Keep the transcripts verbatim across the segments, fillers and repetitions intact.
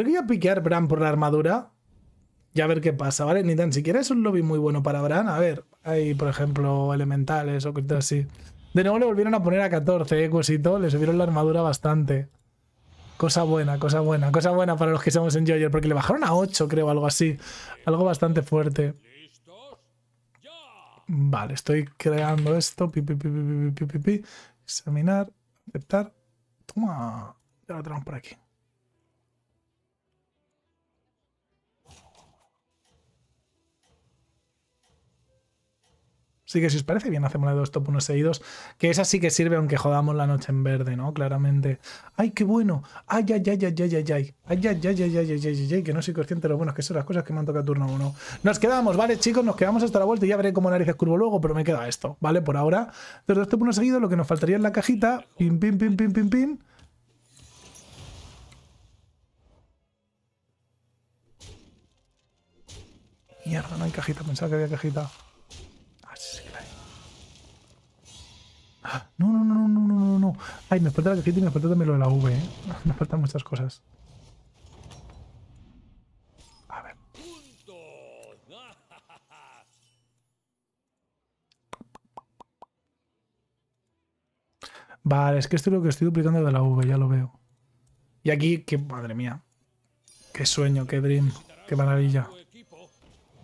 Creo que voy a piquear Brann por la armadura. Ya a ver qué pasa, ¿vale? Ni tan siquiera es un lobby muy bueno para Brann. A ver, hay, por ejemplo, elementales o cosas así. De nuevo le volvieron a poner a catorce, ¿eh? Cosito. Le subieron la armadura bastante. Cosa buena, cosa buena. Cosa buena para los que somos enjoyer. Porque le bajaron a ocho, creo, algo así. Algo bastante fuerte. Vale, estoy creando esto. Pi, pi, pi, pi, pi, pi, pi. Examinar. Aceptar. Toma. Ya lo tenemos por aquí. Así que si os parece bien, hacemos la de dos top unos seguidos. Que esa sí que sirve aunque jodamos la noche en verde, ¿no? Claramente. ¡Ay, qué bueno! ¡Ay, ay, ay, ay, ay, ay! ¡Ay, ay, ay, ay, ay, ay, ay, ay! Que no soy consciente de lo buenas que son las cosas que me han tocado turno uno. Nos quedamos, ¿vale, chicos? Nos quedamos hasta la vuelta y ya veré cómo narices curvo luego, pero me queda esto, ¿vale? Por ahora. De los dos top unos seguidos, lo que nos faltaría es la cajita. Pim, pim, pim, pim, pim, pim. Mierda, no hay cajita. Pensaba que había cajita. No, no, no, no, no, no, no. Ay, me falta la cajita y me falta también lo de la V, ¿eh? Me faltan muchas cosas. A ver. Vale, es que esto es lo que estoy duplicando de la V, ya lo veo. Y aquí, que madre mía. Qué sueño, qué dream, qué maravilla.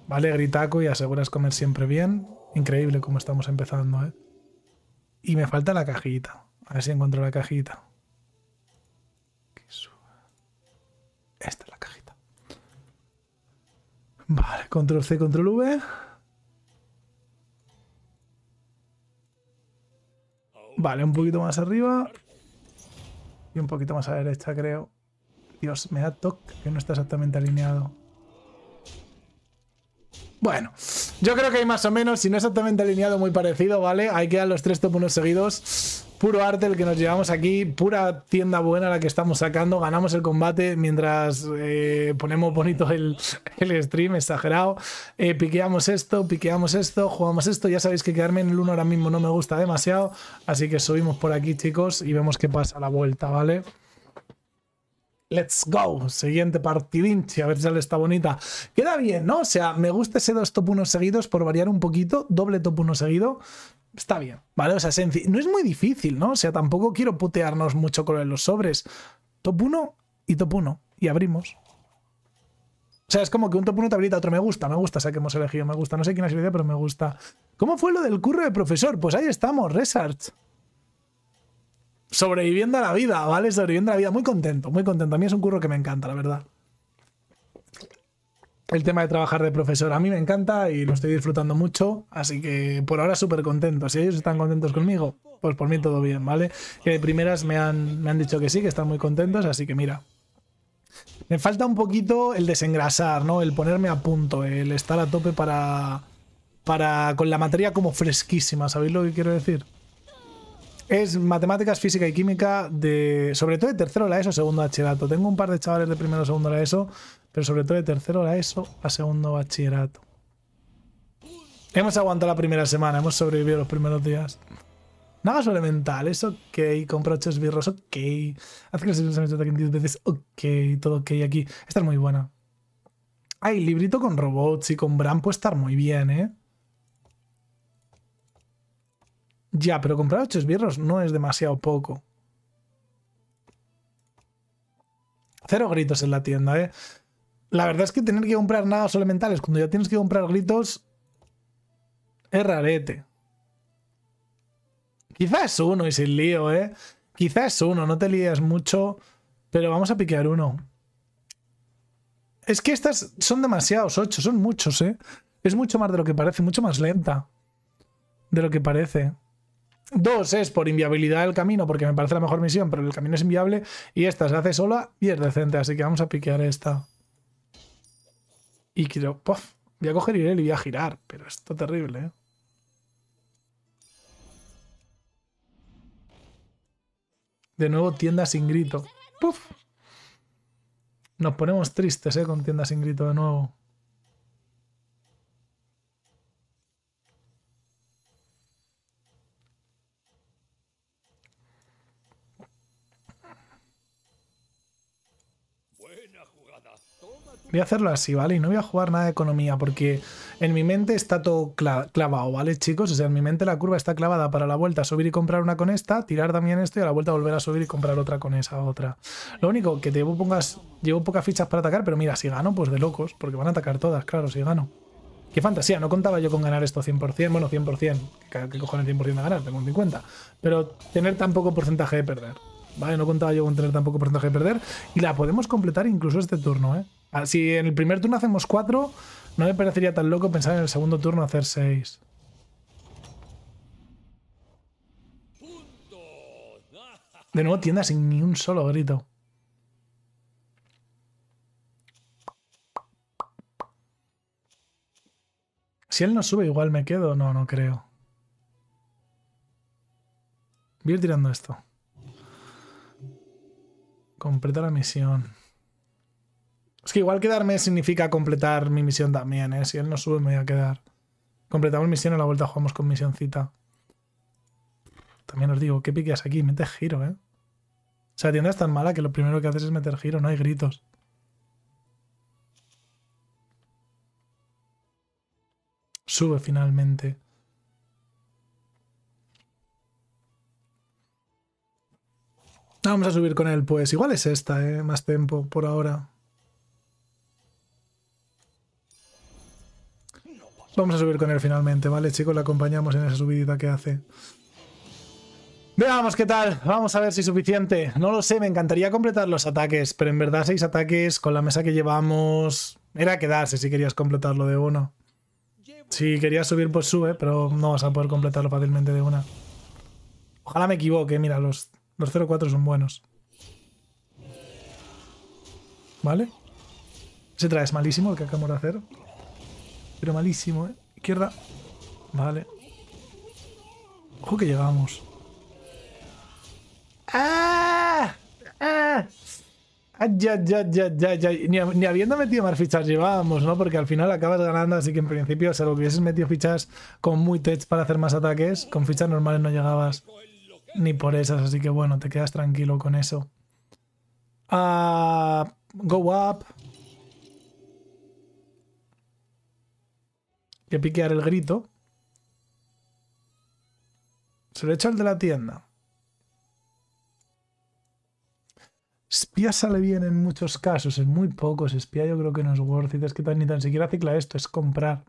Vale, gritaco y aseguras comer siempre bien. Increíble cómo estamos empezando, ¿eh? Y me falta la cajita. A ver si encuentro la cajita. Esta es la cajita. Vale, control C, control V. Vale, un poquito más arriba. Y un poquito más a la derecha, creo. Dios, me da toque que no está exactamente alineado. Bueno, yo creo que hay más o menos, si no exactamente alineado, muy parecido, ¿vale? Ahí quedan los tres top uno seguidos. Puro arte el que nos llevamos aquí, pura tienda buena la que estamos sacando. Ganamos el combate mientras eh, ponemos bonito el, el stream, exagerado. Eh, piqueamos esto, piqueamos esto, jugamos esto. Ya sabéis que quedarme en el uno ahora mismo no me gusta demasiado. Así que subimos por aquí, chicos, y vemos qué pasa a la vuelta, ¿vale? Let's go, siguiente partidín, a ver si sale esta bonita. Queda bien, ¿no? O sea, me gusta ese dos top uno seguidos por variar un poquito, doble top uno seguido. Está bien, ¿vale? O sea, no es muy difícil, ¿no? O sea, tampoco quiero putearnos mucho con los sobres. Top uno y top uno, y abrimos. O sea, es como que un top uno te habilita otro. Me gusta, me gusta, o sea, que hemos elegido, me gusta. No sé quién ha sido, pero me gusta. ¿Cómo fue lo del curro de profesor? Pues ahí estamos, Research. Sobreviviendo a la vida, ¿vale? Sobreviviendo a la vida. Muy contento, muy contento. A mí es un curro que me encanta, la verdad. El tema de trabajar de profesor a mí me encanta y lo estoy disfrutando mucho. Así que por ahora súper contento. Si ellos están contentos conmigo, pues por mí todo bien, ¿vale? Que de primeras me han, me han dicho que sí, que están muy contentos. Así que mira. Me falta un poquito el desengrasar, ¿no? El ponerme a punto, el estar a tope para... para con la materia como fresquísima, ¿sabéis lo que quiero decir? Es matemáticas, física y química, de sobre todo de tercero la ESO, segundo bachillerato. Tengo un par de chavales de primero, segundo la ESO, pero sobre todo de tercero la ESO a segundo bachillerato. Hemos aguantado la primera semana, hemos sobrevivido los primeros días. Nada más elemental, es ok. Compra ocho esbirros, ok. Haz que los esbirros se me toquen diez veces, ok. Todo ok aquí. Esta es muy buena. Ay, librito con robots y con Brann puede estar muy bien, ¿eh? Ya, pero comprar ocho esbirros no es demasiado poco. Cero gritos en la tienda, ¿eh? La verdad es que tener que comprar nagas o elementales cuando ya tienes que comprar gritos es rarete. Quizás uno y sin lío, ¿eh? Quizás uno, no te líes mucho, pero vamos a piquear uno. Es que estas son demasiados, ocho, son muchos, ¿eh? Es mucho más de lo que parece, mucho más lenta de lo que parece. Dos es por inviabilidad del camino, porque me parece la mejor misión, pero el camino es inviable. Y esta se hace sola y es decente, así que vamos a piquear esta. Y quiero... Puff, voy a coger Irel y voy a girar, pero esto es terrible, ¿eh? De nuevo tienda sin grito. Puff. Nos ponemos tristes, ¿eh? Con tienda sin grito de nuevo. Voy a hacerlo así, ¿vale? Y no voy a jugar nada de economía porque en mi mente está todo clavado, ¿vale, chicos? O sea, en mi mente la curva está clavada para la vuelta subir y comprar una con esta, tirar también esto y a la vuelta volver a subir y comprar otra con esa otra. Lo único que te pongas... Llevo pocas fichas para atacar, pero mira, si gano, pues de locos, porque van a atacar todas, claro, si gano. Qué fantasía, no contaba yo con ganar esto cien por cien, bueno, cien por cien, que, que cojones cien por cien de ganar, tengo un cincuenta, pero tener tan poco porcentaje de perder, ¿vale? No contaba yo con tener tan poco porcentaje de perder y la podemos completar incluso este turno, ¿eh? Si en el primer turno hacemos cuatro, no me parecería tan loco pensar en el segundo turno hacer seis. De nuevo tienda sin ni un solo grito. Si él no sube, igual me quedo. No, no creo. Voy a ir tirando esto. Completa la misión. Es que igual quedarme significa completar mi misión también, ¿eh? Si él no sube, me voy a quedar. Completamos misión y a la vuelta jugamos con misioncita. También os digo, ¿qué piqueas aquí? Mete giro, ¿eh? O sea, la tienda es tan mala que lo primero que haces es meter giro, no hay gritos. Sube finalmente. Vamos a subir con él, pues. Igual es esta, ¿eh? Más tempo por ahora. Vamos a subir con él finalmente, ¿vale, chicos? Le acompañamos en esa subidita que hace. Veamos qué tal. Vamos a ver si es suficiente. No lo sé, me encantaría completar los ataques, pero en verdad seis ataques con la mesa que llevamos... Era quedarse si querías completarlo de uno. Si querías subir, pues sube, pero no vas a poder completarlo fácilmente de una. Ojalá me equivoque. Mira, los, los cero cuatro son buenos. ¿Vale? Ese trae es malísimo el que acabamos de hacer. Pero malísimo, ¿eh? Izquierda. Vale. Ojo que llegamos. ¡Ah! ¡Ah! Ay, ay, ay, ay, ay. Ni, ni habiendo metido más fichas llevábamos, ¿no? Porque al final acabas ganando, así que en principio, salvo que hubieses metido fichas con muy tech para hacer más ataques, con fichas normales no llegabas ni por esas, así que bueno, te quedas tranquilo con eso. Uh, go up. Que piquear el grito. Se lo he hecho al de la tienda. Espía sale bien en muchos casos, en muy pocos. Espía yo creo que no es worth it. Es que ni tan siquiera cicla esto, es comprar.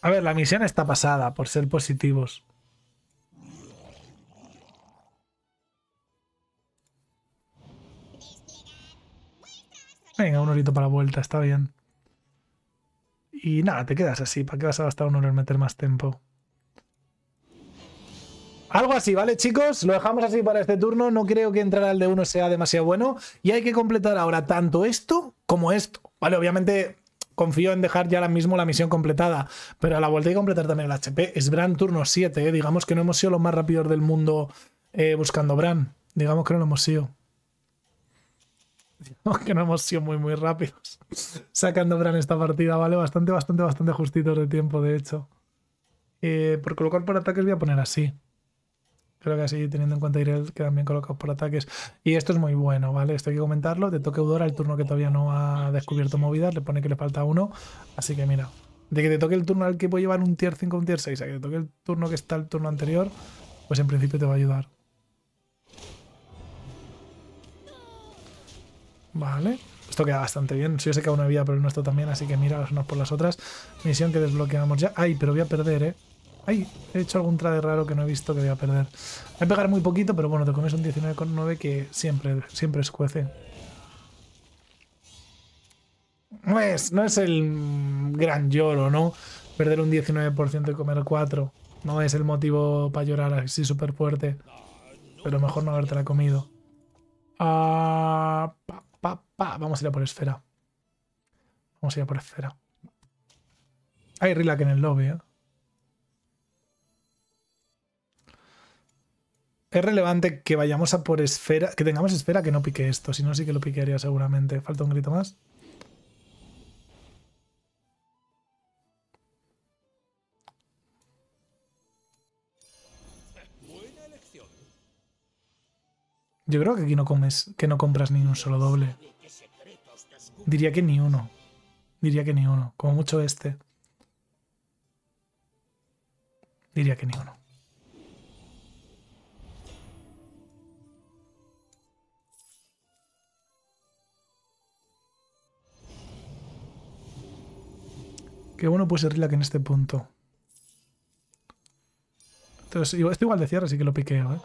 A ver, la misión está pasada, por ser positivos. Venga, un horito para vuelta, está bien. Y nada, te quedas así. ¿Para qué vas a gastar un oro en meter más tiempo? Algo así, ¿vale, chicos? Lo dejamos así para este turno. No creo que entrar al de uno sea demasiado bueno. Y hay que completar ahora tanto esto como esto. Vale, obviamente... Confío en dejar ya ahora mismo la misión completada, pero a la vuelta hay que completar también el H P. Es Brann turno siete, ¿eh? Digamos que no hemos sido los más rápidos del mundo eh, buscando Brann. Digamos que no lo hemos sido. Digamos que no hemos sido muy, muy rápidos sacando Brann esta partida, ¿vale? Bastante, bastante, bastante justitos de tiempo, de hecho. Eh, por colocar por ataques voy a poner así. Creo que así, teniendo en cuenta Irel, quedan bien colocados por ataques. Y esto es muy bueno, ¿vale? Esto hay que comentarlo. Te toca Eudora, el turno que todavía no ha descubierto movidas. Le pone que le falta uno. Así que mira, de que te toque el turno al que puede llevar un tier cinco, un tier seis, a que te toque el turno que está el turno anterior, pues en principio te va a ayudar. Vale. Esto queda bastante bien. Si yo sé que a una vida, pero el nuestro también. Así que mira las unas por las otras. Misión que desbloqueamos ya. Ay, pero voy a perder, ¿eh? Ay, he hecho algún trade raro que no he visto que voy a perder. Voy a pegar muy poquito, pero bueno, te comes un diecinueve coma nueve que siempre, siempre escuece. No es, no es el gran lloro, ¿no? Perder un diecinueve por ciento y comer cuatro. No es el motivo para llorar así súper fuerte. Pero mejor no habértela comido. Ah, pa, pa, pa. Vamos a ir a por esfera. Vamos a ir a por esfera. Hay Rylak en el lobby, ¿eh? Es relevante que vayamos a por esfera, que tengamos esfera que no pique esto, si no sí que lo piquearía seguramente. Falta un grito más. Yo creo que aquí no comes, que no compras ni un solo doble. Diría que ni uno. Diría que ni uno. Como mucho este. Diría que ni uno. Qué bueno puede ser Rylak en este punto. Entonces, esto igual de cierre, así que lo piqueo, ¿eh?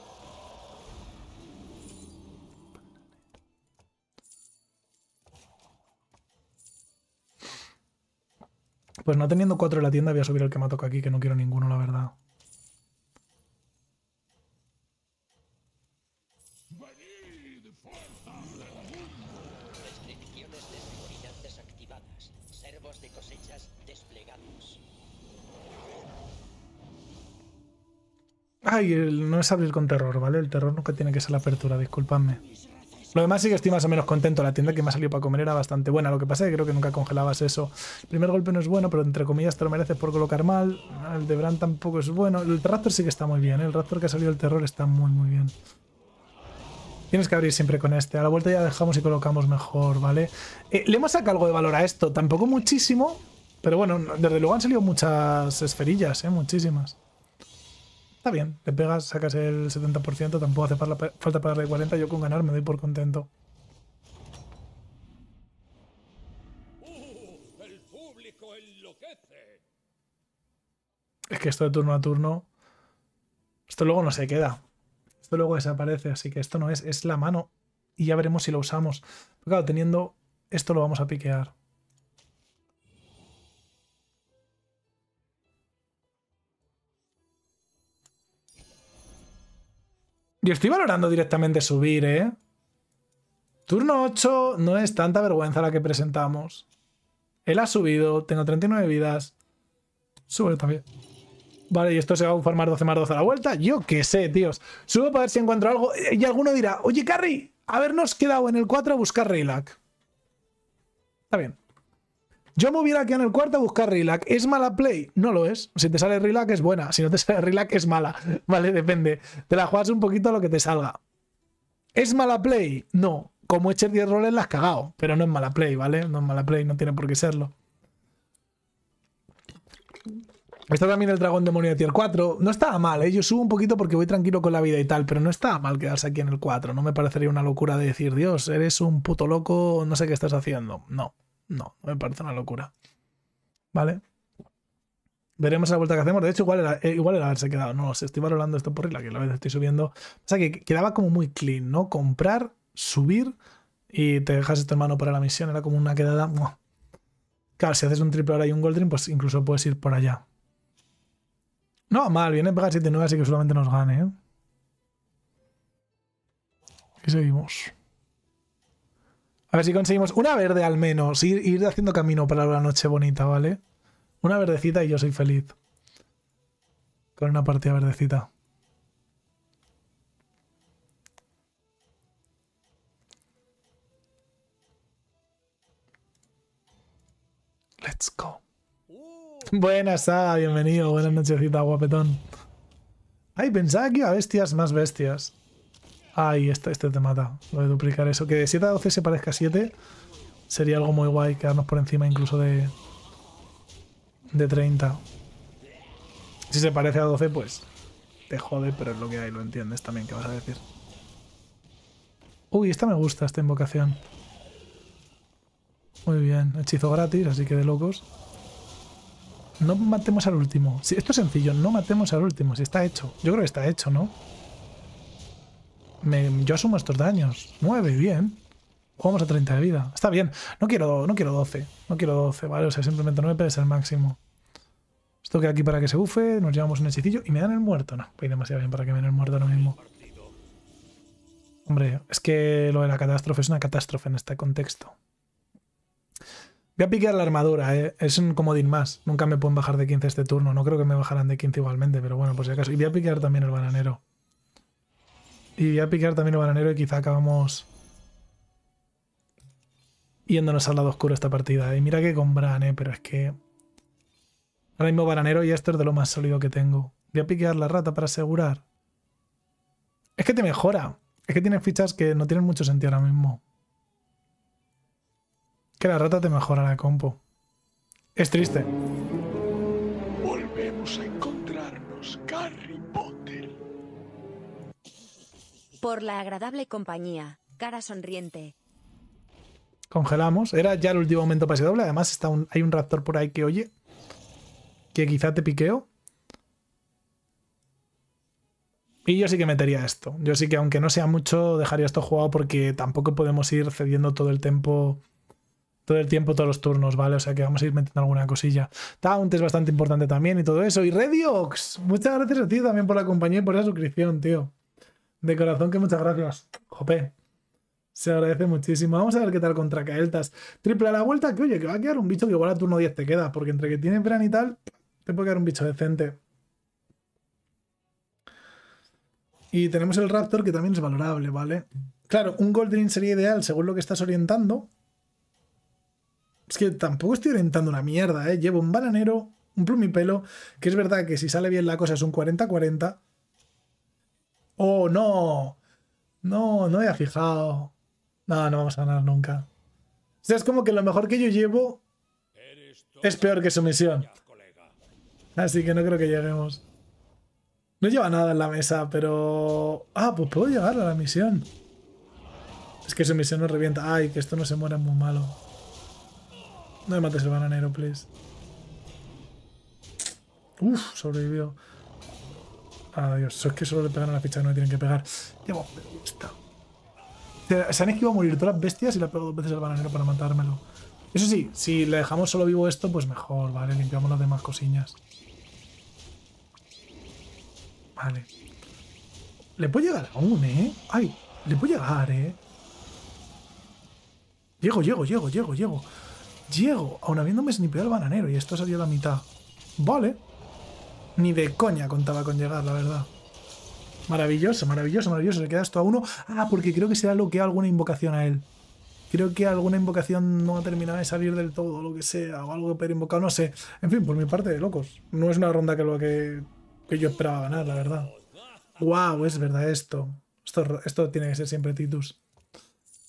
Pues no teniendo cuatro en la tienda voy a subir el que me ha tocado aquí, que no quiero ninguno, la verdad. Ay, el, no es abrir con terror, ¿vale? El terror nunca tiene que ser la apertura, disculpadme. Lo demás sí que estoy más o menos contento. La tienda que me ha salido para comer era bastante buena. Lo que pasa es que creo que nunca congelabas eso. El primer golpe no es bueno, pero entre comillas te lo mereces por colocar mal. El de Brann tampoco es bueno. El Raptor sí que está muy bien, ¿eh? El Raptor que ha salido del terror está muy, muy bien. Tienes que abrir siempre con este. A la vuelta ya dejamos y colocamos mejor, ¿vale? Eh, le hemos sacado algo de valor a esto. Tampoco muchísimo, pero bueno, desde luego han salido muchas esferillas, ¿eh? Muchísimas. Está bien, le pegas, sacas el setenta por ciento, tampoco hace falta pagarle cuarenta, yo con ganar me doy por contento. Uh, el público enloquece. Es que esto de turno a turno, esto luego no se queda, esto luego desaparece, así que esto no es, es la mano y ya veremos si lo usamos. Pero claro, teniendo esto lo vamos a piquear. Yo estoy valorando directamente subir, ¿eh? Turno ocho no es tanta vergüenza la que presentamos. Él ha subido, tengo treinta y nueve vidas. Sube también. Vale, y esto se va a farmar doce más doce a la vuelta. Yo qué sé, tíos. Subo para ver si encuentro algo. Y alguno dirá, oye, Carry, habernos quedado en el cuatro a buscar Rylak. Está bien. Yo me hubiera quedado en el cuarto a buscar Rylak. ¿Es mala play? No lo es. Si te sale Rylak es buena. Si no te sale Rylak es mala. Vale, depende. Te la juegas un poquito a lo que te salga. ¿Es mala play? No. Como eches diez roles la has cagado. Pero no es mala play, ¿vale? No es mala play. No tiene por qué serlo. Está también el dragón demonio de tier cuatro. No estaba mal, ¿eh? Yo subo un poquito porque voy tranquilo con la vida y tal. Pero no estaba mal quedarse aquí en el cuatro. No me parecería una locura de decir, Dios, eres un puto loco, no sé qué estás haciendo. No. No, me parece una locura. ¿Vale? Veremos la vuelta que hacemos. De hecho, igual era, igual era haberse quedado. No lo sé, estoy valorando esto por Rylak, que la vez estoy subiendo. O sea, que quedaba como muy clean, ¿no? Comprar, subir y te dejas esto en mano para la misión. Era como una quedada... ¡Muah! Claro, si haces un triple ahora y un Goldring, pues incluso puedes ir por allá. No, mal, viene a pegar siete nueve, así que solamente nos gane, ¿eh? Y seguimos. A ver si conseguimos una verde al menos, ir, ir haciendo camino para la noche bonita, ¿vale? Una verdecita y yo soy feliz. Con una partida verdecita. Let's go. Buenas, ah, bienvenido, buenas nochecita, guapetón. Ay, pensaba que iba a bestias más bestias. Ay, este, este te mata. Lo de duplicar eso. Que de siete a doce se parezca a siete. Sería algo muy guay. Quedarnos por encima incluso de... De treinta. Si se parece a doce, pues... Te jode, pero es lo que hay. Lo entiendes también. ¿Qué vas a decir? Uy, esta me gusta, esta invocación. Muy bien. Hechizo gratis, así que de locos. No matemos al último. Si, esto es sencillo. No matemos al último. Si está hecho. Yo creo que está hecho, ¿no? Me, yo asumo estos daños. nueve, bien. Jugamos a treinta de vida. Está bien. No quiero, no quiero doce. No quiero doce, ¿vale? O sea, simplemente nueve es el máximo. Esto queda aquí para que se bufe. Nos llevamos un hechicillo. ¿Y me dan el muerto? No, voy demasiado bien para que me den el muerto ahora mismo. Hombre, es que lo de la catástrofe es una catástrofe en este contexto. Voy a piquear la armadura, ¿eh? Es un comodín más. Nunca me pueden bajar de quince este turno. No creo que me bajaran de quince igualmente, pero bueno, por si acaso. Y voy a piquear también el bananero. Y voy a picar también el bananero y quizá acabamos yéndonos al lado oscuro esta partida. Y mira que con Brann, eh, pero es que... Ahora mismo bananero y esto es de lo más sólido que tengo. Voy a piquear la rata para asegurar. Es que te mejora. Es que tienen fichas que no tienen mucho sentido ahora mismo. Que la rata te mejora la compo. Es triste. Volvemos a encontrarnos, Harry Potter. Por la agradable compañía, cara sonriente. Congelamos. Era ya el último momento pase doble. Además está un, hay un raptor por ahí que oye. Que quizá te piqueo. Y yo sí que metería esto. Yo sí que, aunque no sea mucho, dejaría esto jugado porque tampoco podemos ir cediendo todo el tiempo... Todo el tiempo, todos los turnos, ¿vale? O sea que vamos a ir metiendo alguna cosilla. Taunt es bastante importante también y todo eso. Y Rediox, muchas gracias a ti también por la compañía y por la suscripción, tío. De corazón que muchas gracias. Jope. Se agradece muchísimo. Vamos a ver qué tal contra Kael'thas. Triple a la vuelta, que oye, que va a quedar un bicho que igual a turno diez te queda. Porque entre que tiene Brann y tal, te puede quedar un bicho decente. Y tenemos el Raptor, que también es valorable, ¿vale? Claro, un Goldring sería ideal según lo que estás orientando. Es que tampoco estoy orientando una mierda, ¿eh? Llevo un bananero, un plumipelo, que es verdad que si sale bien la cosa es un cuarenta cuarenta. ¡Oh, no! No, no había fijado. No, no vamos a ganar nunca. O sea, es como que lo mejor que yo llevo es peor que su misión. Así que no creo que lleguemos. No lleva nada en la mesa, pero... Ah, pues puedo llegar a la misión. Es que su misión nos revienta. Ay, que esto no se muera, es muy malo. No me mates el bananero, please. Uf, sobrevivió. Adiós. Eso es que solo le pegaron a la ficha que no le tienen que pegar. Llevo esta. Se han esquivado a morir todas las bestias y le ha pegado dos veces al bananero para matármelo. Eso sí, si le dejamos solo vivo esto, pues mejor, ¿vale? Limpiamos las demás cosillas. Vale. Le puedo llegar aún, ¿eh? Ay, le puedo llegar, ¿eh? Llego, llego, llego, llego, llego. Llego, aún habiéndome snipeado el bananero y esto ha salido a la mitad. Vale. Ni de coña contaba con llegar, la verdad. Maravilloso, maravilloso, maravilloso. Le queda esto a uno. Ah, porque creo que se le ha bloqueado alguna invocación a él. Creo que alguna invocación no ha terminado de salir del todo, o lo que sea, o algo pero invocado, no sé. En fin, por mi parte, locos. No es una ronda que lo que, que yo esperaba ganar, la verdad. Wow, es verdad esto. Esto, esto tiene que ser siempre Titus.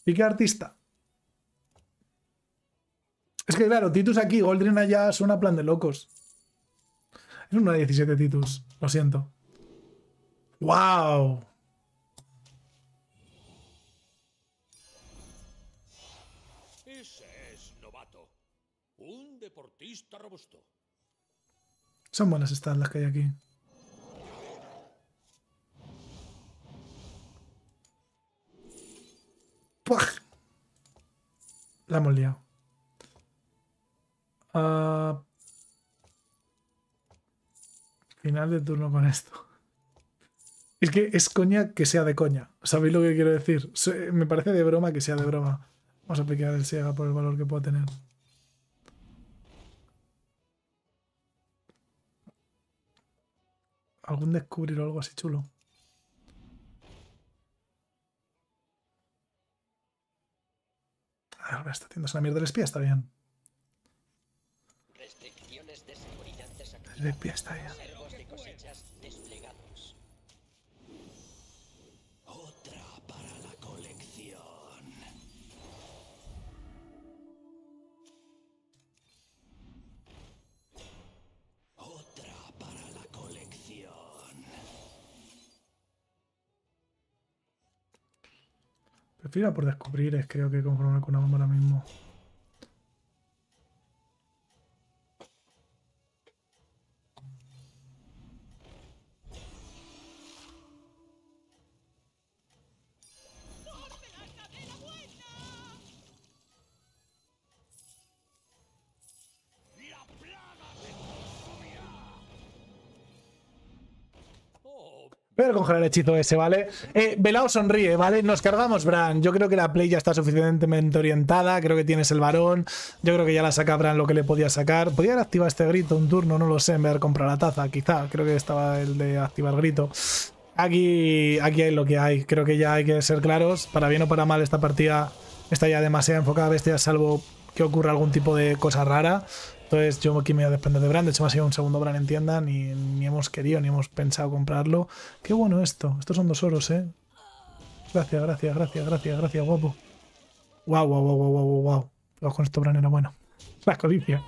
¿Y qué artista? Es que claro, Titus aquí, Goldring allá, suena plan de locos. Es una diecisiete Titus, lo siento. ¡Wow! Ese es novato. Un deportista robusto. Son buenas estas las que hay aquí. ¡Puah! La hemos liado. Uh, final de turno con esto. Es que es coña que sea de coña. ¿Sabéis lo que quiero decir? Me parece de broma que sea de broma. Vamos a aplicar el Siega por el valor que pueda tener. Algún descubrir o algo así chulo. A ver, está haciendo esa mierda del espía, está bien. El espía está bien. Otra para la colección. Otra para la colección. Prefiero por descubrir, es creo que conforme con una bomba ahora mismo. Pero congelar el hechizo ese, ¿vale? Eh, Velao sonríe, ¿vale? Nos cargamos Brann. Yo creo que la play ya está suficientemente orientada. Creo que tienes el varón. Yo creo que ya la saca Brann lo que le podía sacar. Podía haber activado este grito un turno, no lo sé. En vez de comprar la taza, quizá. Creo que estaba el de activar grito. Aquí, aquí hay lo que hay. Creo que ya hay que ser claros. Para bien o para mal, esta partida está ya demasiado enfocada a bestias, salvo que ocurra algún tipo de cosa rara. Entonces yo aquí me voy a desprender de Brann. De hecho me ha sido un segundo Brann en tienda, ni, ni hemos querido, ni hemos pensado comprarlo. Qué bueno esto. Estos son dos oros, ¿eh? Gracias, gracias, gracias, gracias, gracias, guapo. Guau, guau, guau, guau, guau, guau. Pero con esto Brann era bueno. La codicia.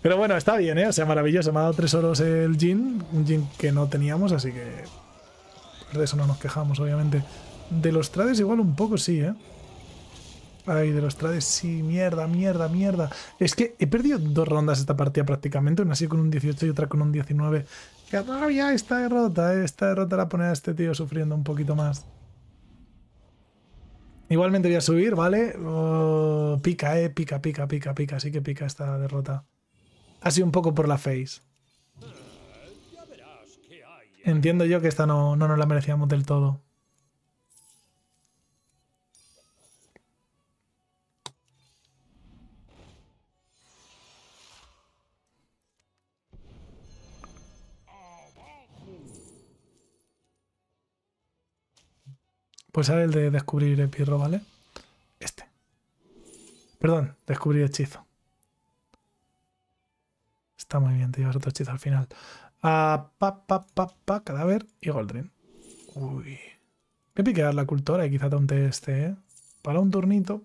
Pero bueno, está bien, ¿eh? O sea, maravilloso. Me ha dado tres oros el Jhin. Un Jhin que no teníamos, así que... De eso no nos quejamos, obviamente. De los trades igual un poco sí, ¿eh? Ay, de los trades sí. Mierda, mierda, mierda. Es que he perdido dos rondas esta partida prácticamente. Una así con un dieciocho y otra con un diecinueve. ¡Qué rabia esta derrota! ¿Eh? Esta derrota la pone a este tío sufriendo un poquito más. Igualmente voy a subir, ¿vale? Oh, pica, eh, pica, pica, pica, pica. Así que pica esta derrota. Ha sido un poco por la face. Entiendo yo que esta no, no nos la merecíamos del todo. Pues sale el de descubrir epirro, ¿vale? Este. Perdón, descubrir hechizo. Está muy bien, te llevas otro hechizo al final. Ah, pa, pa, pa, pa, cadáver y Goldring. Uy. Voy a piquear la cultura y quizá tonte este, ¿eh? Para un turnito.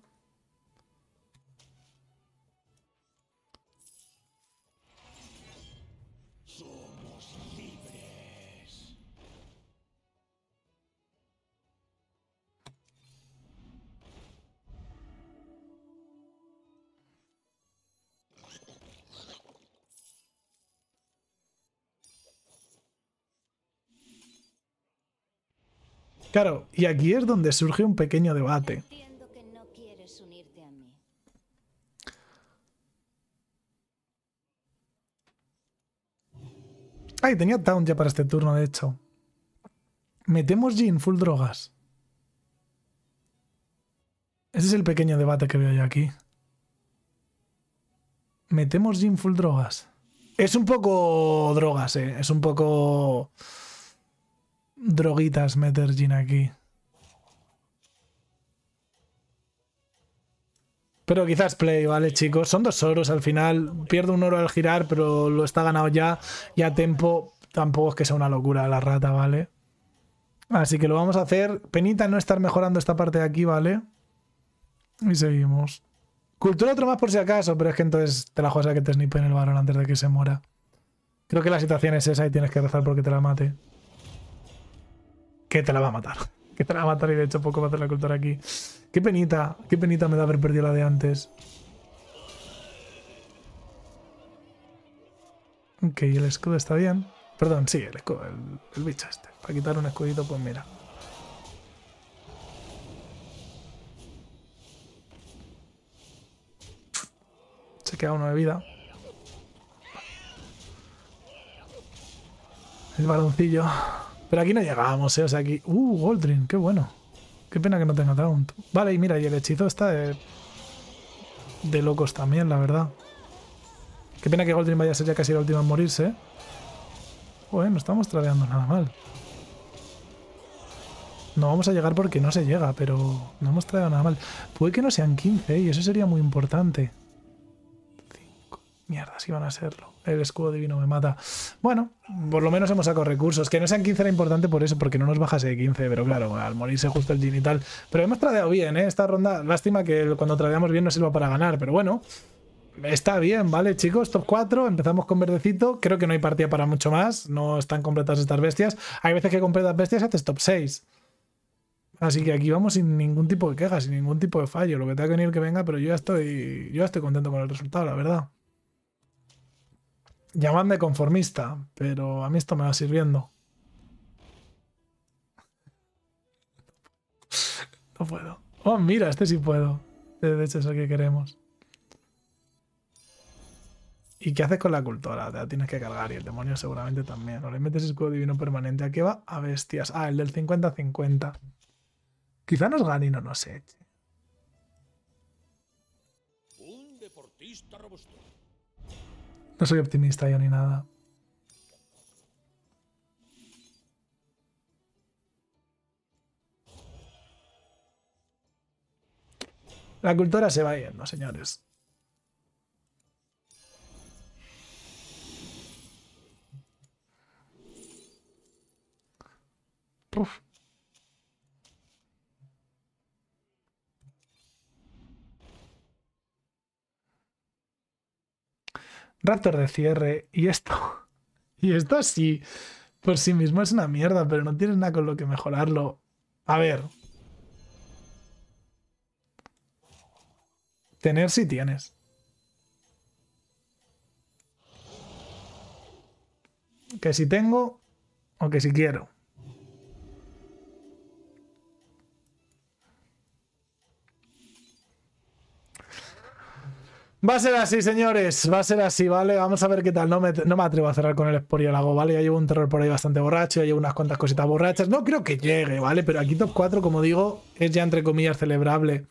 Claro, y aquí es donde surge un pequeño debate. Entiendo que no quieres unirte a mí. Ay, tenía Town ya para este turno, de hecho. ¿Metemos Jhin full drogas? Ese es el pequeño debate que veo yo aquí. ¿Metemos Jhin full drogas? Es un poco drogas, eh. Es un poco... droguitas meter Jhin aquí. Pero quizás play, ¿vale, chicos? Son dos oros al final. Pierdo un oro al girar, pero lo está ganado ya. Y a tempo tampoco es que sea una locura la rata, ¿vale? Así que lo vamos a hacer. Penita no estar mejorando esta parte de aquí, ¿vale? Y seguimos. Cultura otro más por si acaso, pero es que entonces te la juegas a que te snipen el varón antes de que se muera. Creo que la situación es esa y tienes que rezar porque te la mate. Que te la va a matar. Que te la va a matar y de hecho poco va a hacer la cultura aquí. Qué penita. Qué penita me da haber perdido la de antes. Ok, el escudo está bien. Perdón, sí, el escudo. El, el bicho este. Para quitar un escudito, pues mira. Se queda uno de vida. El baloncillo. Pero aquí no llegamos, ¿eh? O sea, aquí... ¡Uh, Goldring! ¡Qué bueno! Qué pena que no tenga taunt. Vale, y mira, y el hechizo está de... de locos también, la verdad. Qué pena que Goldring vaya a ser ya casi la última en morirse. Joder, no estamos tradeando nada mal. No vamos a llegar porque no se llega, pero... no hemos tradeado nada mal. Puede que no sean quince, ¿eh? Y eso sería muy importante. cinco. Mierda, sí van a serlo. El escudo divino me mata. Bueno, por lo menos hemos sacado recursos. Que no sean quince era importante por eso, porque no nos bajase de quince. Pero claro, al morirse justo el Jhin y tal. Pero hemos tradeado bien, ¿eh? Esta ronda, lástima que cuando tradeamos bien no sirva para ganar. Pero bueno, está bien, ¿vale, chicos? Top cuatro, empezamos con verdecito. Creo que no hay partida para mucho más. No están completas estas bestias. Hay veces que completas bestias haces top seis. Así que aquí vamos sin ningún tipo de queja, sin ningún tipo de fallo. Lo que tenga que venir que venga, pero yo ya estoy, yo ya estoy contento con el resultado, la verdad. Llamadme conformista, pero a mí esto me va sirviendo. No puedo. Oh, mira, este sí puedo. De hecho es el que queremos. ¿Y qué haces con la cultura? Te la tienes que cargar y el demonio seguramente también. O le metes escudo divino permanente. ¿A qué va? A bestias. Ah, el del cincuenta cincuenta. Quizá nos gane y no nos eche. Un deportista robusto. No soy optimista yo ni nada. La cultura se va yendo, señores. Uf. Raptor de cierre y esto. Y esto sí, por sí mismo es una mierda, pero no tienes nada con lo que mejorarlo. A ver. Tener sí tienes. Que si tengo o que si quiero. Va a ser así, señores. Va a ser así, ¿vale? Vamos a ver qué tal. No me, no me atrevo a cerrar con el esporiólago, ¿vale? Ya llevo un terror por ahí bastante borracho. Ya llevo unas cuantas cositas borrachas. No creo que llegue, ¿vale? Pero aquí top cuatro, como digo, es ya entre comillas celebrable.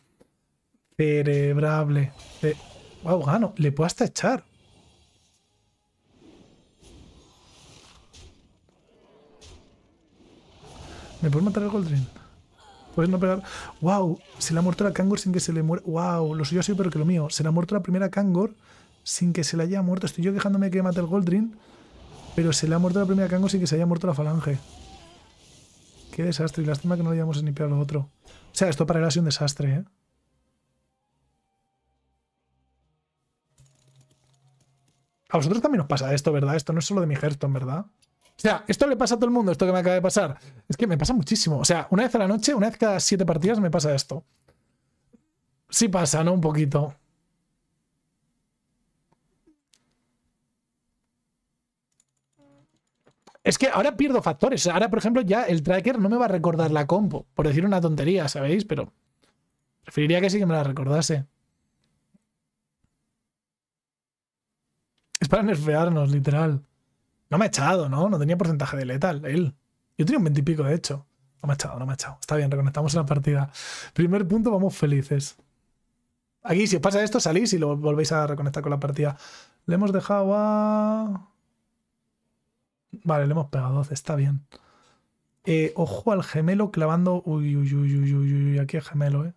Celebrable. Ce... Wow, gano. Le puedo hasta echar. ¿Me puedes matar al Goldring? Puedes no pegar. ¡Wow! Se le ha muerto la Kangor sin que se le muera. ¡Wow! Lo suyo ha sido peor que lo mío. Se le ha muerto la primera Kangor sin que se le haya muerto. Estoy yo quejándome que mate el Goldring, pero se le ha muerto la primera Kangor sin que se haya muerto la falange. ¡Qué desastre! Y lástima que no le hayamos snipeado a lo otro. O sea, esto para él ha sido un desastre, ¿eh? A vosotros también os pasa esto, ¿verdad? Esto no es solo de mi Hearthstone, ¿verdad? O sea, esto le pasa a todo el mundo, esto que me acaba de pasar. Es que me pasa muchísimo. O sea, una vez a la noche, una vez cada siete partidas me pasa esto. Sí pasa, ¿no? Un poquito. Es que ahora pierdo factores. Ahora, por ejemplo, ya el tracker no me va a recordar la compo. Por decir una tontería, ¿sabéis? Pero preferiría que sí que me la recordase. Es para nerfearnos, literal. No me ha echado, ¿no? No tenía porcentaje de letal, él. Yo tenía un veintipico, de hecho. No me ha echado, no me ha echado. Está bien, reconectamos en la partida. Primer punto, vamos felices. Aquí, si os pasa esto, salís y lo volvéis a reconectar con la partida. Le hemos dejado a... Vale, le hemos pegado doce, está bien. Eh, ojo al gemelo clavando... Uy, uy, uy, uy, uy, uy, aquí es gemelo, ¿eh?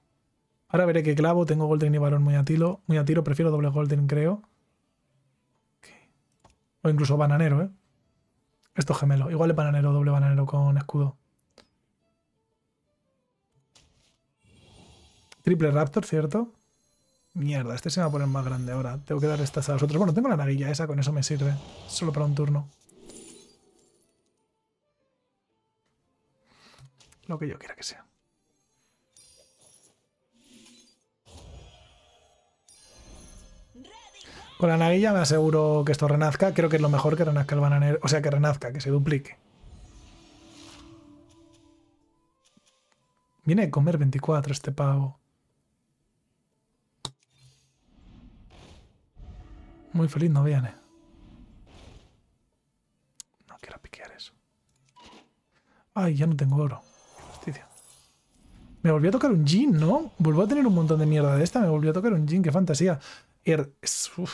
Ahora veré qué clavo. Tengo Golden y Barón muy a tiro. Muy a tiro, prefiero doble Golden, creo. Okay. O incluso bananero, ¿eh? Esto es gemelo. Igual es bananero, doble bananero con escudo. Triple Raptor, ¿cierto? Mierda, este se me va a poner más grande ahora. Tengo que dar estas a los otros. Bueno, tengo la naguilla esa, con eso me sirve. Solo para un turno. Lo que yo quiera que sea. Con la naguilla me aseguro que esto renazca. Creo que es lo mejor que renazca el bananero. O sea, que renazca, que se duplique. Viene a comer veinticuatro este pavo. Muy feliz no viene. No quiero piquear eso. Ay, ya no tengo oro. Justicia. Me volvió a tocar un jean, ¿no? Volvió a tener un montón de mierda de esta. Me volvió a tocar un jean. ¡Qué fantasía! Uf.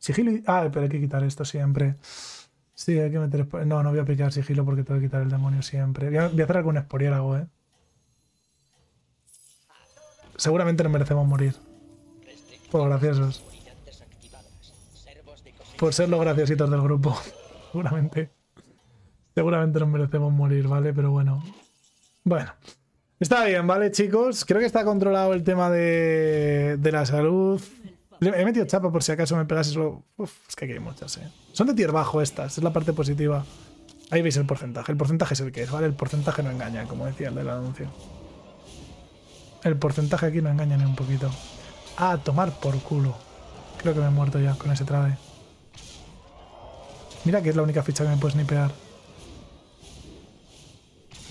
Sigilo y... Ah, pero hay que quitar esto siempre. Sí, hay que meter... No, no voy a aplicar sigilo porque tengo que quitar el demonio siempre. Voy a, voy a hacer algún esporiólago, eh. Seguramente no merecemos morir. Por graciosos. Por ser los graciositos del grupo. Seguramente. Seguramente nos merecemos morir, ¿vale? Pero bueno. Bueno. Está bien, ¿vale, chicos? Creo que está controlado el tema de, de la salud. He metido chapa por si acaso me pegase solo... Uf, es que aquí hay muchas, ¿eh? Son de tier bajo estas, es la parte positiva. Ahí veis el porcentaje. El porcentaje es el que es, ¿vale? El porcentaje no engaña, como decía el del anuncio. El porcentaje aquí no engaña ni un poquito. A tomar por culo. Creo que me he muerto ya con ese trade. Mira que es la única ficha que me puedes nipear.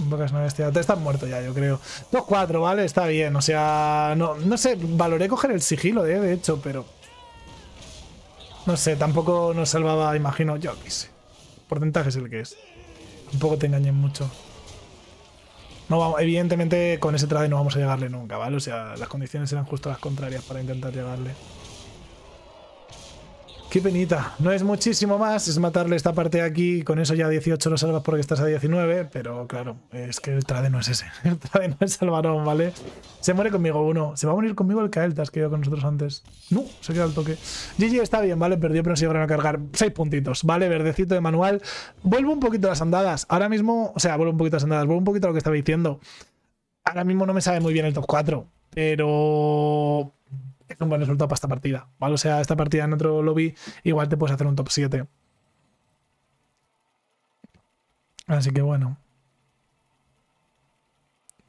Bocas no bestia. Te estás muerto ya, yo creo. dos cuatro, ¿vale? Está bien. O sea, no, no sé, valoré coger el sigilo, ¿eh? De hecho, pero... No sé, tampoco nos salvaba, imagino. Yo qué sé. Porcentaje es el que es. Tampoco te engañen mucho. No, evidentemente, con ese trade no vamos a llegarle nunca, ¿vale? O sea, las condiciones eran justo las contrarias para intentar llegarle. Qué penita, no es muchísimo más, es matarle esta parte aquí, con eso ya dieciocho lo salvas porque estás a diecinueve, pero claro, es que el trade no es ese, el trade no es el varón, ¿vale? Se muere conmigo uno, se va a morir conmigo el Kael'thas que iba con nosotros antes. No, se queda el toque. G G está bien, ¿vale? Perdió, pero no se llegaron a cargar. seis puntitos, ¿vale? Verdecito de manual. Vuelvo un poquito a las andadas, ahora mismo, o sea, vuelvo un poquito a las andadas, vuelvo un poquito a lo que estaba diciendo. Ahora mismo no me sabe muy bien el top cuatro, pero... es un buen resultado para esta partida, ¿vale? O sea, esta partida en otro lobby igual te puedes hacer un top siete. Así que bueno.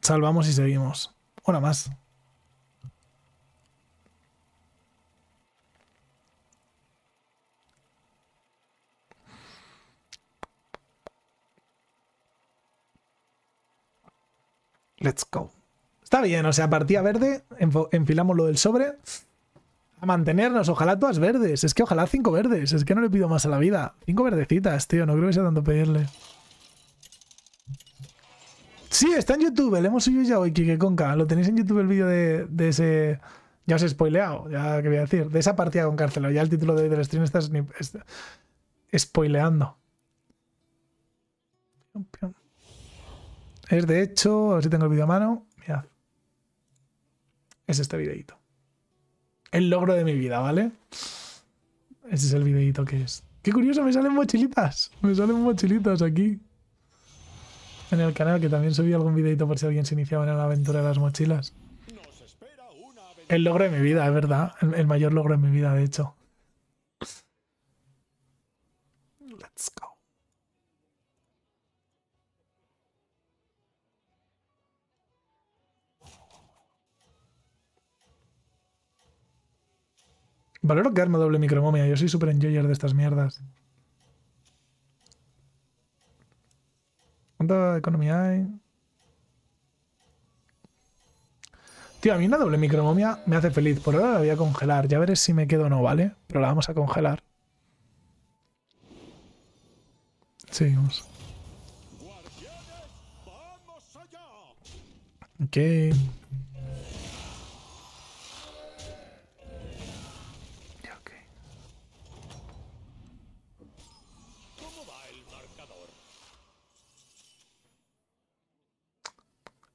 Salvamos y seguimos. Una más. Let's go. Está bien, o sea, partida verde, enfilamos lo del sobre. A mantenernos, ojalá todas verdes. Es que ojalá cinco verdes, es que no le pido más a la vida. Cinco verdecitas, tío, no creo que sea tanto pedirle. Sí, está en YouTube, le hemos subido ya hoy, Kike Conca. Lo tenéis en YouTube el vídeo de, de ese... Ya os he spoileado, ya que voy a decir. De esa partida con Carcelero, ya el título de, del stream está, está spoileando. Es de hecho, a ver si tengo el vídeo a mano. Mirad. Es este videíto. El logro de mi vida, ¿vale? Ese es el videíto que es. ¡Qué curioso! Me salen mochilitas. Me salen mochilitas aquí. En el canal, que también subí algún videíto por si alguien se iniciaba en la aventura de las mochilas. El logro de mi vida, es verdad. El, el mayor logro de mi vida, de hecho. Let's go. Valoro quedarme doble micromomia, yo soy super enjoyer de estas mierdas. ¿Cuánta economía hay? Tío, a mí una doble micromomia me hace feliz. Por ahora la voy a congelar, ya veré si me quedo o no, ¿vale? Pero la vamos a congelar. Seguimos. Ok.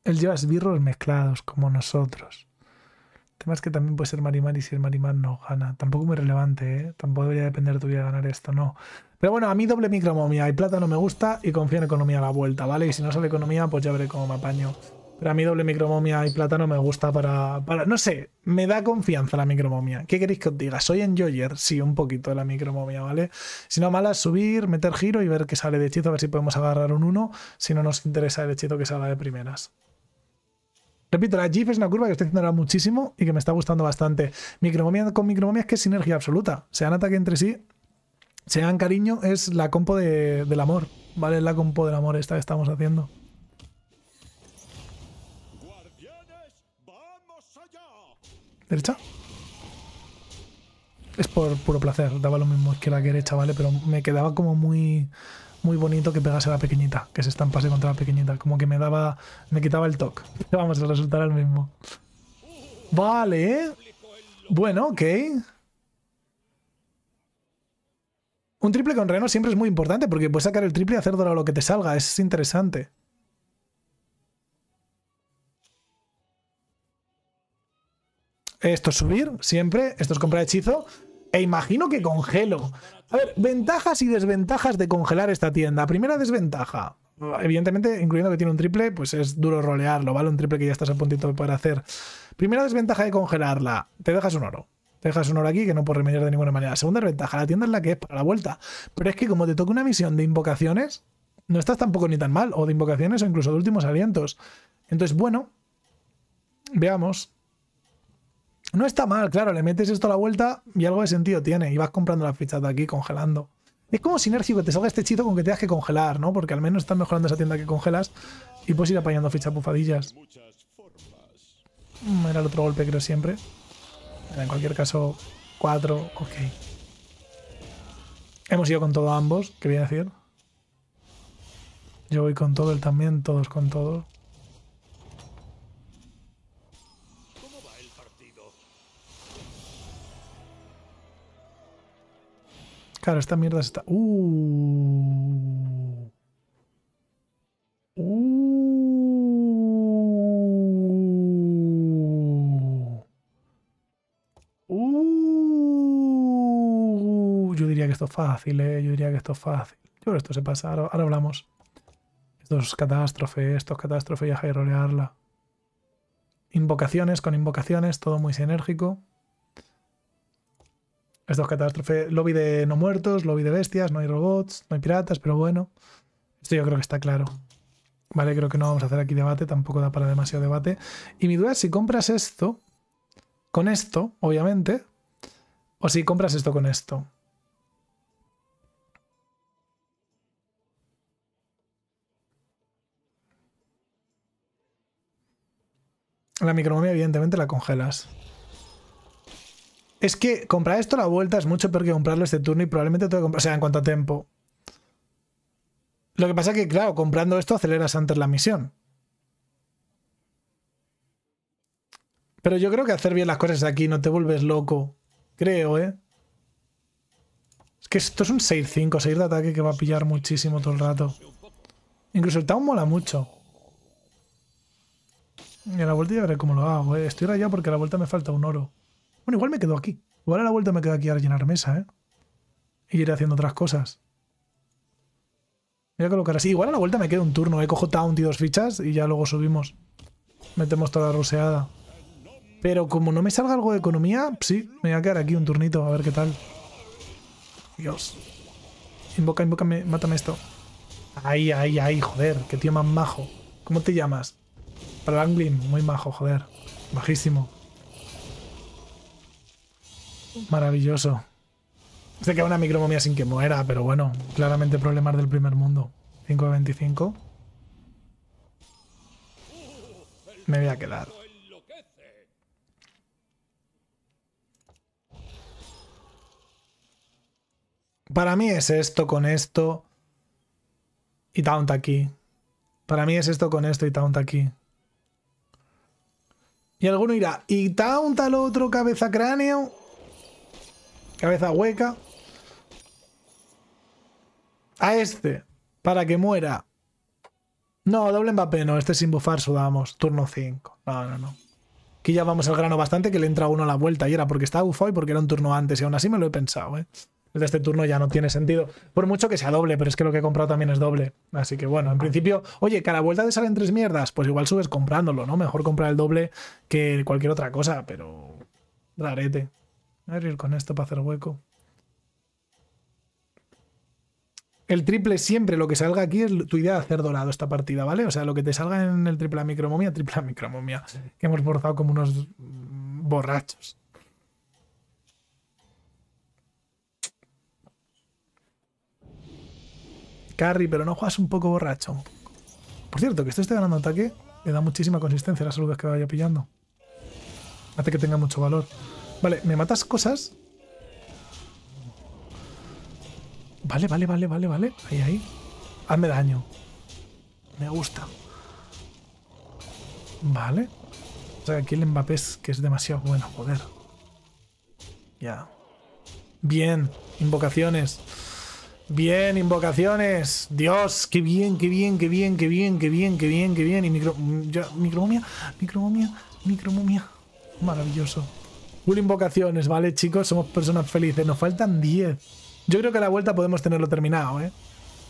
Él lleva esbirros mezclados, como nosotros. El tema es que también puede ser Marimar y si el Marimar no gana. Tampoco muy relevante, ¿eh? Tampoco debería depender de tu vida ganar esto, no. Pero bueno, a mí doble micromomia y plata no me gusta y confío en economía a la vuelta, ¿vale? Y si no sale economía, pues ya veré cómo me apaño. Pero a mí doble micromomia y plata no me gusta para... para no sé, me da confianza la micromomia. ¿Qué queréis que os diga? Soy enjoyer, sí, un poquito de la micromomia, ¿vale? Si no, mala, subir, meter giro y ver qué sale de hechizo, a ver si podemos agarrar un uno. Si no nos interesa el hechizo que salga de primeras. Repito, la GIF es una curva que estoy haciendo ahora muchísimo y que me está gustando bastante. Micromomia con micromomia es que es sinergia absoluta. Se dan ataque entre sí, se dan cariño, es la compo de, del amor, ¿vale? Es la compo del amor esta que estamos haciendo. ¿Derecha? Es por puro placer, daba lo mismo izquierda que derecha, ¿vale? Pero me quedaba como muy... muy bonito que pegase a la pequeñita, que se estampase contra la pequeñita, como que me daba, me quitaba el toque. Vamos, a resultar el mismo. Vale, bueno, ok. Un triple con Reno siempre es muy importante porque puedes sacar el triple y hacer dorado lo que te salga, es interesante. Esto es subir, siempre, esto es comprar hechizo. E imagino que congelo. A ver, ventajas y desventajas de congelar esta tienda. Primera desventaja. Evidentemente, incluyendo que tiene un triple, pues es duro rolearlo, ¿vale? Un triple que ya estás a puntito para hacer. Primera desventaja de congelarla. Te dejas un oro. Te dejas un oro aquí que no puedes remediar de ninguna manera. Segunda desventaja. La tienda es la que es para la vuelta. Pero es que como te toca una misión de invocaciones, no estás tampoco ni tan mal. O de invocaciones o incluso de últimos alientos. Entonces, bueno, veamos... No está mal, claro, le metes esto a la vuelta y algo de sentido tiene. Y vas comprando las fichas de aquí, congelando. Es como sinérgico, te salga este hechizo con que tengas que congelar, ¿no? Porque al menos estás mejorando esa tienda que congelas y puedes ir apañando fichas bufadillas. Era el otro golpe, creo, siempre. En cualquier caso, cuatro, ok. Hemos ido con todo ambos, ¿qué voy a decir? Yo voy con todo, él también, todos con todo. Claro, esta mierda está... Uh. Uh. Uh. Yo diría que esto es fácil, ¿eh? Yo diría que esto es fácil. Yo creo que esto se pasa. Ahora, ahora hablamos. Esto es catástrofe, esto es catástrofe y hay que rolearla. Invocaciones con invocaciones, todo muy sinérgico. Esto es catástrofe. Lobby de no muertos, lobby de bestias, no hay robots, no hay piratas, pero bueno. Esto yo creo que está claro. Vale, creo que no vamos a hacer aquí debate, tampoco da para demasiado debate. Y mi duda es si compras esto con esto, obviamente, o si compras esto con esto. La micronomía evidentemente la congelas. Es que comprar esto a la vuelta es mucho peor que comprarlo este turno y probablemente tengo que comprar... O sea, en cuanto a tiempo. Lo que pasa es que, claro, comprando esto aceleras antes la misión. Pero yo creo que hacer bien las cosas aquí, no te vuelves loco. Creo, ¿eh? Es que esto es un seis cinco, seis de ataque que va a pillar muchísimo todo el rato. Incluso el Town mola mucho. Y a la vuelta ya veré cómo lo hago, ¿eh? Estoy rayado porque a la vuelta me falta un oro. Bueno, igual me quedo aquí. Igual a la vuelta me quedo aquí a rellenar mesa, ¿eh? Y iré haciendo otras cosas. Voy a colocar así. Igual a la vuelta me quedo un turno, ¿eh? Cojo Taunt y dos fichas y ya luego subimos. Metemos toda la ruseada. Pero como no me salga algo de economía, sí, me voy a quedar aquí un turnito, a ver qué tal. Dios. Invoca, invócame, mátame esto. Ahí, ahí, ahí, joder. Qué tío más majo. ¿Cómo te llamas? Para Anglin, muy majo, joder. Majísimo. Maravilloso. Se queda una micromomia sin que muera, pero bueno, claramente problemas del primer mundo. cinco de veinticinco. Me voy a quedar. Para mí es esto con esto y Taunt aquí. Para mí es esto con esto y Taunt aquí. Y alguno irá, y Taunt al otro cabeza cráneo. Cabeza hueca. A este, para que muera. No, doble Mbappé no, este sin bufar sudamos. Turno cinco. No, no, no. Aquí ya vamos al grano bastante, que le entra uno a la vuelta. Y era porque estaba bufado y porque era un turno antes. Y aún así me lo he pensado, ¿eh? De este turno ya no tiene sentido. Por mucho que sea doble, pero es que lo que he comprado también es doble. Así que bueno, en principio, oye, cada vuelta te salen tres mierdas, pues igual subes comprándolo, ¿no? Mejor comprar el doble que cualquier otra cosa, pero... rarete. Voy a abrir con esto para hacer hueco. El triple siempre, lo que salga aquí es tu idea de hacer dorado esta partida, ¿vale? O sea, lo que te salga en el triple a micromomia, triple a micromomia. Sí. Que hemos forzado como unos borrachos. Carry, pero no juegas un poco borracho. Por cierto, que esto esté ganando ataque le da muchísima consistencia a las saludas que vaya pillando. Hace que tenga mucho valor. Vale, ¿me matas cosas? Vale, vale, vale, vale, vale. Ahí, ahí. Hazme daño. Me gusta. Vale. O sea, aquí el Mbappé es que es demasiado bueno, joder. Ya. Bien. Invocaciones. Bien, invocaciones. Dios, qué bien, qué bien, qué bien, qué bien, qué bien, qué bien, qué bien. Y micro, ya, micromomia, micromomia, micromomia. Maravilloso. Full invocaciones, ¿vale, chicos? Somos personas felices. Nos faltan diez. Yo creo que a la vuelta podemos tenerlo terminado, ¿eh?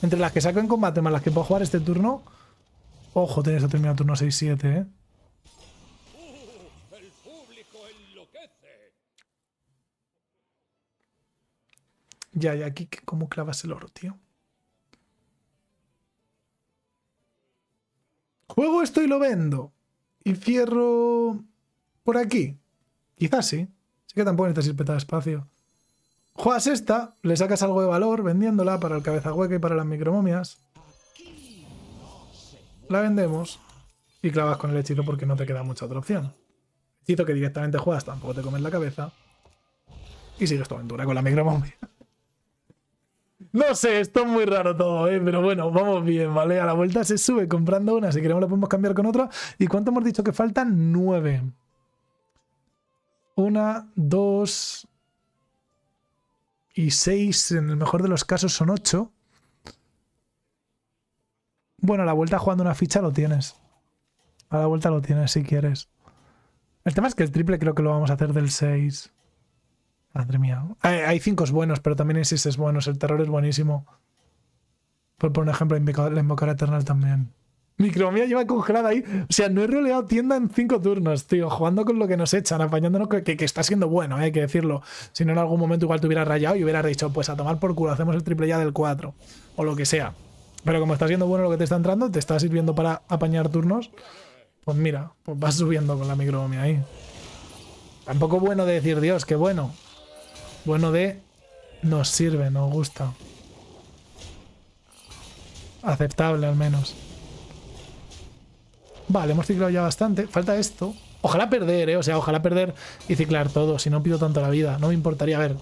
Entre las que saco en combate más las que puedo jugar este turno. Ojo, tenéis que terminar turno seis siete, ¿eh? Ya, ya, aquí, ¿cómo clavas el oro, tío? Juego esto y lo vendo. Y cierro... por aquí. Quizás sí. Sí que tampoco necesitas ir petado espacio. Juegas esta, le sacas algo de valor vendiéndola para el cabeza hueca y para las micromomias. La vendemos y clavas con el hechizo porque no te queda mucha otra opción. Hechizo que directamente juegas, tampoco te comes la cabeza. Y sigues tu aventura con la micromomia. No sé, esto es muy raro todo, ¿eh? Pero bueno, vamos bien, ¿vale? A la vuelta se sube comprando una, si queremos la podemos cambiar con otra. ¿Y cuánto hemos dicho que faltan? Nueve. Una, dos y seis, en el mejor de los casos son ocho. Bueno, a la vuelta jugando una ficha lo tienes. A la vuelta lo tienes si quieres. El tema es que el triple creo que lo vamos a hacer del seis. Madre mía. Hay cinco buenos, pero también hay seis buenos. El terror es buenísimo. Por, por ejemplo, la invocadora eternal también. Micronomía lleva congelada ahí. O sea, no he roleado tienda en cinco turnos, tío. Jugando con lo que nos echan, apañándonos, que, que está siendo bueno, eh, hay que decirlo. Si no, en algún momento igual te hubiera rayado y hubieras dicho, pues a tomar por culo, hacemos el triple ya del cuatro. O lo que sea. Pero como está siendo bueno lo que te está entrando, te está sirviendo para apañar turnos. Pues mira, pues vas subiendo con la micronomía ahí. Tampoco bueno de decir, Dios, qué bueno. Bueno de... Nos sirve, nos gusta. Aceptable al menos. Vale, hemos ciclado ya bastante. Falta esto. Ojalá perder, ¿eh? O sea, ojalá perder y ciclar todo. Si no pido tanto la vida. No me importaría, a ver,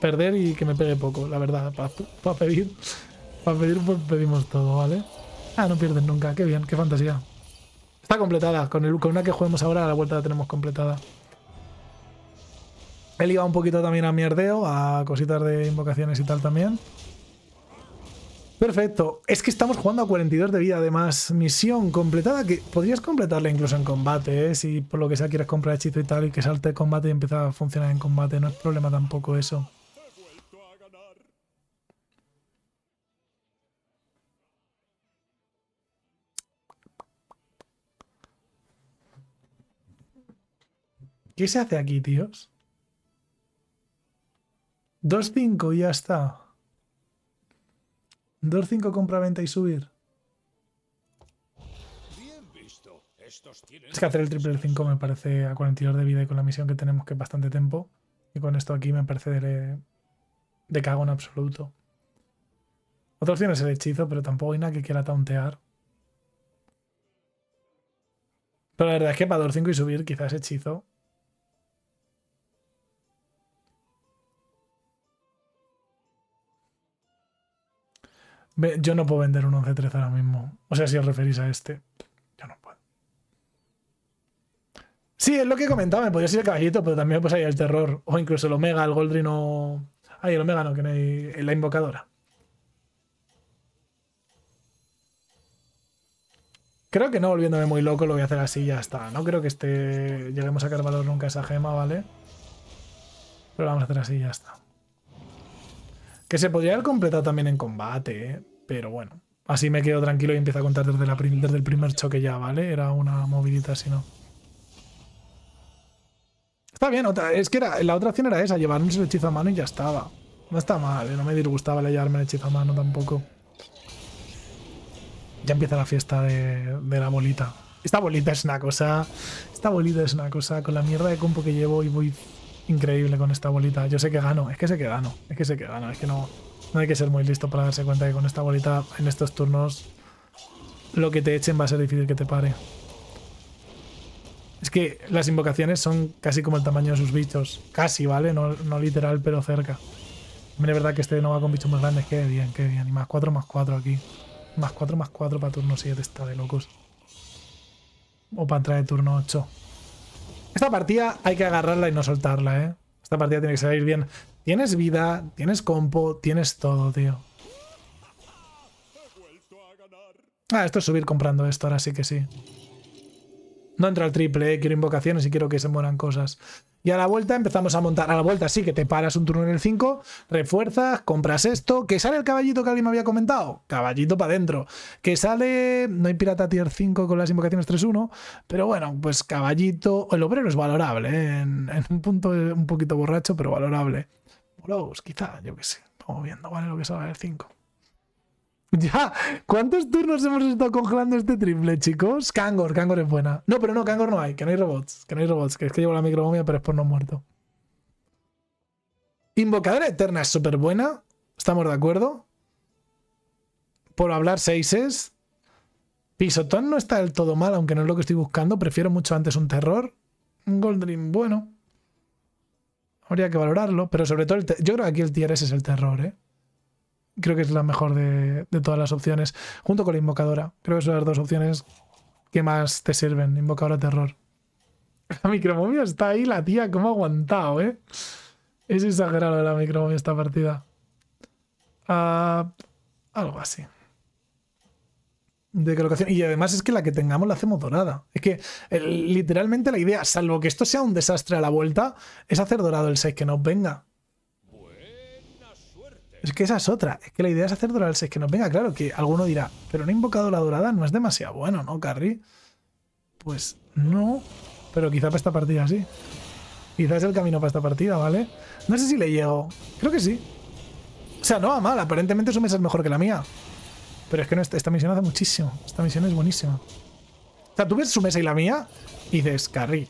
perder y que me pegue poco, la verdad. Para pa pedir, para pedir, pues pedimos todo, ¿vale? Ah, no pierden nunca. Qué bien, qué fantasía. Está completada. Con, el, con una que juguemos ahora, a la vuelta la tenemos completada. He ligado un poquito también a mierdeo, a cositas de invocaciones y tal también. Perfecto. Es que estamos jugando a cuarenta y dos de vida, además. Misión completada, que podrías completarla incluso en combate, ¿eh? Si por lo que sea quieres comprar hechizo y tal, y que salte el combate y empieza a funcionar en combate. No es problema tampoco eso. ¿Qué se hace aquí, tíos? dos cinco y ya está. dos cinco compra, venta y subir. Es que hacer el triple del cinco me parece a cuarenta y dos de vida y con la misión que tenemos, que es bastante tiempo. Y con esto aquí me parece de, de cago en absoluto. Otra opción es el hechizo, pero tampoco hay nada que quiera tauntear. Pero la verdad es que para dos cinco y subir quizás hechizo. Yo no puedo vender un once trece ahora mismo. O sea, si os referís a este, yo no puedo. Sí, es lo que he comentado. Me podría ir el caballito, pero también pues hay el terror. O incluso el omega, el Goldring o... Ay, el omega no, que no hay... La invocadora. Creo que no, volviéndome muy loco, lo voy a hacer así y ya está. No creo que este... lleguemos a sacar valor nunca a esa gema, ¿vale? Pero lo vamos a hacer así y ya está. Que se podría haber completado también en combate, ¿eh? Pero bueno, así me quedo tranquilo y empiezo a contar desde, la prim desde el primer choque ya, ¿vale? Era una movidita, si no. Está bien, otra, es que era, la otra opción era esa, llevarnos el hechizo a mano y ya estaba. No está mal, ¿eh? No me disgustaba llevarme el hechizo a mano tampoco. Ya empieza la fiesta de, de la bolita. Esta bolita es una cosa, esta bolita es una cosa, con la mierda de compo que llevo y voy... Increíble con esta bolita. Yo sé que gano, es que sé que gano, es que sé que gano, es que no, no hay que ser muy listo para darse cuenta que con esta bolita en estos turnos lo que te echen va a ser difícil que te pare. Es que las invocaciones son casi como el tamaño de sus bichos, casi, ¿vale? No, no literal, pero cerca. También es verdad que este no va con bichos más grandes, qué bien, qué bien. Y más cuatro, más cuatro aquí. Más cuatro, más cuatro para turno siete, está de locos. O para entrar de turno ocho. Esta partida hay que agarrarla y no soltarla, ¿eh? Esta partida tiene que salir bien. Tienes vida, tienes compo, tienes todo, tío. Ah, esto es subir comprando esto, ahora sí que sí. No entro al triple, ¿eh? Quiero invocaciones y quiero que se mueran cosas. Y a la vuelta empezamos a montar. A la vuelta sí que te paras un turno en el cinco, refuerzas, compras esto. Que sale el caballito que alguien me había comentado. Caballito para adentro. Que sale... No hay pirata tier cinco con las invocaciones tres uno. Pero bueno, pues caballito... El obrero es valorable, ¿eh? En, en un punto un poquito borracho, pero valorable. Bolos, quizá, yo qué sé. Vamos viendo, ¿vale? Lo que sale el cinco. Ya, ¿cuántos turnos hemos estado congelando este triple, chicos? Kangor, Kangor es buena. No, pero no, Kangor no hay, que no hay robots, que no hay robots, que es que llevo la microbomia, pero es por no muerto. Invocadora Eterna es súper buena, estamos de acuerdo. Por hablar seises. Pisotón no está del todo mal, aunque no es lo que estoy buscando, prefiero mucho antes un terror. Un Goldring, bueno. Habría que valorarlo, pero sobre todo, el yo creo que aquí el tier S es el terror, ¿eh? Creo que es la mejor de, de todas las opciones, junto con la invocadora. Creo que son las dos opciones que más te sirven, invocadora terror. La micromomia está ahí, la tía, cómo ha aguantado, ¿eh? Es exagerado la micromomia esta partida. Uh, algo así. De colocación. Y además es que la que tengamos la hacemos dorada. Es que el, literalmente la idea, salvo que esto sea un desastre a la vuelta, es hacer dorado el seis que nos venga. Es que esa es otra. Es que la idea es hacer dorales. Es que nos venga claro que alguno dirá, pero no he invocado la dorada, no es demasiado bueno, ¿no, Carry? Pues no, pero quizá para esta partida sí. Quizá es el camino para esta partida, ¿vale? No sé si le llego. Creo que sí. O sea, no va mal. Aparentemente su mesa es mejor que la mía. Pero es que no, esta, esta misión hace muchísimo. Esta misión es buenísima. O sea, tú ves su mesa y la mía y dices, Carry,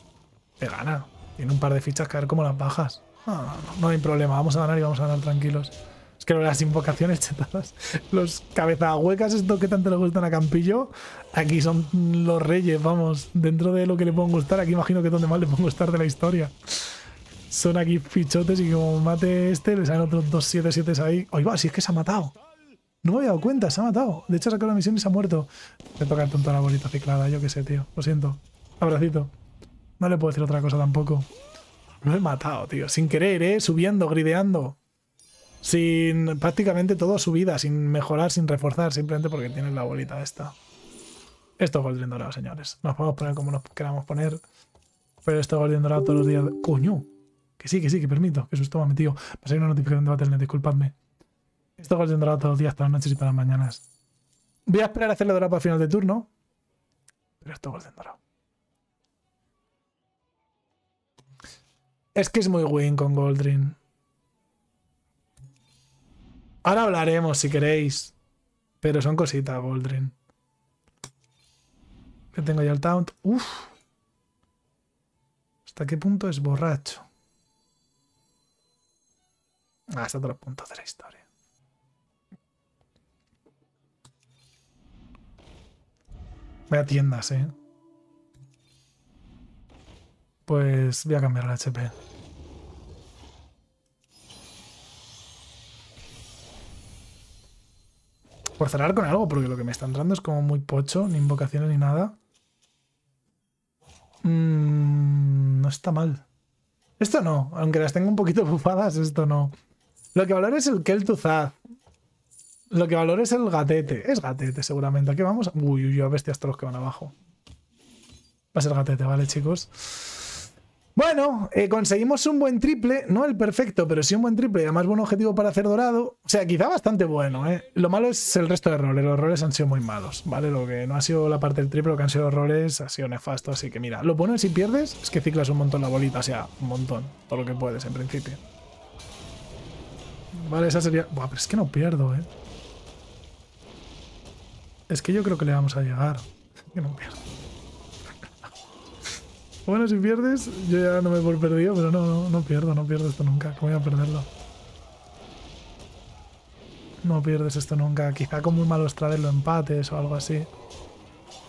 te gana. Tiene un par de fichas que a ver cómo las bajas. Ah, no hay problema, vamos a ganar y vamos a ganar tranquilos. Es que las invocaciones chetadas, los cabezahuecas, esto que tanto le gustan a Campillo, aquí son los reyes, vamos, dentro de lo que le pueden gustar, aquí imagino que donde más le pueden gustar de la historia. Son aquí fichotes y como mate este, le salen otros dos siete siete ahí. ¡Ay, va! Si es que se ha matado. No me había dado cuenta, se ha matado. De hecho, ha sacado la misión y se ha muerto. Te toca el tonto la bolita ciclada, yo qué sé, tío. Lo siento. Abracito. No le puedo decir otra cosa tampoco. Lo he matado, tío. Sin querer, ¿eh? Subiendo, grideando. Sin prácticamente todo subida, sin mejorar, sin reforzar, simplemente porque tienes la bolita esta. Esto es Goldring dorado, señores. Nos podemos poner como nos queramos poner. Pero esto es Goldring dorado todos los días. De... ¡Coño! Que sí, que sí, que permito. Que susto me ha metido. Me salió una notificación de Battle punto net, disculpadme. Esto es Goldring dorado todos los días, todas las noches y todas las mañanas. Voy a esperar a hacerle dorado para final de turno. Pero esto es Goldring dorado. Es que es muy win con Goldring. Ahora hablaremos si queréis. Pero son cositas, Goldring. Que tengo ya el taunt. Uff. ¿Hasta qué punto es borracho? Ah, hasta todos los puntos de la historia. Voy a tiendas, eh. Pues voy a cambiar el H P. Por cerrar con algo, porque lo que me está entrando es como muy pocho, ni invocaciones ni nada. Mm, no está mal. Esto no, aunque las tengo un poquito bufadas, esto no. Lo que valoro es el Kel'Thuzad. Lo que valoro es el Gatete. Es Gatete, seguramente. ¿A qué vamos? Uy, uy, uy, bestias todos los que van abajo. Va a ser Gatete, ¿vale, chicos? Bueno, eh, conseguimos un buen triple. No el perfecto, pero sí un buen triple. Además, buen objetivo para hacer dorado. O sea, quizá bastante bueno, ¿eh? Lo malo es el resto de roles. Los roles han sido muy malos, ¿vale? Lo que no ha sido la parte del triple, lo que han sido los roles ha sido nefasto. Así que mira, lo bueno es si pierdes es que ciclas un montón la bolita. O sea, un montón. Todo lo que puedes, en principio. Vale, esa sería... Buah, pero es que no pierdo, ¿eh? Es que yo creo que le vamos a llegar. Que no pierdo. Bueno, si pierdes, yo ya no me voy perdido, pero no, no, no pierdo, no pierdo esto nunca. ¿Cómo voy a perderlo? No pierdes esto nunca. Quizá con muy malos trades lo empates o algo así.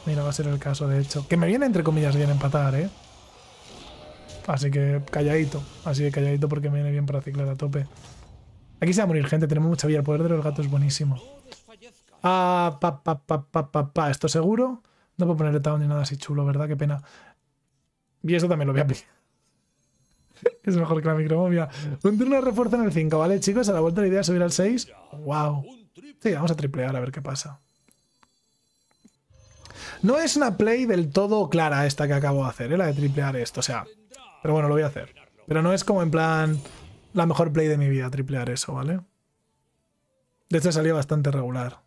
Mira, va a ser el caso, de hecho. Que me viene, entre comillas, bien empatar, ¿eh? Así que calladito. Así que calladito porque me viene bien para ciclar a tope. Aquí se va a morir, gente. Tenemos mucha vida. El poder de los gatos es buenísimo. Ah, pa, pa, pa, pa, pa, pa. Esto seguro. No puedo ponerle taunt ni nada así chulo, ¿verdad? Qué pena. Y eso también lo voy a aplicar. Es mejor que la micromovia. Un turno de refuerzo en el cinco, ¿vale, chicos? A la vuelta la idea es subir al seis. ¡Wow! Sí, vamos a triplear a ver qué pasa. No es una play del todo clara esta que acabo de hacer, ¿eh? La de triplear esto, o sea... Pero bueno, lo voy a hacer. Pero no es como en plan... La mejor play de mi vida, triplear eso, ¿vale? De hecho salió bastante regular.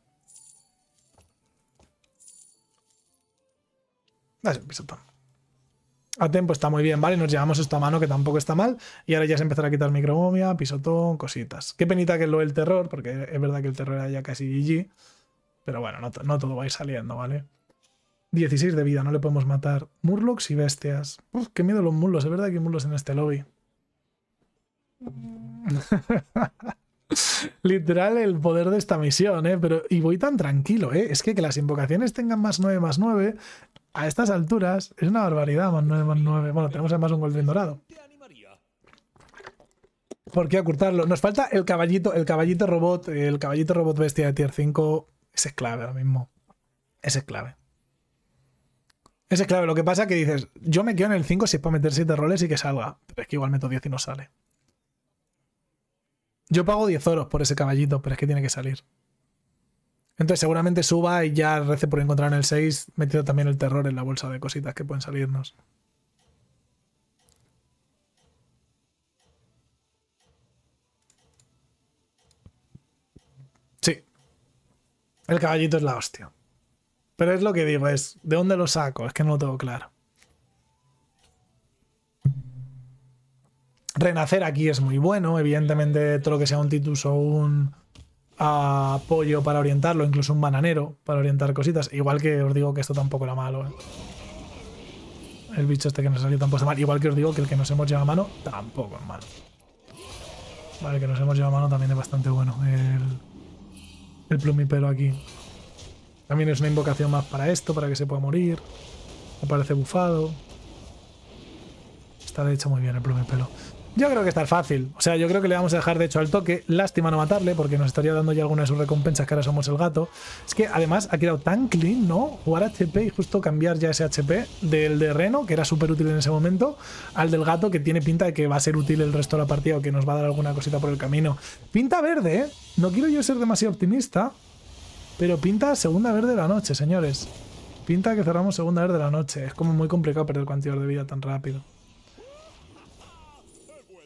Dale un pisotón. A tempo está muy bien, ¿vale? Nos llevamos esto a mano, que tampoco está mal. Y ahora ya se empezará a quitar micromomia, pisotón, cositas. Qué penita que lo del terror, porque es verdad que el terror era ya casi G G. Pero bueno, no, no todo va a ir saliendo, ¿vale? dieciséis de vida, no le podemos matar. Murlocs y bestias. Uf, qué miedo los mulos. Es verdad que hay mulos en este lobby. Literal el poder de esta misión, ¿eh? Pero, y voy tan tranquilo, ¿eh? Es que que las invocaciones tengan más nueve, más nueve... A estas alturas es una barbaridad, más nueve, más nueve. Bueno, tenemos además un Goldring dorado. ¿Por qué ocultarlo? Nos falta el caballito, el caballito robot, el caballito robot bestia de tier cinco. Ese es clave ahora mismo. Ese es clave. Ese es clave. Lo que pasa es que dices, yo me quedo en el cinco si es para meter siete roles y que salga. Pero es que igual meto diez y no sale. Yo pago diez oros por ese caballito, pero es que tiene que salir. Entonces seguramente suba y ya rece por encontrar en el seis, metido también el terror en la bolsa de cositas que pueden salirnos. El caballito es la hostia. Pero es lo que digo, es ¿de dónde lo saco? Es que no lo tengo claro. Renacer aquí es muy bueno, evidentemente todo lo que sea un Titus o un apoyo para orientarlo, incluso un bananero para orientar cositas. Igual que os digo que esto tampoco era malo, ¿eh? El bicho este que nos salió tampoco está mal. Igual que os digo que el que nos hemos llevado a mano tampoco es malo. Vale, que nos hemos llevado a mano también es bastante bueno. El, el plumipero aquí. También es una invocación más para esto, para que se pueda morir. Aparece bufado. Está de hecho muy bien el plumipelo. Yo creo que está fácil. O sea, yo creo que le vamos a dejar de hecho al toque. Lástima no matarle porque nos estaría dando ya alguna de sus recompensas, que ahora somos el gato. Es que además ha quedado tan clean, ¿no? Jugar H P y justo cambiar ya ese H P del de Reno, que era súper útil en ese momento, al del gato, que tiene pinta de que va a ser útil el resto de la partida o que nos va a dar alguna cosita por el camino. Pinta verde, ¿eh? No quiero yo ser demasiado optimista, pero pinta segunda verde de la noche, señores. Pinta que cerramos segunda verde de la noche. Es como muy complicado perder cantidad de vida tan rápido.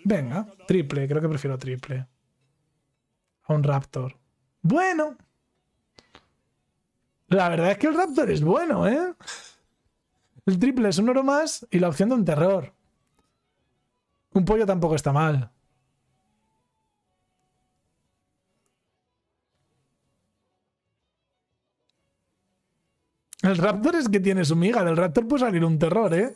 Venga, triple, creo que prefiero triple. A un Raptor. Bueno. La verdad es que el Raptor es bueno, ¿eh? El triple es un oro más y la opción de un terror. Un pollo tampoco está mal. El Raptor es que tiene su miga. Del Raptor puede salir un terror, ¿eh?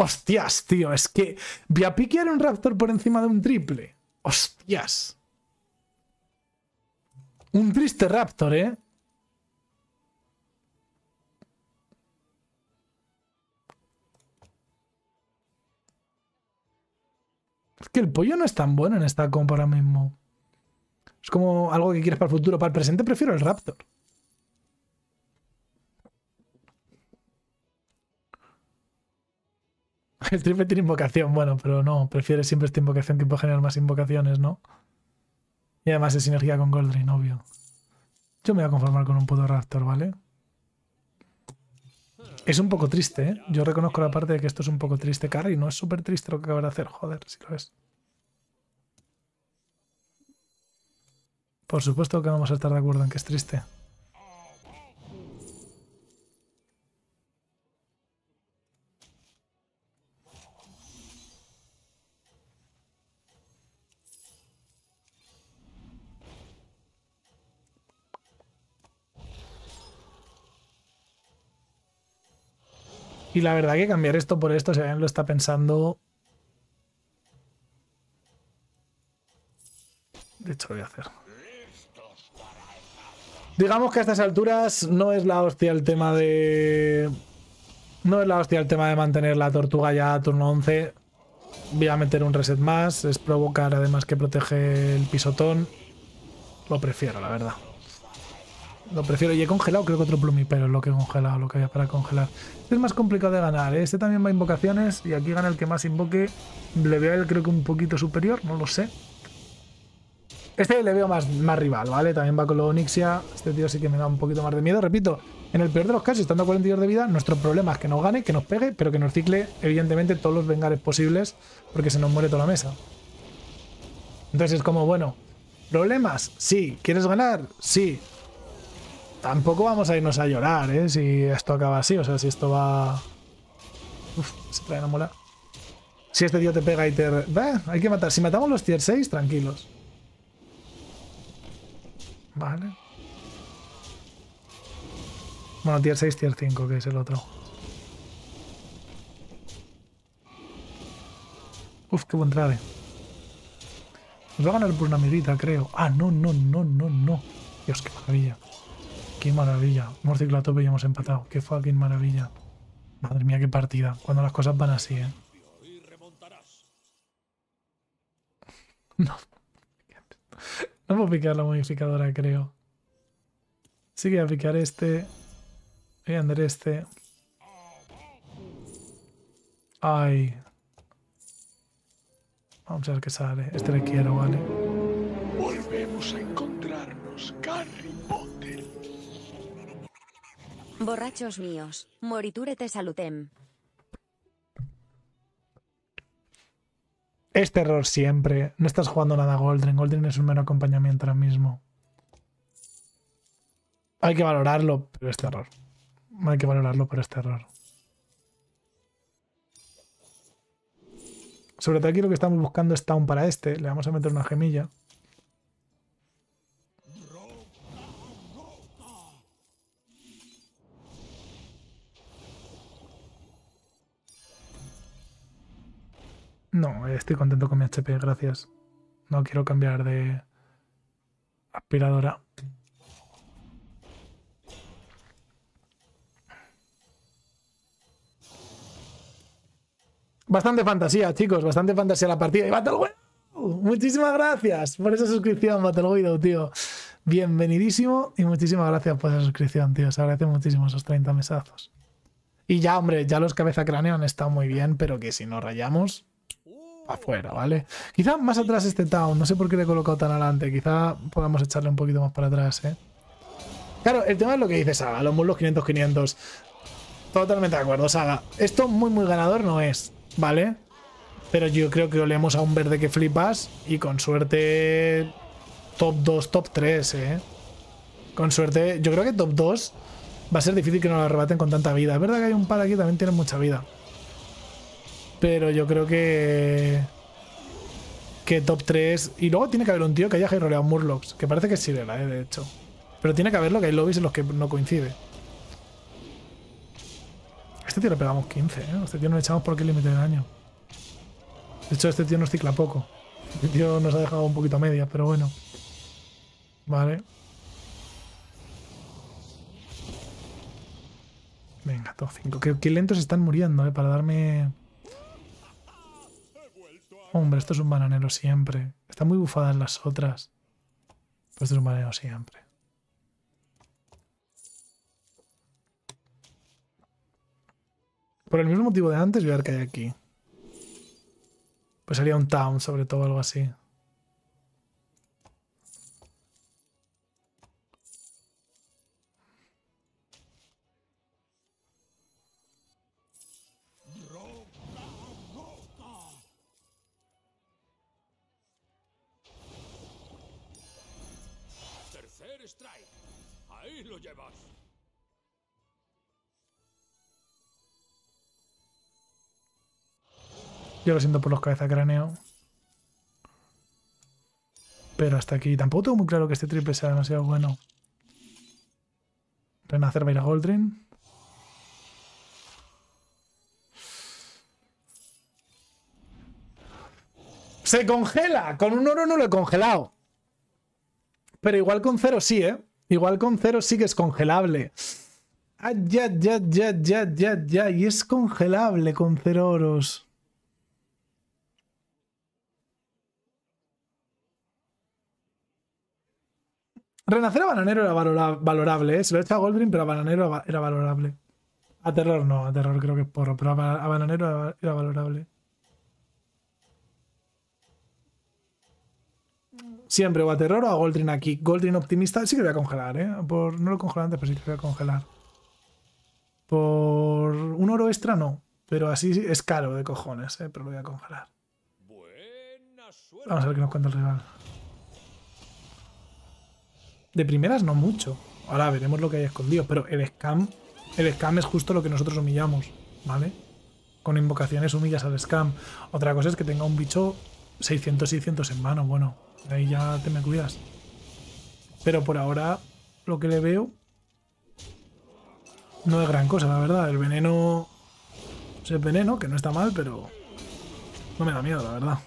Hostias, tío, es que voy a piquear un Raptor por encima de un triple. Hostias. Un triste Raptor, ¿eh? Es que el pollo no es tan bueno en esta compa ahora mismo. Es como algo que quieres para el futuro. Para el presente prefiero el Raptor. El triple tiene invocación, bueno, pero no, prefiere siempre esta invocación que puede generar más invocaciones, ¿no? Y además es sinergia con Goldring, obvio. Yo me voy a conformar con un puto Raptor, ¿vale? Es un poco triste, ¿eh? Yo reconozco la parte de que esto es un poco triste, Carry, no es súper triste lo que acaba de hacer, joder, si lo es. Por supuesto que vamos a estar de acuerdo en que es triste. Y la verdad que cambiar esto por esto, si alguien lo está pensando... De hecho, lo voy a hacer. Digamos que a estas alturas no es la hostia el tema de... No es la hostia el tema de mantener la tortuga ya a turno once. Voy a meter un reset más. Es provocar, además, que protege el pisotón. Lo prefiero, la verdad. Lo prefiero. Y he congelado, creo que otro plumipero es lo que he congelado, lo que había para congelar. Este es más complicado de ganar, ¿eh? Este también va a invocaciones y aquí gana el que más invoque. Le veo a él, creo que un poquito superior, no lo sé. Este le veo más, más rival, ¿vale? También va con la Onixia. Este tío sí que me da un poquito más de miedo. Repito, en el peor de los casos, estando a cuarenta y dos de vida, nuestro problema es que nos gane, que nos pegue, pero que nos cicle, evidentemente, todos los vengares posibles, porque se nos muere toda la mesa. Entonces es como, bueno, ¿problemas? Sí. ¿Quieres ganar? Sí. Tampoco vamos a irnos a llorar, ¿eh? Si esto acaba así, o sea, si esto va... Uf, se trae a molar. Si este tío te pega y te... Bah, hay que matar. Si matamos los tier seis, tranquilos. Vale. Bueno, tier seis, tier cinco, que es el otro. Uf, qué buen trade. Nos va a ganar por una mirita, creo. Ah, no, no, no, no, no. Dios, qué maravilla. Qué maravilla, hemos ciclado a tope y hemos empatado. Qué fucking maravilla. Madre mía, qué partida. Cuando las cosas van así, ¿eh? No. No puedo picar la modificadora, creo. Sí que voy a picar este. Voy a andar este. Ay. Vamos a ver qué sale. Este le quiero, ¿vale? Volvemos a encontrarnos, Carrie Potter. Borrachos míos, moriture te salutem. Este error siempre. No estás jugando nada a Goldring. Goldring es un mero acompañamiento ahora mismo. Hay que valorarlo, pero este error. Hay que valorarlo, pero este error. Sobre todo aquí lo que estamos buscando es Town para este. Le vamos a meter una gemilla. No, estoy contento con mi H P, gracias. No quiero cambiar de aspiradora. Bastante fantasía, chicos, bastante fantasía la partida. ¡Y Battlegrounds! Muchísimas gracias por esa suscripción, Battlegrounds, tío. Bienvenidísimo y muchísimas gracias por esa suscripción, tío. Se agradece muchísimo esos treinta mesazos. Y ya, hombre, ya los cabeza cráneo han estado muy bien, pero que si nos rayamos, afuera, ¿vale? Quizá más atrás este Town, no sé por qué le he colocado tan adelante. Quizá podamos echarle un poquito más para atrás, ¿eh? Claro, el tema es lo que dice Saga, los mulos quinientos quinientos. Totalmente de acuerdo, Saga. Esto muy, muy ganador no es, ¿vale? Pero yo creo que olemos a un verde que flipas y con suerte top dos, top tres, ¿eh? Con suerte, yo creo que top dos va a ser difícil que nos lo arrebaten con tanta vida. Es verdad que hay un par aquí que también tienen mucha vida. Pero yo creo que... Que top tres... Y luego tiene que haber un tío que haya hiroleado Murlocs, que parece que es Sirela, ¿eh? De hecho. Pero tiene que haberlo, que hay lobbies en los que no coincide. Este tío le pegamos quince, ¿eh? Este tío no le echamos porque el límite de daño. De hecho, este tío nos cicla poco. Este tío nos ha dejado un poquito a medias, pero bueno. Vale. Venga, top cinco. Qué, qué lentos están muriendo, ¿eh? Para darme... Hombre, esto es un bananero siempre. Están muy bufadas las otras. Pero esto es un bananero siempre. Por el mismo motivo de antes, voy a ver qué hay aquí. Pues sería un Town, sobre todo, algo así. Yo lo siento por los cabeza cráneo. Pero hasta aquí. Tampoco tengo muy claro que este triple sea demasiado bueno. Renacer va a ir a Goldring. ¡Se congela! Con un oro no lo he congelado. Pero igual con cero sí, ¿eh? Igual con cero sí que es congelable. Ah, ya, ya, ya, ya, ya, ya. Y es congelable con cero oros. Renacer a Bananero era valora valorable, ¿eh? Se lo he hecho a Goldring, pero a Bananero va era valorable. A Terror no, a Terror creo que es porro, pero a, ba a Bananero era valorable. Siempre o a Terror o a Goldring aquí. Goldring optimista sí que voy a congelar, ¿eh? Por, no lo congelé antes, pero sí que voy a congelar. Por un oro extra no, pero así es caro de cojones, ¿eh? Pero lo voy a congelar. Vamos a ver qué nos cuenta el rival. De primeras no mucho. Ahora veremos lo que hay escondido. Pero el scam, el scam es justo lo que nosotros humillamos, ¿vale? Con invocaciones humillas al scam. Otra cosa es que tenga un bicho seiscientos seiscientos en mano. Bueno, ahí ya te me cuidas. Pero por ahora lo que le veo no es gran cosa, la verdad. El veneno es el veneno, que no está mal, pero no me da miedo, la verdad.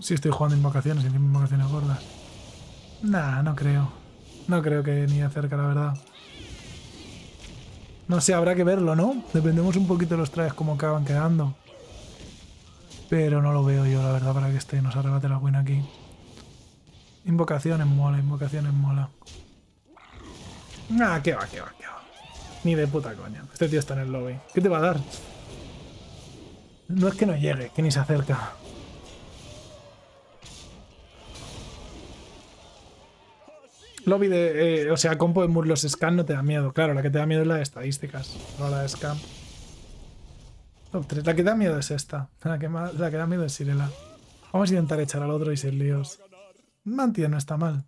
Sí estoy jugando invocaciones, encima invocaciones gordas. Nah, no creo. No creo que ni acerca, la verdad. No sé, habrá que verlo, ¿no? Dependemos un poquito de los trajes, cómo acaban quedando. Pero no lo veo yo, la verdad, para que este nos arrebate la win aquí. Invocaciones mola, invocaciones mola. Nah, que va, que va, que va. Ni de puta coña. Este tío está en el lobby. ¿Qué te va a dar? No es que no llegue, que ni se acerca. Lobby de... Eh, o sea, compo de Murlocs Scan no te da miedo. Claro, la que te da miedo es la de estadísticas, no la de Scan. top tres. La que da miedo es esta. La que, más, la que da miedo es Sirela. Vamos a intentar echar al otro y sin líos. Mantia no está mal.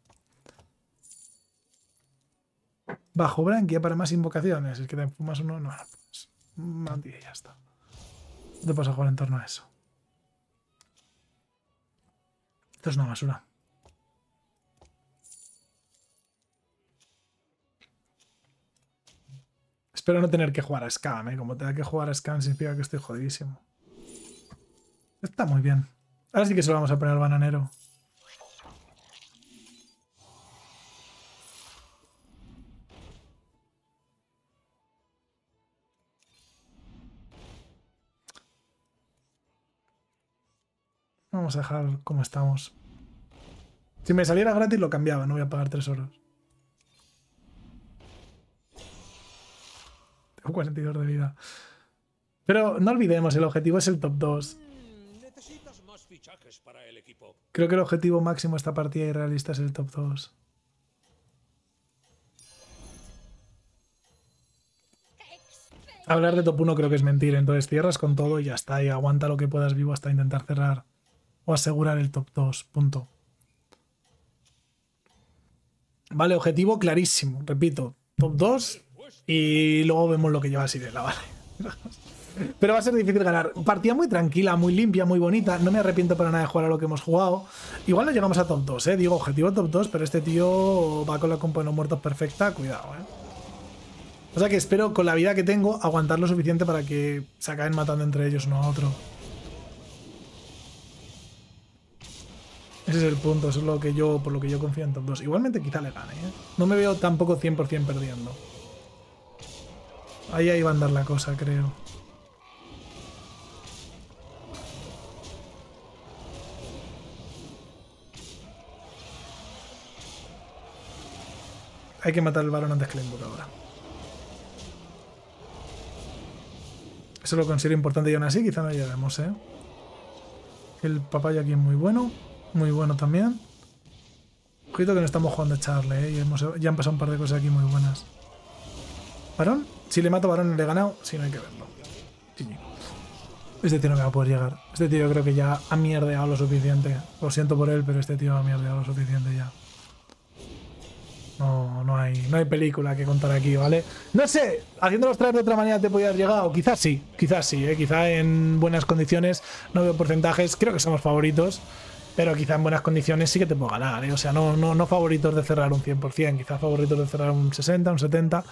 Bajo branquia para más invocaciones. Es que te fumas uno, no, pues, mate y ya está. No te puedes jugar en torno a eso. Esto es una basura. Espero no tener que jugar a Scam, ¿eh? Como tenga que jugar a Scam significa que estoy jodidísimo. Está muy bien. Ahora sí que se lo vamos a poner al bananero. Vamos a dejar como estamos. Si me saliera gratis lo cambiaba, no voy a pagar tres euros. Tengo cuarenta y dos de vida. Pero no olvidemos, el objetivo es el top dos. Creo que el objetivo máximo de esta partida irrealista es el top dos. Hablar de top uno creo que es mentir, entonces cierras con todo y ya está, y aguanta lo que puedas vivo hasta intentar cerrar o asegurar el top dos, punto. Vale, objetivo clarísimo, repito, top dos y luego vemos lo que lleva Sirela, vale. Pero va a ser difícil ganar. Partida muy tranquila, muy limpia, muy bonita. No me arrepiento para nada de jugar a lo que hemos jugado. Igual no llegamos a top dos, eh. Digo, objetivo top dos, pero este tío va con la compa de los muertos perfecta. Cuidado, eh. O sea que espero, con la vida que tengo, aguantar lo suficiente para que se acaben matando entre ellos uno a otro. Ese es el punto, eso es lo que yo, por lo que yo confío en top dos. Igualmente quizá le gane, ¿eh? No me veo tampoco cien por cien perdiendo. Ahí, ahí va a andar la cosa, creo. Hay que matar al varón antes que le invoque ahora. Eso lo considero importante y aún así quizá no lleguemos, ¿eh? El papayo aquí es muy bueno. Muy bueno también. Ojito que no estamos jugando a Charlie, ¿eh? Y hemos, ya han pasado un par de cosas aquí muy buenas. ¿Varón? Si le mato a Varón le he ganado. Si no, hay que verlo. Este tío no me va a poder llegar. Este tío yo creo que ya ha mierdeado lo suficiente. Lo siento por él, pero este tío ha mierdeado lo suficiente ya. No, no hay, no hay película que contar aquí, ¿vale? No sé, haciéndolos traer de otra manera te podía haber llegado. Quizás sí, quizás sí, ¿eh? Quizá en buenas condiciones. No veo porcentajes, creo que somos favoritos. Pero quizá en buenas condiciones sí que te puedo ganar, ¿eh? O sea, no, no, no favoritos de cerrar un cien por cien, quizá favoritos de cerrar un sesenta, un setenta,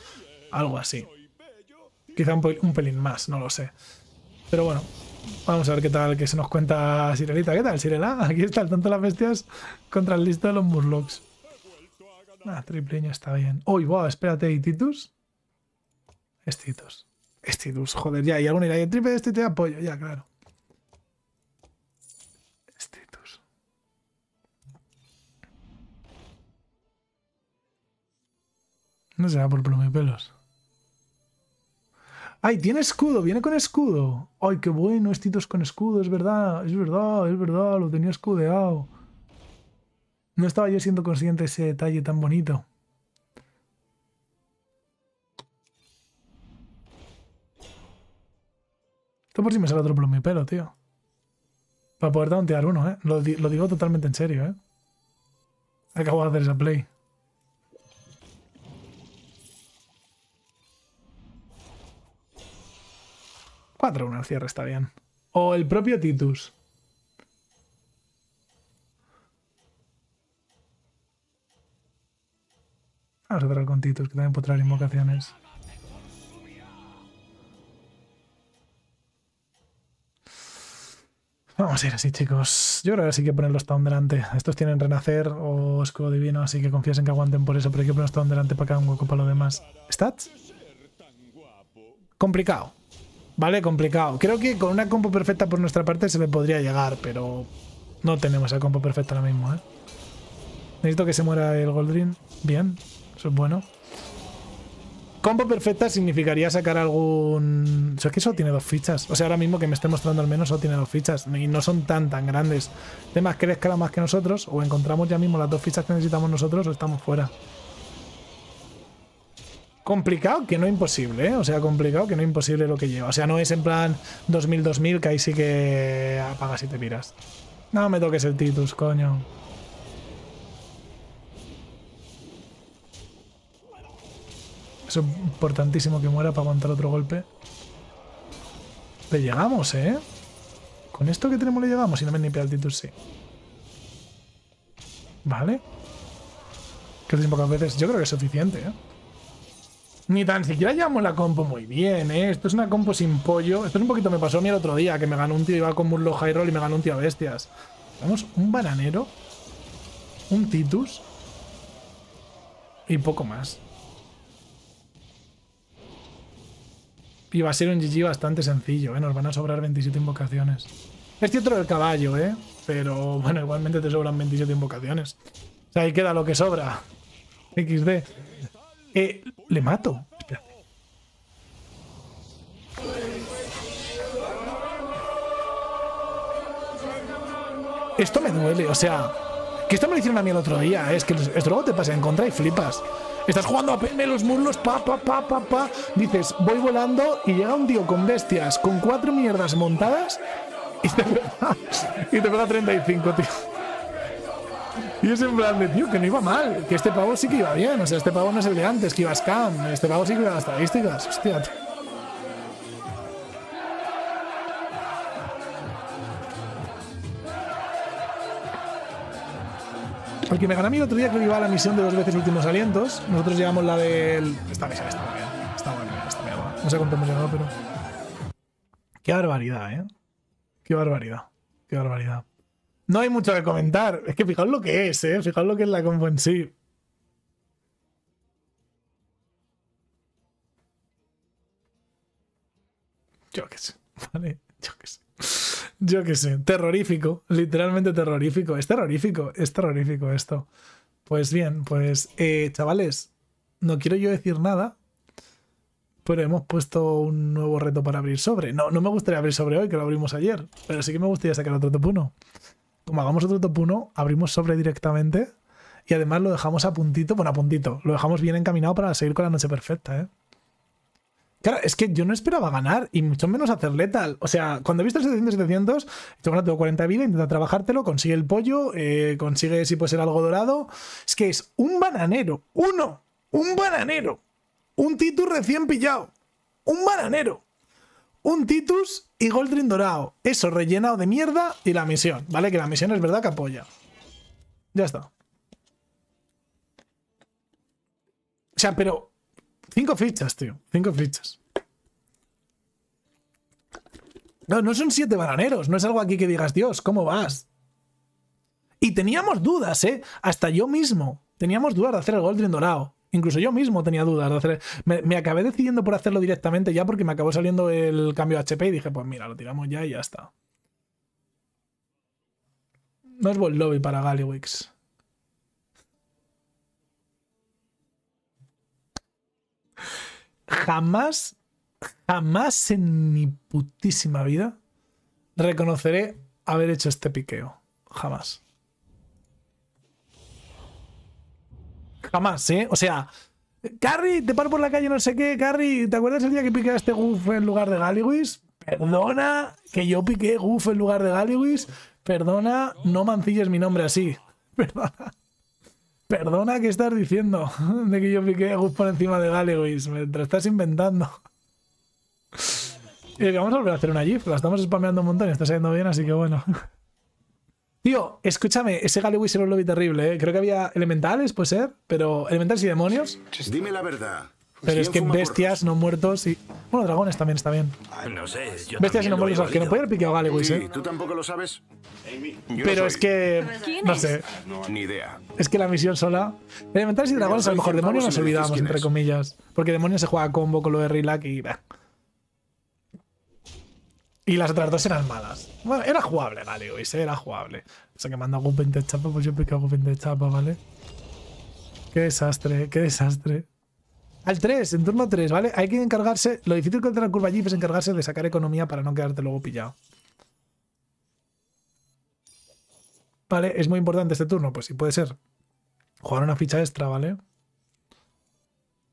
algo así. Quizá un, un pelín más, no lo sé. Pero bueno, vamos a ver qué tal que se nos cuenta Sirelita. ¿Qué tal, Sirela? Aquí está el tonto de las bestias contra el listo de los Murlocs. Ah, tripleño está bien. ¡Uy, oh, wow! Espérate, ¿y Titus? Es Titus. Es Titus, joder, ya. Y alguna irá, y el triple de este te apoyo, ya, claro. Es Titus. No será por plumipelos. ¡Ay, tiene escudo! ¡Viene con escudo! ¡Ay, qué bueno! Es Titus con escudo, es verdad. Es verdad, es verdad. Lo tenía escudeado. No estaba yo siendo consciente de ese detalle tan bonito. Esto por si me sale otro plumipelo, tío. Para poder tauntear uno, ¿eh? Lo, lo digo totalmente en serio, ¿eh? Acabo de hacer esa play. cuatro uno al cierre está bien. O el propio Titus. Vamos a cerrar con Titus, que también puedo traer invocaciones. Vamos a ir así, chicos. Yo creo que sí que ponerlos down delante. Estos tienen Renacer o Escudo Divino, así que confías en que aguanten por eso, pero hay que ponerlos down delante para cada un hueco para lo demás. ¿Stats? Complicado. Vale, complicado. Creo que con una compo perfecta por nuestra parte se le podría llegar, pero no tenemos la compo perfecta ahora mismo, ¿eh? Necesito que se muera el Goldring. Bien. Eso es bueno. Combo perfecta significaría sacar algún... O sea, es que solo tiene dos fichas. O sea, ahora mismo que me esté mostrando al menos solo tiene dos fichas. Y no son tan, tan grandes. El tema es que crezca más que nosotros. O encontramos ya mismo las dos fichas que necesitamos nosotros o estamos fuera. Complicado que no imposible, ¿eh? O sea, complicado que no imposible lo que lleva. O sea, no es en plan dos mil dos mil que ahí sí que apagas y te miras. No me toques el Titus, coño. Es importantísimo que muera para aguantar otro golpe. Le llegamos, ¿eh? Con esto que tenemos le llegamos. Y no me ni altitud, sí. Vale. Que lo pocas veces. Yo creo que es suficiente, ¿eh? Ni tan siquiera llevamos la compo muy bien, ¿eh? Esto es una compo sin pollo. Esto es un poquito me pasó a mí el otro día, que me ganó un tío, iba con Murlo High Roll y me ganó un tío a bestias. Vamos, un bananero, un Titus y poco más. Y va a ser un G G bastante sencillo, ¿eh? Nos van a sobrar veintisiete invocaciones. Este otro del caballo, ¿eh? Pero bueno, igualmente te sobran veintisiete invocaciones. O sea, ahí queda lo que sobra. equis de. Eh, le mato. Espérate. Esto me duele, o sea... Que esto me lo hicieron a mí el otro día, ¿eh? Es que esto luego te pasa en contra y flipas. Estás jugando a P M, los muslos, pa, pa, pa, pa, pa. Dices, voy volando y llega un tío con bestias, con cuatro mierdas montadas y te pega, y te pega treinta y cinco, tío. Y es en plan de, tío, que no iba mal, que este pavo sí que iba bien, o sea, este pavo no es el de antes, que iba a scam, este pavo sí que iba a las estadísticas, hostia. Tío. El que me ganó a mí el otro día creo que iba a la misión de dos veces últimos alientos, nosotros llevamos la del... Esta misión está muy bien, está muy bien, está muy bien. No sé cuánto hemos llegado, pero... Qué barbaridad, ¿eh? Qué barbaridad, qué barbaridad. No hay mucho que comentar. Es que fijaos lo que es, ¿eh? Fijaos lo que es la combo en sí. Yo qué sé, ¿vale? Yo qué sé. Yo qué sé. Terrorífico. Literalmente terrorífico. Es terrorífico. Es terrorífico esto. Pues bien, pues... Eh, chavales, no quiero yo decir nada, pero hemos puesto un nuevo reto para abrir sobre. No, no me gustaría abrir sobre hoy, que lo abrimos ayer. Pero sí que me gustaría sacar otro top uno. Como hagamos otro top uno, abrimos sobre directamente y además lo dejamos a puntito, bueno, a puntito, lo dejamos bien encaminado para seguir con la noche perfecta, ¿eh? Claro, es que yo no esperaba ganar y mucho menos hacer letal. O sea, cuando he visto el setecientos setecientos, bueno, tengo cuarenta de vida, intenta trabajártelo, consigue el pollo, eh, consigue si puede ser algo dorado. Es que es un bananero, uno, un bananero, un Titus recién pillado, un bananero, un Titus y Goldring dorado. Eso, rellenado de mierda y la misión. Vale, que la misión es verdad que apoya. Ya está. O sea, pero... Cinco fichas, tío. Cinco fichas. No, no son siete bananeros. No es algo aquí que digas, Dios, ¿cómo vas? Y teníamos dudas, ¿eh? Hasta yo mismo. Teníamos dudas de hacer el Goldring dorado. Incluso yo mismo tenía dudas de hacer... Me, me acabé decidiendo por hacerlo directamente ya porque me acabó saliendo el cambio de H P y dije, pues mira, lo tiramos ya y ya está. No es buen lobby para Gallywix. Jamás, jamás en mi putísima vida reconoceré haber hecho este piqueo. Jamás. Jamás, ¿eh? O sea, Carrie, te paro por la calle, no sé qué, Carrie, ¿te acuerdas el día que piqué a este Guff en lugar de Gallywix? Perdona que yo piqué Guff en lugar de Gallywix. Perdona, no mancilles mi nombre así. Perdona. Perdona, ¿qué estás diciendo? De que yo piqué a Guff por encima de Gallywix. Me lo estás inventando. Eh, vamos a volver a hacer una GIF. La estamos spameando un montón y está saliendo bien, así que bueno. Tío, escúchame, ese Gallywix era un lobby terrible, ¿eh? Creo que había elementales, puede ser, pero elementales y demonios. Dime la verdad. Pero es que bestias, no muertos y... Bueno, dragones también está bien. No sé, yo bestias y no muertos, que no podía haber piqueado Gallywix, ¿eh? Tú tampoco lo sabes. Pero es que... No sé. Ni idea. Es que la misión sola... Elementales y dragones, a lo mejor demonios nos olvidamos, entre comillas. Porque demonios se juega a combo con lo de Rylak y... Y las otras dos eran malas. Bueno, era jugable, Gallywix, era jugable. O sea, que manda algún veinte chapa, pues yo pico algún veinte chapa, ¿vale? Qué desastre, qué desastre. Al tres, en turno tres, ¿vale? Hay que encargarse... Lo difícil contra la curva allí es encargarse de sacar economía para no quedarte luego pillado. Vale, es muy importante este turno, pues sí, puede ser. Jugar una ficha extra, ¿vale?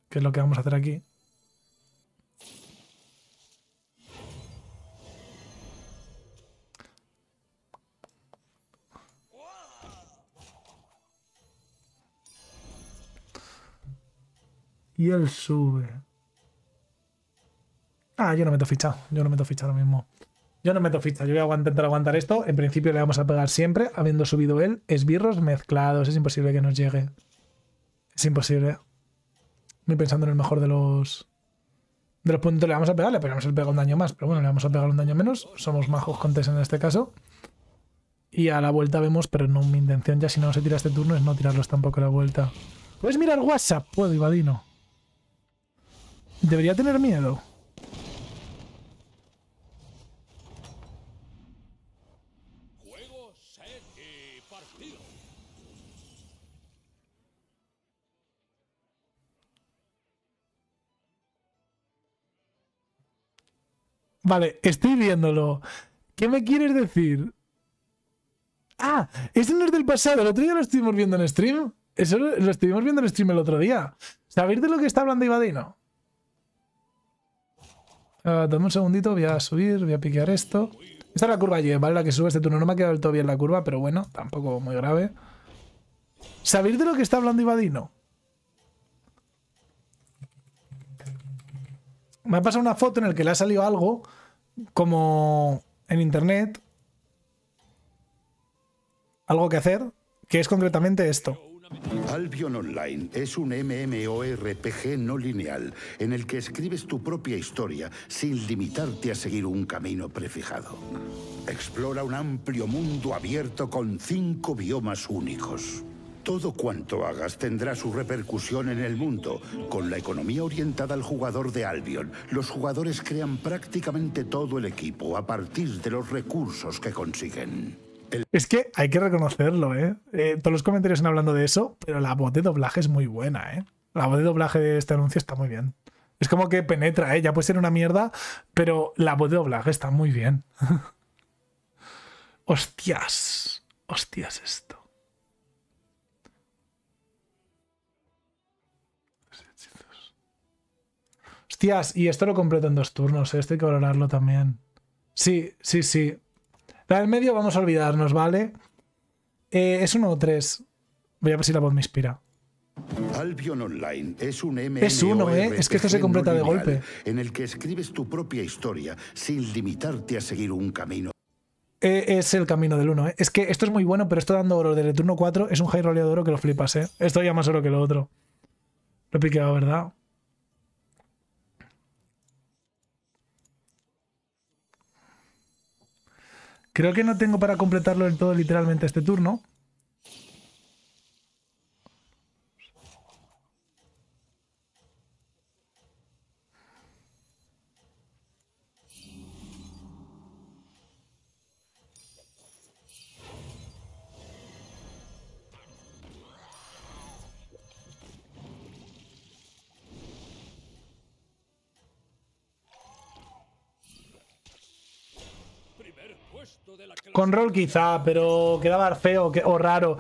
Que es lo que vamos a hacer aquí. Y él sube. Ah, yo no meto ficha. Yo no meto ficha ahora mismo. Yo no meto ficha. Yo voy a intentar aguantar esto. En principio le vamos a pegar siempre, habiendo subido él. Esbirros mezclados. Es imposible que nos llegue. Es imposible. Voy pensando en el mejor de los... De los puntos le vamos a pegar. Le pegamos el pega un daño más. Pero bueno, le vamos a pegar un daño menos. Somos majos con Tess en este caso. Y a la vuelta vemos, pero no mi intención ya, si no se tira este turno, es no tirarlos tampoco a la vuelta. ¿Puedes mirar WhatsApp? Puedo, Ibadino. Debería tener miedo. Juego, set y partido. Vale, estoy viéndolo. ¿Qué me quieres decir? Ah, este no es del pasado, el otro día lo estuvimos viendo en stream. Eso lo, lo estuvimos viendo en stream el otro día. ¿Sabéis de lo que está hablando Ibadino? Uh, dame un segundito, voy a subir, voy a piquear esto. Esta es la curva Y, ¿vale? La que sube este turno. No me ha quedado del todo bien la curva, pero bueno, tampoco muy grave. ¿Sabéis de lo que está hablando Ibadino? Me ha pasado una foto en la que le ha salido algo como en internet... Algo que hacer, que es concretamente esto. Albion Online es un MMORPG no lineal en el que escribes tu propia historia sin limitarte a seguir un camino prefijado. Explora un amplio mundo abierto con cinco biomas únicos. Todo cuanto hagas tendrá su repercusión en el mundo. Con la economía orientada al jugador de Albion, los jugadores crean prácticamente todo el equipo a partir de los recursos que consiguen. Es que hay que reconocerlo, ¿eh? ¿eh? Todos los comentarios están hablando de eso, pero la voz de doblaje es muy buena, ¿eh? La voz de doblaje de este anuncio está muy bien. Es como que penetra, ¿eh? Ya puede ser una mierda, pero la voz de doblaje está muy bien. Hostias. Hostias esto. Hostias, y esto lo completo en dos turnos, ¿eh? Esto hay que valorarlo también. Sí, sí, sí. La del medio vamos a olvidarnos, ¿vale? Eh, es uno o tres. Voy a ver si la voz me inspira. Albion Online es un MMORPG. Es uno, ¿eh? Es que esto se completa de golpe. En el que escribes tu propia historia sin limitarte a seguir un camino. Eh, es el camino del uno, ¿eh? Es que esto es muy bueno, pero esto dando oro desde el turno cuatro es un high roll de oro que lo flipas, ¿eh? Esto ya más oro que lo otro. Lo he piqueado, ¿verdad? Creo que no tengo para completarlo del todo literalmente este turno. Con rol quizá, pero quedaba feo que, o raro.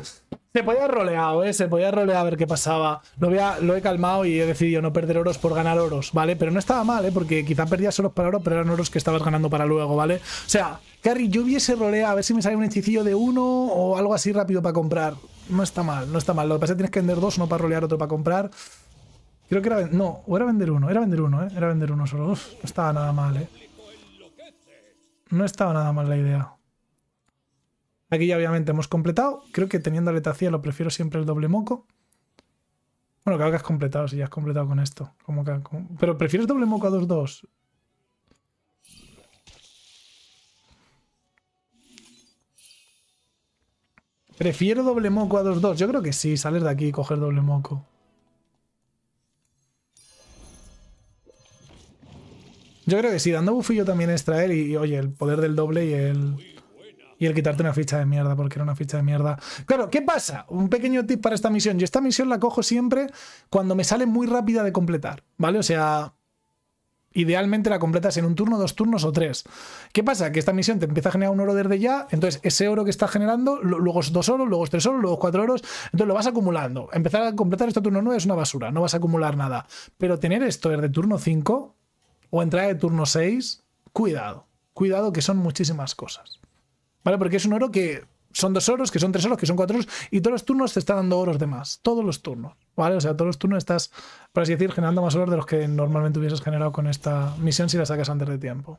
Se podía haber roleado, ¿eh? Se podía rolear a ver qué pasaba. Lo, a, lo he calmado y he decidido no perder oros por ganar oros, ¿vale? Pero no estaba mal, ¿eh? Porque quizá perdías oros para oro, pero eran oros que estabas ganando para luego, ¿vale? O sea, Carry, yo hubiese roleado a ver si me sale un hechicillo de uno o algo así rápido para comprar. No está mal, no está mal. Lo que pasa es que tienes que vender dos, uno para rolear, otro para comprar. Creo que era... No, o era vender uno. Era vender uno, ¿eh? Era vender uno solo. Uf, no estaba nada mal, ¿eh? No estaba nada mal la idea. Aquí ya obviamente hemos completado. Creo que teniendo aleta cielo lo prefiero siempre el doble moco. Bueno, claro que has completado, si ya has completado con esto. Como que, como... Pero prefieres doble moco a dos dos. Prefiero doble moco a dos dos. Yo creo que sí, sales de aquí y coger doble moco. Yo creo que sí, dando bufillo también extra él y, y oye, el poder del doble y el... Y el quitarte una ficha de mierda, porque era una ficha de mierda. Claro, ¿qué pasa? Un pequeño tip para esta misión. Yo esta misión la cojo siempre cuando me sale muy rápida de completar, ¿vale? O sea, idealmente la completas en un turno, dos turnos o tres. ¿Qué pasa? Que esta misión te empieza a generar un oro desde ya, entonces ese oro que está generando, luego es dos oros, luego es tres oros, luego es cuatro oros, entonces lo vas acumulando. Empezar a completar este turno nueve es una basura, no vas a acumular nada. Pero tener esto desde turno cinco o entrada de turno seis, cuidado, cuidado que son muchísimas cosas. ¿Vale? Porque es un oro que son dos oros, que son tres oros, que son cuatro oros, y todos los turnos te está dando oros de más, todos los turnos, ¿vale? O sea, todos los turnos estás, por así decir, generando más oros de los que normalmente hubieses generado con esta misión si la sacas antes de tiempo.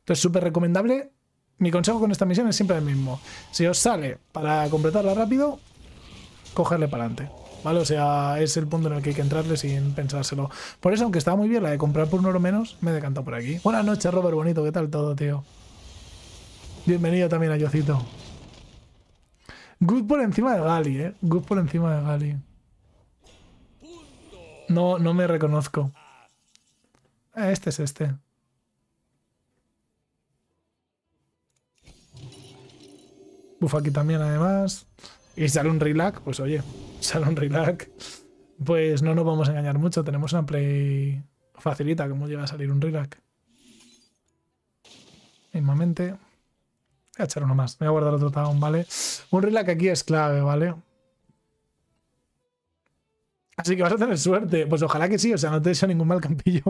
Entonces, súper recomendable. Mi consejo con esta misión es siempre el mismo. Si os sale para completarla rápido, cogerle para adelante, ¿vale? O sea, es el punto en el que hay que entrarle sin pensárselo. Por eso, aunque estaba muy bien la de comprar por un oro menos, me he decantado por aquí. Buenas noches, Robert Bonito, ¿qué tal todo, tío? Bienvenido también a Yocito. Good por encima de Gali, ¿eh? Good por encima de Gali. No, no me reconozco. Este es este. Buff aquí también, además. Y sale un Rylak, pues oye, sale un Rylak. Pues no nos vamos a engañar mucho, tenemos una play facilita, como llega a salir un Rylak. Mismamente. Voy a echar uno más, me voy a guardar otro town, ¿vale? Un Rylak aquí es clave, ¿vale? Así que vas a tener suerte. Pues ojalá que sí, o sea, no te deseo ningún mal, campillo.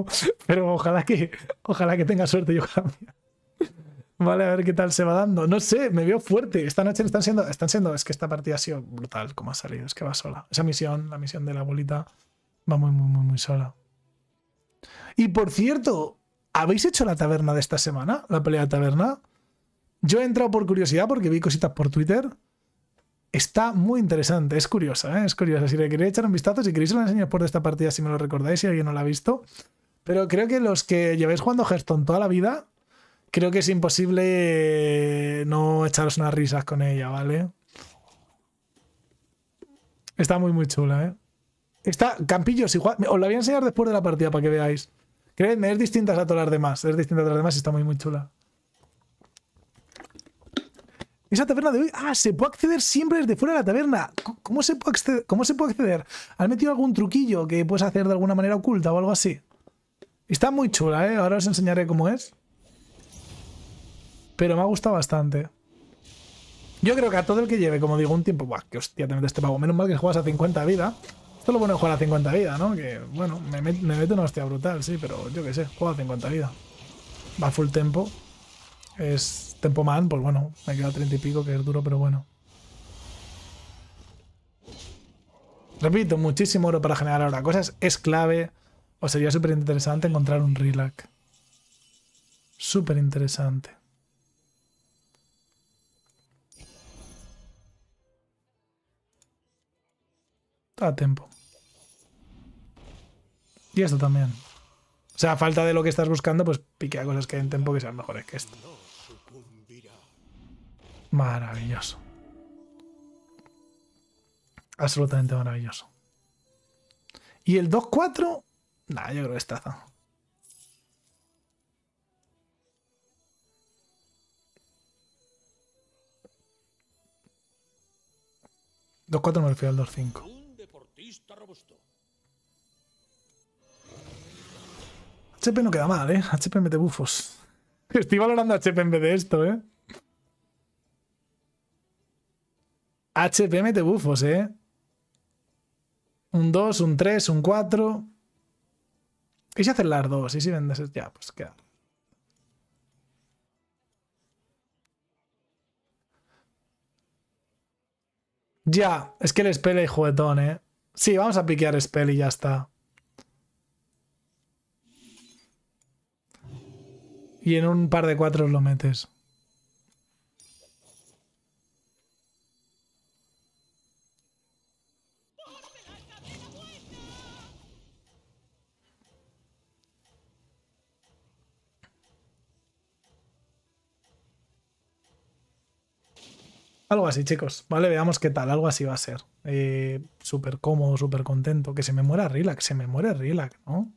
Pero ojalá que, ojalá que tengas suerte, yo cambio. Vale, a ver qué tal se va dando. No sé, me veo fuerte. Esta noche están siendo, están siendo... Es que esta partida ha sido brutal como ha salido. Es que va sola. Esa misión, la misión de la bolita, va muy, muy, muy, muy sola. Y por cierto, ¿habéis hecho la taberna de esta semana? La pelea de taberna. Yo he entrado por curiosidad porque vi cositas por Twitter. Está muy interesante. Es curiosa, ¿eh? Es curiosa. Si le queréis echar un vistazo, si queréis os la enseño por de esta partida, si me lo recordáis, si alguien no la ha visto. Pero creo que los que lleváis jugando Hearthstone toda la vida... Creo que es imposible no echaros unas risas con ella, ¿vale? Está muy, muy chula, ¿eh? Está, Campillo, si juega, os la voy a enseñar después de la partida para que veáis. Creedme, es distinta a todas las demás. Es distinta a todas las demás y está muy, muy chula. Esa taberna de hoy... Ah, se puede acceder siempre desde fuera de la taberna. ¿Cómo se puede acceder? ¿Cómo se puede acceder? ¿Han metido algún truquillo que puedes hacer de alguna manera oculta o algo así? Está muy chula, ¿eh? Ahora os enseñaré cómo es. Pero me ha gustado bastante. Yo creo que a todo el que lleve, como digo, un tiempo... Buah, que hostia, te metes este pago. Menos mal que juegas a cincuenta vida. Esto es lo bueno de jugar a cincuenta vida, ¿no? Que, bueno, me, met, me mete una hostia brutal, sí, pero yo qué sé. Juego a cincuenta vida. Va full tempo. Es tempo man, pues bueno, me queda treinta y pico, que es duro, pero bueno. Repito, muchísimo oro para generar ahora cosas. Es clave. O sería súper interesante encontrar un Rylak. Súper interesante. A tiempo. Y esto también. O sea, a falta de lo que estás buscando, pues piquea cosas que hay en tiempo que sean mejores que esto. Maravilloso. Absolutamente maravilloso. Y el dos cuatro... Nah, yo creo que es taza. dos cuatro me refiero al dos cinco. H P no queda mal, ¿eh? H P mete bufos. Estoy valorando H P en vez de esto, ¿eh? H P mete bufos, ¿eh? Un dos, un tres, un cuatro. ¿Y si hacen las dos? ¿Y si vendes? Ya, pues queda. Ya, es que el spell y juguetón, ¿eh? Sí, vamos a piquear spell y ya está. Y en un par de cuatros lo metes. Algo así, chicos, ¿vale? Veamos qué tal, algo así va a ser. Eh, súper cómodo, súper contento. Que se me muera Rylak, se me muere Rylak, ¿no?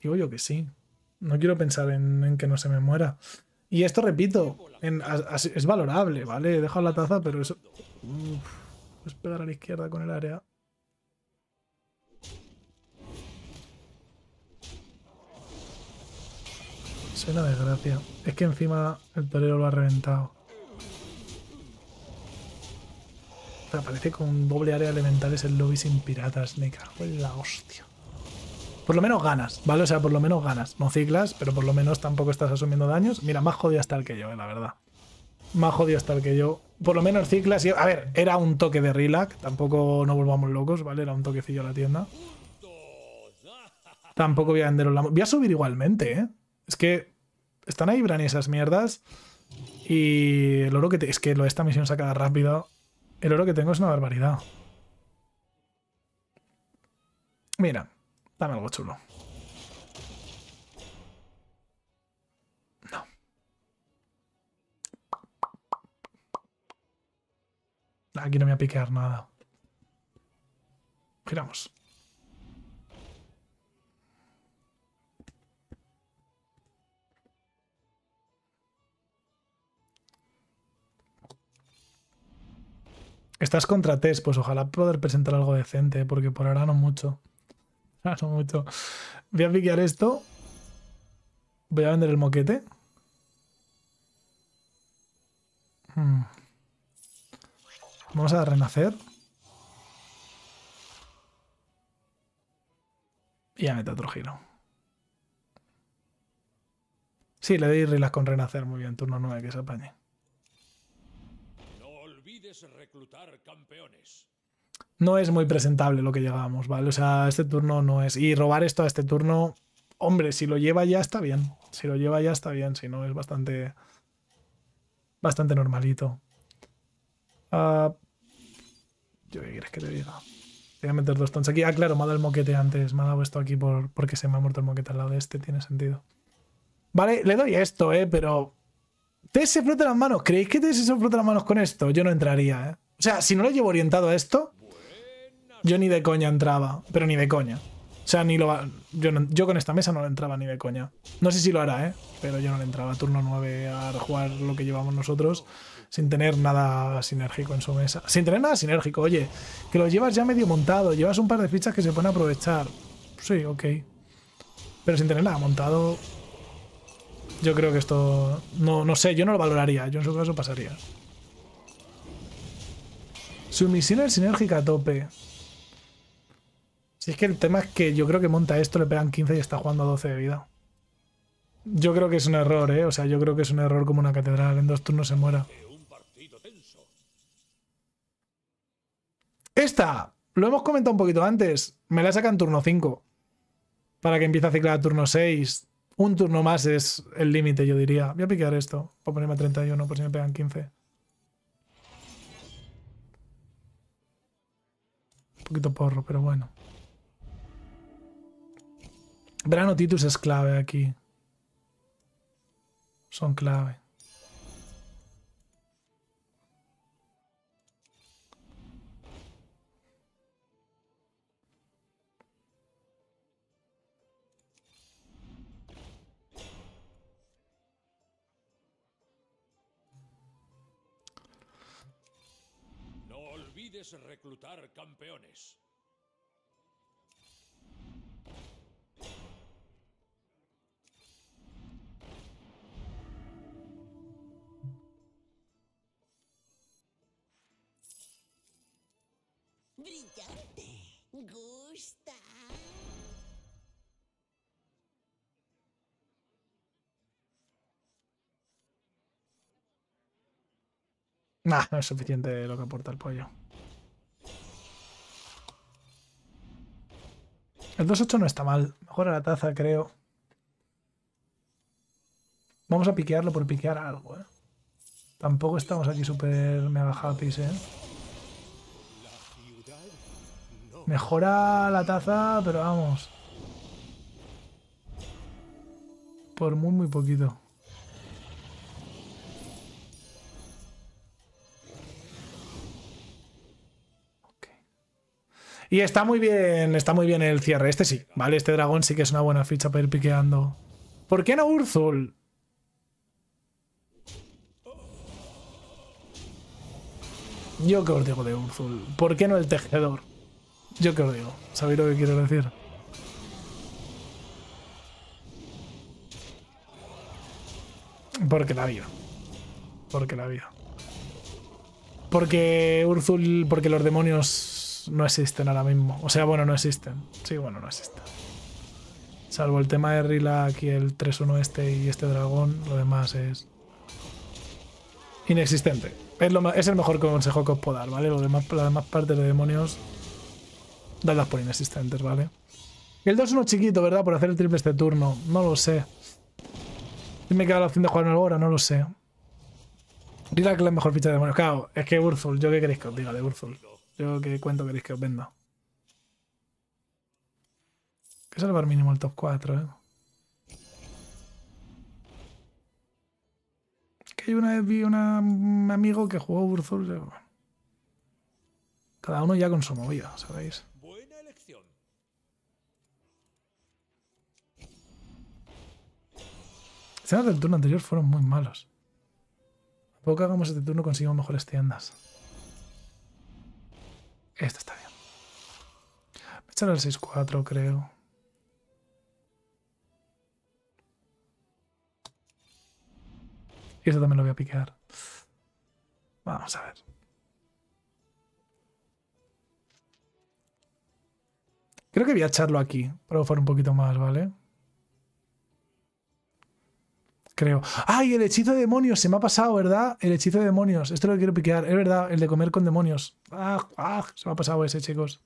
Digo yo que sí. No quiero pensar en, en que no se me muera. Y esto, repito, en, a, a, es valorable, ¿vale? He dejado la taza, pero eso... Uf, pues pegar a la izquierda con el área. Es una desgracia. Es que encima el torero lo ha reventado. Aparece con doble área elemental, es el lobby sin piratas. Me cago en la hostia. Por lo menos ganas, ¿vale? O sea, por lo menos ganas. No ciclas, pero por lo menos tampoco estás asumiendo daños. Mira, más jodido está el que yo, eh, la verdad. más jodido está el que yo. Por lo menos Ciclas... Y... A ver, era un toque de Rylak. Tampoco nos volvamos locos, ¿vale? Era un toquecillo a la tienda. Tampoco voy a venderos la... Voy a subir igualmente, ¿eh? Es que... Están ahí Brann esas mierdas. Y el oro que... Te... Es que lo de esta misión sacada rápido. El oro que tengo es una barbaridad. Mira. Dame algo chulo. No. Aquí no me voy a piquear nada. Giramos. Estás contra test, pues ojalá poder presentar algo decente, porque por ahora no mucho. Ah, no mucho. Voy a piquear esto. Voy a vender el moquete. Hmm. Vamos a renacer. Y ya meto otro giro. Sí, le doy Rylak con renacer. Muy bien, turno nueve, que se apañe. Reclutar campeones. No es muy presentable lo que llegábamos, ¿vale? O sea, este turno no es... Y robar esto a este turno... Hombre, si lo lleva ya está bien. Si lo lleva ya está bien, si no es bastante... Bastante normalito. Uh... ¿Yo qué quieres que te diga? Voy a meter dos tons aquí. Ah, claro, me ha dado el moquete antes. Me ha dado esto aquí por... porque se me ha muerto el moquete al lado de este. Tiene sentido. Vale, le doy esto, ¿eh? Pero... T S se frota las manos. ¿Creéis que T S se frota las manos con esto? Yo no entraría, ¿eh? O sea, si no lo llevo orientado a esto, yo ni de coña entraba. Pero ni de coña. O sea, ni lo va... yo, no... yo con esta mesa no lo entraba ni de coña. No sé si lo hará, ¿eh? Pero yo no le entraba. Turno nueve a jugar lo que llevamos nosotros sin tener nada sinérgico en su mesa. Sin tener nada sinérgico, oye. Que lo llevas ya medio montado. Llevas un par de fichas que se pueden aprovechar. Sí, ok. Pero sin tener nada montado... Yo creo que esto... No, no sé, yo no lo valoraría. Yo en su caso pasaría. Sumisión sinérgica a tope. Si es que el tema es que yo creo que monta esto, le pegan quince y está jugando a doce de vida. Yo creo que es un error, ¿eh? O sea, yo creo que es un error como una catedral. En dos turnos se muera. Esta, lo hemos comentado un poquito antes. Me la saca en turno cinco. Para que empiece a ciclar a turno seis... Un turno más es el límite, yo diría. Voy a piquear esto. Voy a ponerme a treinta y uno por si me pegan quince. Un poquito porro, pero bueno. Brann o Titus es clave aquí. Son clave. Reclutar campeones. Brillante, gusta. Nah, no es suficiente lo que aporta el pollo. El dos ocho no está mal. Mejora la taza, creo. Vamos a piquearlo por piquear algo, ¿eh? Tampoco estamos aquí súper mega happy, ¿eh? Mejora la taza, pero vamos. Por muy, muy poquito. Y está muy bien, está muy bien el cierre. Este sí, ¿vale? Este dragón sí que es una buena ficha para ir piqueando. ¿Por qué no Urzul? Yo qué os digo de Urzul. ¿Por qué no el tejedor? Yo qué os digo. ¿Sabéis lo que quiero decir? Porque la vida. Porque la vida. Porque Urzul, porque los demonios... no existen ahora mismo. O sea, bueno, no existen. Sí, bueno, no existen. Salvo el tema de Rylak y el tres uno este y este dragón, lo demás es... inexistente. Es, lo, es el mejor consejo que os puedo dar, ¿vale? Lo demás, la demás parte de demonios, dadlas por inexistentes, ¿vale? El dos uno chiquito, ¿verdad? Por hacer el triple este turno. No lo sé. Si me queda la opción de jugar en ahora, no lo sé. Rylak es la mejor ficha de demonios. Claro, es que Urzul, ¿yo qué queréis que os diga de Urzul? ¿Yo qué cuento queréis que os venda? Hay que salvar mínimo el top cuatro, ¿eh? Que una vez vi una, un amigo que jugó Urzul. Cada uno ya con su movida, ¿sabéis? Buena elección. Las escenas del turno anterior fueron muy malos. A poco que hagamos este turno consigamos mejores tiendas. Este está bien. Me echaré el seis cuatro, creo. Y eso también lo voy a piquear. Vamos a ver. Creo que voy a echarlo aquí, para bufar un poquito más, ¿vale? Creo. ¡Ay, el hechizo de demonios! Se me ha pasado, ¿verdad? El hechizo de demonios. Esto es lo que quiero piquear. Es verdad, el de comer con demonios. ¡Ah! ¡Ah! Se me ha pasado ese, chicos.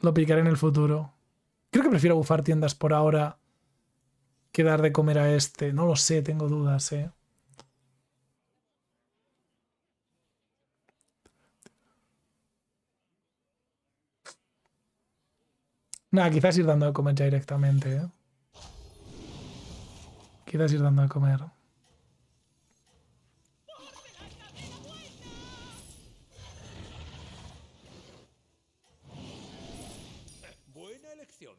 Lo picaré en el futuro. Creo que prefiero bufar tiendas por ahora. ¿Qué dar de comer a este? No lo sé, tengo dudas, eh. Nada, quizás ir dando de comer ya directamente, eh. Quizás ir dando de comer. Buena elección.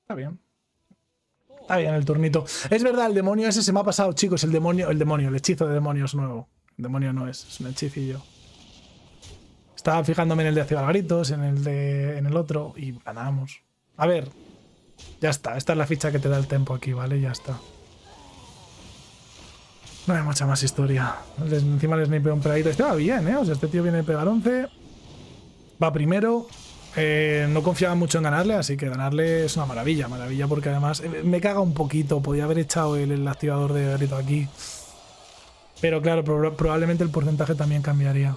Está bien. Está bien el turnito. Es verdad, el demonio ese se me ha pasado, chicos. El demonio, el demonio, el hechizo de demonios nuevo. El demonio no es, es un hechicillo. Estaba fijándome en el de activar gritos, en el de. en el otro. Y ganamos. A ver. Ya está. Esta es la ficha que te da el tempo aquí, ¿vale? Ya está. No hay mucha más historia. Les, encima el snipe un pegadito. Este va bien, eh. O sea, este tío viene de pegar once. Va primero. Eh, no confiaba mucho en ganarle, así que ganarle es una maravilla, maravilla, porque además eh, me caga un poquito, podía haber echado el, el activador de grito aquí. Pero claro, pro probablemente el porcentaje también cambiaría.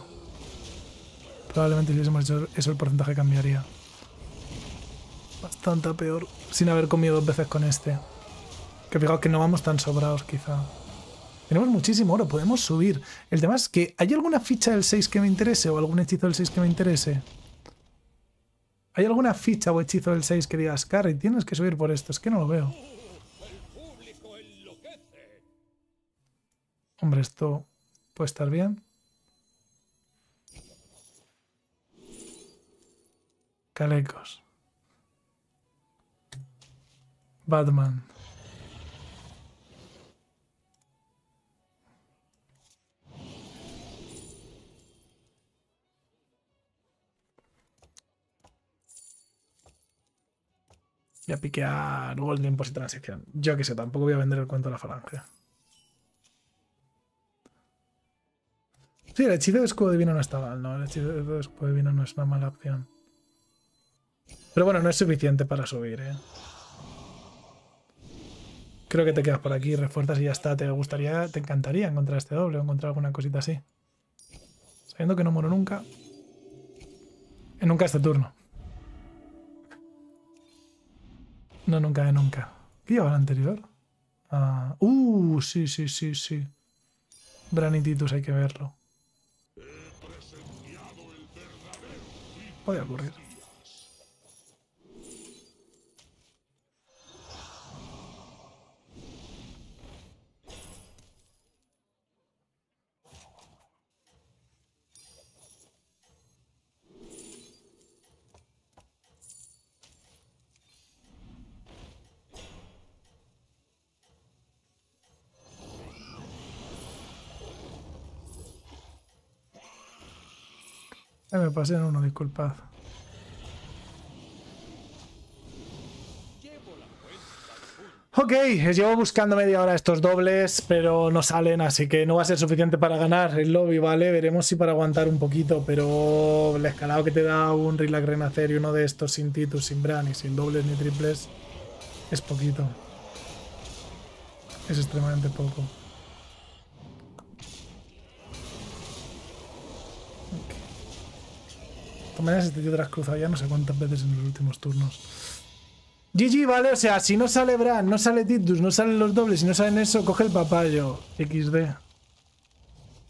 Probablemente si hubiésemos hecho eso el porcentaje cambiaría. Bastante peor, sin haber comido dos veces con este. Que fijaos que no vamos tan sobrados quizá. Tenemos muchísimo oro, podemos subir. El tema es que, ¿hay alguna ficha del seis que me interese o algún hechizo del seis que me interese? ¿Hay alguna ficha o hechizo del seis que digas, Carry, tienes que subir por esto? Es que no lo veo. Hombre, esto puede estar bien. Kalecgos. Batman. Voy a piquear Golden por si transición. Yo que sé, tampoco voy a vender el cuento de la falange. Sí, el hechizo de escudo divino no está mal, ¿no? El hechizo de escudo divino no es una mala opción. Pero bueno, no es suficiente para subir, ¿eh? Creo que te quedas por aquí, refuerzas y ya está. Te gustaría, te encantaría encontrar este doble o encontrar alguna cosita así. Sabiendo que no muero nunca. Eh, nunca este turno. No, nunca de nunca. ¿Qué llevaba el anterior? Ah, ¡Uh! Sí, sí, sí, sí. Brann y Titus hay que verlo. Puede ocurrir. Me pasé en uno, disculpad. Ok, Ok, llevo buscando media hora estos dobles, pero no salen, así que no va a ser suficiente para ganar el lobby, ¿vale? Veremos si para aguantar un poquito, pero el escalado que te da un Rylak Renacer y uno de estos sin Titus, sin Brann y sin dobles ni triples es poquito. Es extremadamente poco. Maneras este tío te lo has cruzado ya no sé cuántas veces en los últimos turnos. G G, ¿vale? O sea, si no sale Brann, no sale Titus, no salen los dobles, si no salen eso, coge el papayo. equis de.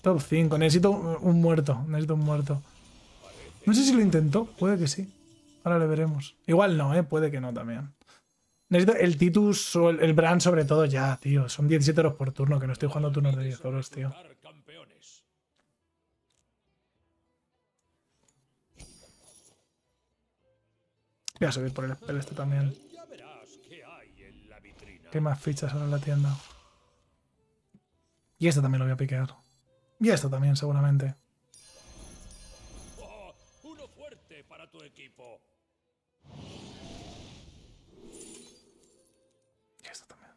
Top cinco. Necesito un, un muerto. Necesito un muerto. No sé si lo intentó. Puede que sí. Ahora le veremos. Igual no, ¿eh? Puede que no también. Necesito el Titus o el, el Brann sobre todo ya, tío. Son diecisiete euros por turno, que no estoy jugando turnos de diez euros, tío. Voy a subir por el spell este también. ¿Qué más fichas ahora en la tienda? Y este también lo voy a piquear. Y esto también, seguramente. Oh, uno fuerte para tu equipo. Y esto también.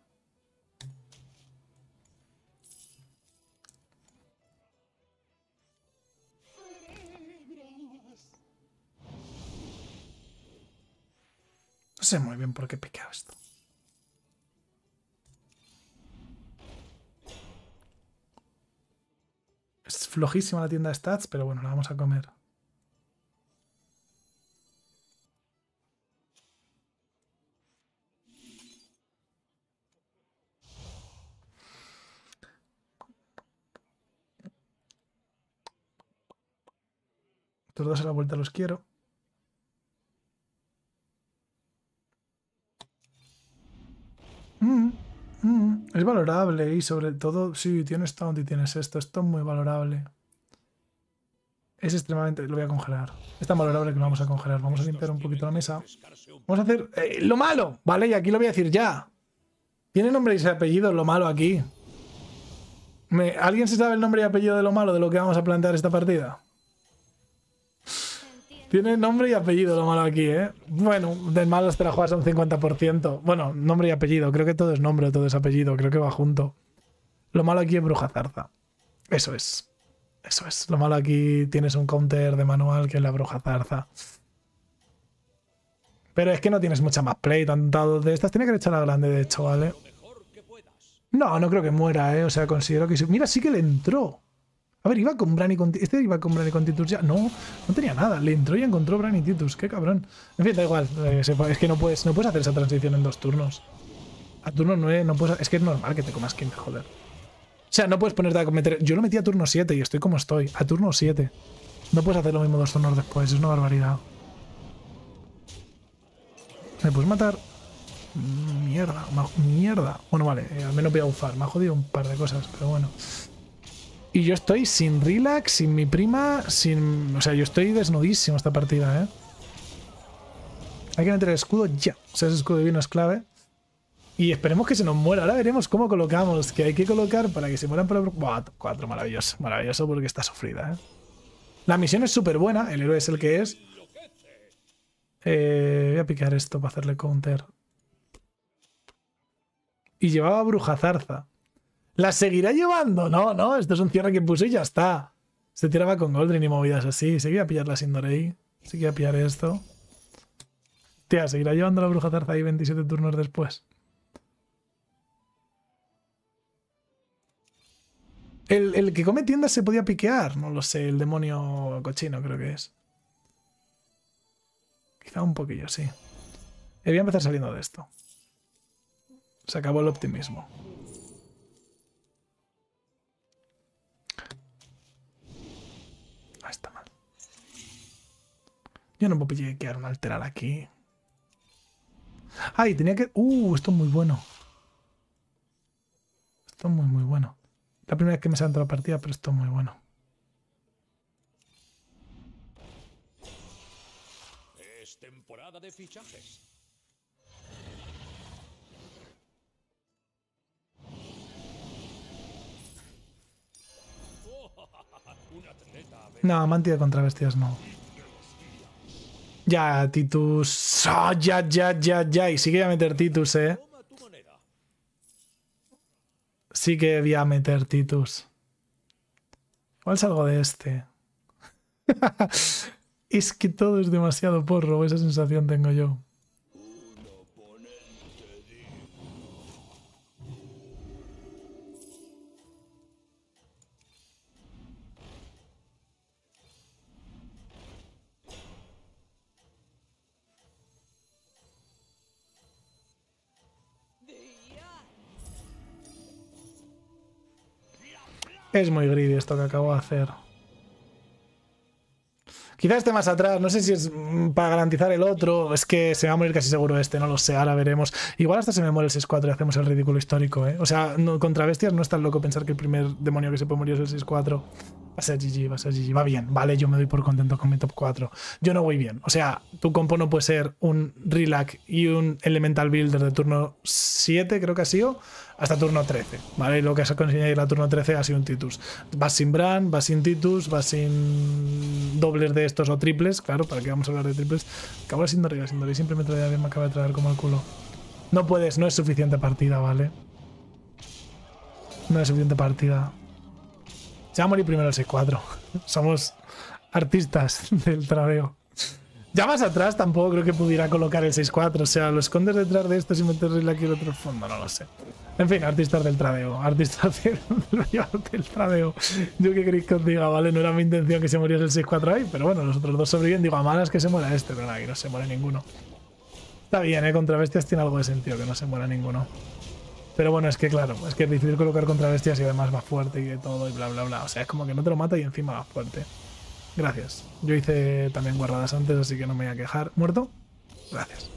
No sé muy bien por qué he piqueado esto. Es flojísima la tienda de stats, pero bueno, la vamos a comer. Estos dos a la vuelta los quiero. Mm, mm, es valorable y sobre todo, sí, tienes taunt y tienes esto, esto es muy valorable. Es extremadamente... Lo voy a congelar. Es tan valorable que lo vamos a congelar. Vamos a limpiar un poquito la mesa. Vamos a hacer... Eh, lo malo, ¿vale? Y aquí lo voy a decir ya. Tiene nombre y apellido lo malo aquí. ¿Me... ¿Alguien se sabe el nombre y apellido de lo malo de lo que vamos a plantear esta partida? Tiene nombre y apellido lo malo aquí, ¿eh? Bueno, del malo te la juegas a un cincuenta por ciento. Bueno, nombre y apellido. Creo que todo es nombre, todo es apellido. Creo que va junto. Lo malo aquí es Bruja Zarza. Eso es. Eso es. Lo malo aquí tienes un counter de manual que es la Bruja Zarza. Pero es que no tienes mucha más play. Tanto de estas. Tiene que echar a grande, de hecho, ¿vale? No, no creo que muera, ¿eh? O sea, considero que... Mira, sí que le entró. A ver, iba con Brann y con Titus. Este iba con Brann y con Titus ya. No, no tenía nada. Le entró y encontró Brann y Titus. Qué cabrón. En fin, da igual. Es que no puedes, no puedes hacer esa transición en dos turnos. A turno nueve no puedes... Es que es normal que te comas quince, joder. O sea, no puedes ponerte a cometer... Yo lo metí a turno siete y estoy como estoy. A turno siete. No puedes hacer lo mismo dos turnos después. Es una barbaridad. ¿Me puedes matar? Mierda. Mierda. Bueno, vale. Al menos voy a bufar. Me ha jodido un par de cosas, pero bueno... Y yo estoy sin Rylak, sin mi prima, sin... O sea, yo estoy desnudísimo esta partida, ¿eh? Hay que meter el escudo ya. O sea, ese escudo divino es clave. Y esperemos que se nos muera. Ahora veremos cómo colocamos. Que hay que colocar para que se mueran por el... Buah, cuatro, maravilloso. Maravilloso porque está sufrida, ¿eh? La misión es súper buena. El héroe es el que es. Eh, voy a picar esto para hacerle counter. Y llevaba Bruja Zarza. ¿La seguirá llevando? No, no, esto es un cierre que puse y ya está. Se tiraba con Goldring y movidas así. Seguía a pillar la Sindorei. Seguía a pillar esto. Tía, ¿seguirá llevando la Bruja Zarza ahí veintisiete turnos después? ¿El, el que come tiendas se podía piquear? No lo sé, el demonio cochino creo que es. Quizá un poquillo, sí. Y voy a empezar saliendo de esto. Se acabó el optimismo. Yo no puedo pillar un alterar aquí. Ay, tenía que... Uh, esto es muy bueno. Esto es muy, muy bueno. La primera vez que me salto la partida, pero esto es muy bueno. Es temporada de fichajes. No, mantilla contra bestias no. Ya, Titus. Oh, ya, ya, ya, ya. Y sí que voy a meter Titus, eh. sí que voy a meter Titus. Igual salgo de este. Es que todo es demasiado porro, esa sensación tengo yo. Es muy greedy esto que acabo de hacer. Quizás esté más atrás, no sé si es para garantizar el otro. Es que se me va a morir casi seguro este, no lo sé, ahora veremos. Igual hasta se me muere el seis cuatro y hacemos el ridículo histórico, ¿eh? O sea, no, contra bestias no es tan loco pensar que el primer demonio que se puede morir es el seis cuatro. Va a ser G G, va a ser G G, va bien, vale, yo me doy por contento con mi top cuatro. Yo no voy bien, o sea, tu compo no puede ser un Rylak y un Elemental Build desde turno siete, creo que ha sido, hasta turno trece, ¿vale? Y lo que has conseguido ir a turno trece ha sido un Titus. Vas sin Brann, vas sin Titus, vas sin dobles de estos o triples, claro, ¿para qué vamos a hablar de triples? Acabo sin Dory, sin Dory, siempre me traía bien, me acaba de traer como el culo. No puedes, no es suficiente partida, ¿vale? No es suficiente partida. Se va a morir primero el seis cuatro. Somos artistas del tradeo. Ya más atrás tampoco creo que pudiera colocar el seis cuatro. O sea, lo escondes detrás de esto sin meterle aquí el otro fondo, no lo sé. En fin, artistas del tradeo. Artistas del, del tradeo. Yo qué queréis que os diga, ¿vale? No era mi intención que se muriese el seis cuatro ahí, pero bueno, los otros dos sobreviven. Digo, a malas que se muera este, pero nada, que no se muere ninguno. Está bien, ¿eh? Contra bestias tiene algo de sentido que no se muera ninguno. Pero bueno, es que claro, es que es difícil colocar contra bestias y además va fuerte y de todo y bla, bla, bla. O sea, es como que no te lo mata y encima va fuerte. Gracias. Yo hice también guardadas antes, así que no me voy a quejar. ¿Muerto? Gracias.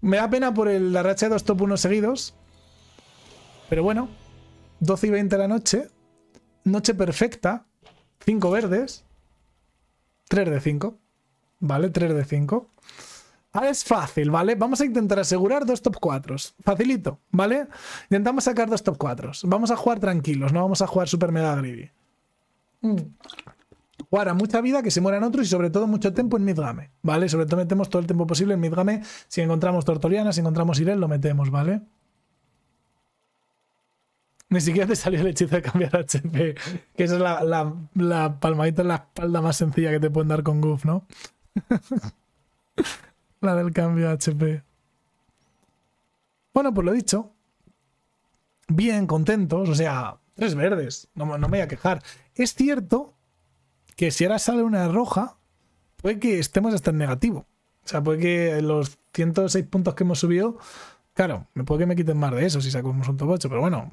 Me da pena por el, la racha de dos top uno seguidos. Pero bueno, doce y veinte de la noche. Noche perfecta. cinco verdes. tres de cinco. Vale, tres de cinco. Ahora es fácil, ¿vale? Vamos a intentar asegurar dos top cuatro. Facilito, ¿vale? Intentamos sacar dos top cuatro. Vamos a jugar tranquilos, no vamos a jugar super mega greedy. Mm. Jugar a mucha vida, que se mueran otros y sobre todo mucho tiempo en midgame, ¿vale? Sobre todo metemos todo el tiempo posible en midgame. Si encontramos Tortoriana, si encontramos Irel, lo metemos, ¿vale? Ni siquiera te salió el hechizo de cambiar H P. Que esa es la, la, la palmadita en la espalda más sencilla que te pueden dar con Guff, ¿no? La del cambio de H P. Bueno, pues lo dicho. Bien, contentos. O sea, tres verdes. No, no me voy a quejar. Es cierto que si ahora sale una roja, puede que estemos hasta en negativo. O sea, puede que los ciento seis puntos que hemos subido, claro, me puede que me quiten más de eso si sacamos un top ocho, pero bueno,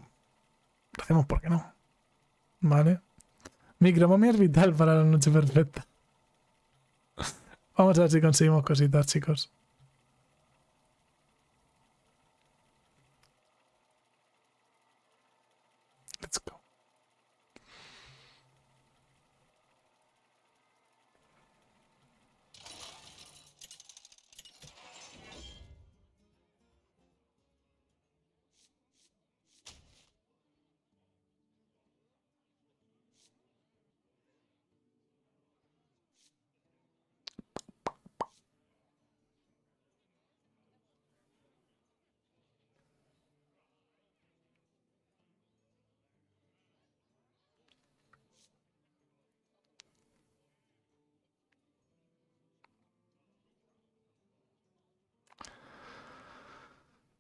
lo hacemos porque no. Vale. Micromomia es vital para la noche perfecta. Vamos a ver si conseguimos cositas, chicos. Let's go.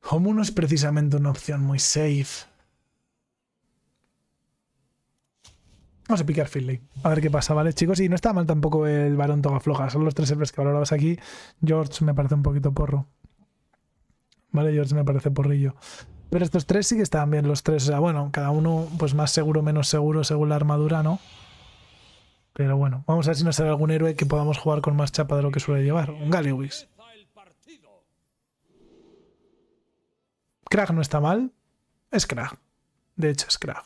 Como no es precisamente una opción muy safe. Vamos a picar Finley. A ver qué pasa, ¿vale, chicos? Y no está mal tampoco el varón toga floja. Son los tres servers que valorabas aquí. George me parece un poquito porro. Vale, George me parece porrillo. Pero estos tres sí que estaban bien, los tres. O sea, bueno, cada uno pues más seguro, menos seguro según la armadura, ¿no? Pero bueno, vamos a ver si nos sale algún héroe que podamos jugar con más chapa de lo que suele llevar. Un Gallywix. Krag no está mal, es Krag, de hecho es Krag.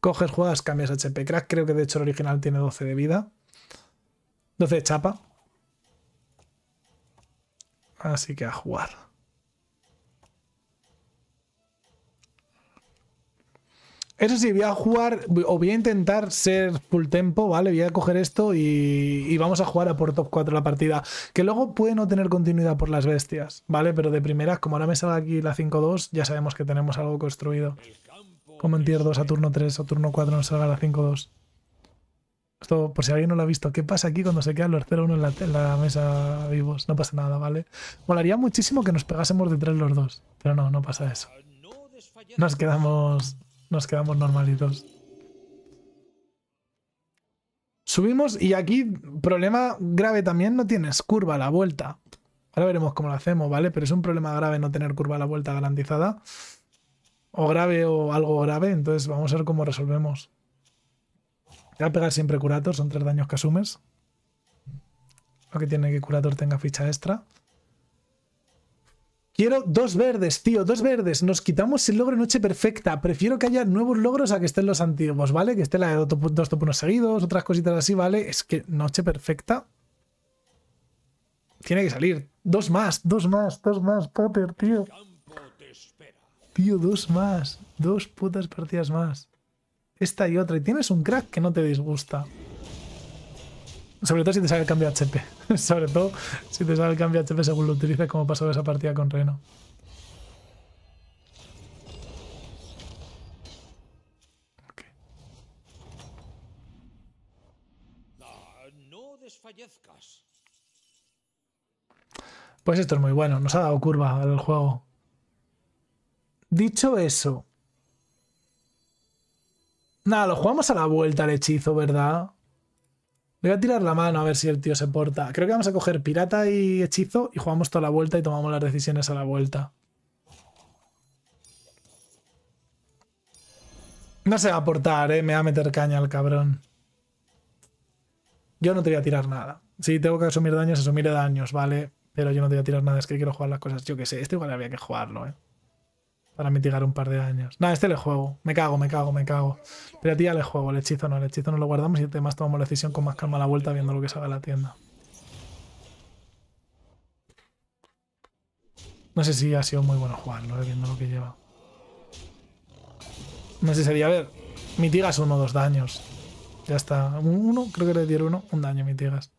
Coges, juegas, cambias H P. Krag creo que de hecho el original tiene doce de vida, doce de chapa, así que a jugar. Eso sí, voy a jugar, o voy a intentar ser full tempo, ¿vale? Voy a coger esto y, y vamos a jugar a por top cuatro la partida. Que luego puede no tener continuidad por las bestias, ¿vale? Pero de primeras, como ahora me salga aquí la cinco dos, ya sabemos que tenemos algo construido. Como en tier dos a turno tres o turno cuatro nos salga la cinco dos. Esto, por si alguien no lo ha visto, ¿qué pasa aquí cuando se quedan los cero uno en la, en la mesa vivos? No pasa nada, ¿vale? Molaría muchísimo que nos pegásemos de tres los dos, pero no, no pasa eso. Nos quedamos... Nos quedamos normalitos. Subimos y aquí, problema grave también, no tienes curva a la vuelta. Ahora veremos cómo lo hacemos, ¿vale? Pero es un problema grave no tener curva a la vuelta garantizada. O grave o algo grave, entonces vamos a ver cómo resolvemos. Voy a pegar siempre curator, son tres daños que asumes. Lo que tiene que curator tenga ficha extra. Quiero dos verdes, tío, dos verdes. Nos quitamos el logro noche perfecta. Prefiero que haya nuevos logros a que estén los antiguos, ¿vale? Que esté la de dos topunos seguidos, otras cositas así, ¿vale? Es que noche perfecta tiene que salir. Dos más, dos más, dos más, Potter, tío. Tío, dos más. Dos putas partidas más. Esta y otra. Y tienes un crack que no te disgusta. Sobre todo si te sale el cambio de H P. Sobre todo si te sale el cambio de H P según lo utilices, como pasó esa partida con Reno. Okay. No desfallezcas. Pues esto es muy bueno. Nos ha dado curva al juego. Dicho eso. Nada, lo jugamos a la vuelta al hechizo, ¿verdad? Voy a tirar la mano a ver si el tío se porta. Creo que vamos a coger pirata y hechizo y jugamos toda la vuelta y tomamos las decisiones a la vuelta. No se va a portar, ¿eh? Me va a meter caña el cabrón. Yo no te voy a tirar nada. Si tengo que asumir daños, asumiré daños, ¿vale? Pero yo no te voy a tirar nada, es que quiero jugar las cosas. Yo qué sé, este igual habría que jugarlo, ¿eh? Para mitigar un par de daños. Nada, este le juego. Me cago, me cago, me cago. Pero a ti ya le juego. El hechizo no. El hechizo no lo guardamos y además tomamos la decisión con más calma a la vuelta viendo lo que salga de la tienda. No sé si ha sido muy bueno jugarlo, ¿no? Viendo lo que lleva. No sé si sería... A ver, mitigas uno o dos daños. Ya está. Uno, creo que le dieron uno. Un daño mitigas.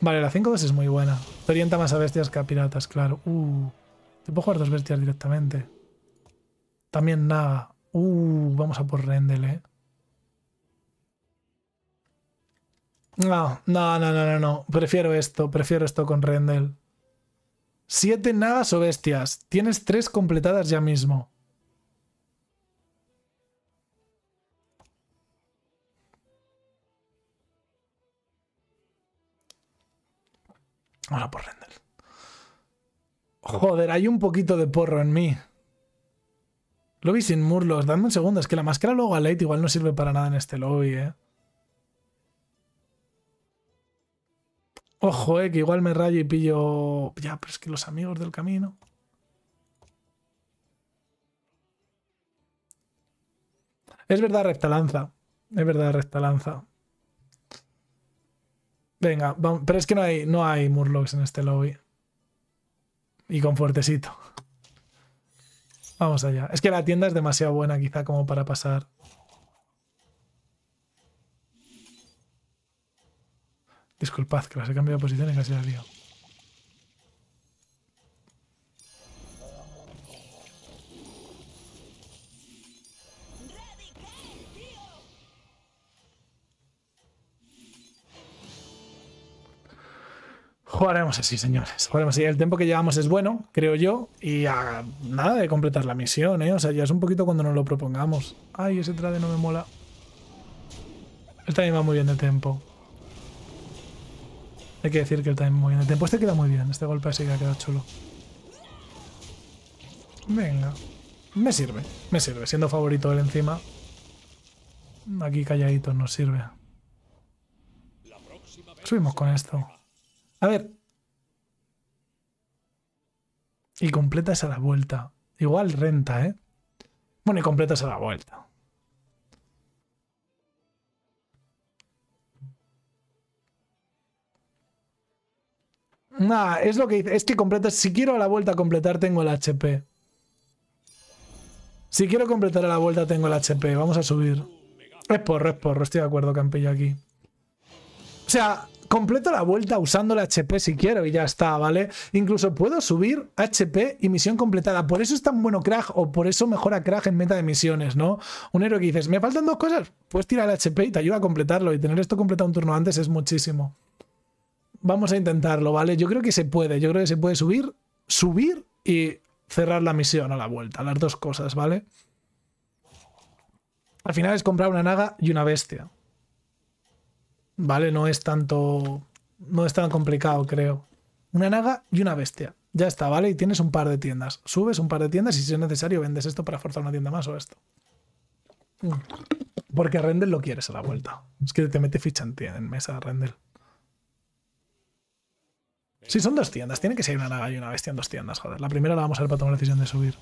Vale, la cinco dos es muy buena. Te orienta más a bestias que a piratas, claro. Uh, te puedo jugar dos bestias directamente. También nada. Uh, vamos a por Rendel, eh. No, no, no, no, no, no. Prefiero esto, prefiero esto con Rendel. Siete nagas o bestias. Tienes tres completadas ya mismo. Ahora por Rendel. Joder, hay un poquito de porro en mí. Lobby sin murlos. Dame un segundo. Es que la máscara luego a late igual no sirve para nada en este lobby, eh. Ojo, eh, que igual me rayo y pillo... Ya, pero es que los amigos del camino... Es verdad, rectalanza. Es verdad, rectalanza. Venga, vamos. Pero es que no hay, no hay Murlocs en este lobby. Y con fuertecito. Vamos allá. Es que la tienda es demasiado buena quizá como para pasar. Disculpad que las he cambiado de posición y casi las lío. Jugaremos así, señores. Jugaremos así. El tiempo que llevamos es bueno, creo yo. Y a nada de completar la misión, ¿eh? O sea, ya es un poquito cuando nos lo propongamos. Ay, ese trade no me mola. El timing va muy bien de tiempo. Hay que decir que el timing va muy bien de tiempo. Este queda muy bien. Este golpe así que ha quedado chulo. Venga. Me sirve. Me sirve. Siendo favorito él encima. Aquí calladito nos sirve. Subimos con esto. A ver. Y completas a la vuelta. Igual renta, ¿eh? Bueno, y completas a la vuelta. Nah, es lo que dice. Es que completas. Si quiero a la vuelta completar, tengo el H P. Si quiero completar a la vuelta, tengo el H P. Vamos a subir. Es porro, es porro. Estoy de acuerdo, Campillo, aquí. O sea, completo la vuelta usando el H P si quiero y ya está, ¿vale? Incluso puedo subir H P y misión completada. Por eso es tan bueno Krag, o por eso mejora Krag en meta de misiones, ¿no? Un héroe que dices, me faltan dos cosas, puedes tirar el H P y te ayuda a completarlo. Y tener esto completado un turno antes es muchísimo. Vamos a intentarlo, ¿vale? Yo creo que se puede. Yo creo que se puede subir, subir y cerrar la misión a la vuelta. Las dos cosas, ¿vale? Al final es comprar una naga y una bestia. Vale, no es tanto... No es tan complicado, creo. Una naga y una bestia. Ya está, ¿vale? Y tienes un par de tiendas. Subes un par de tiendas y si es necesario vendes esto para forzar una tienda más o esto. Porque Rendel lo quieres a la vuelta. Es que te mete ficha en, en mesa, Rendel. Sí, son dos tiendas. Tiene que ser una naga y una bestia en dos tiendas, joder. La primera la vamos a ver para tomar la decisión de subir.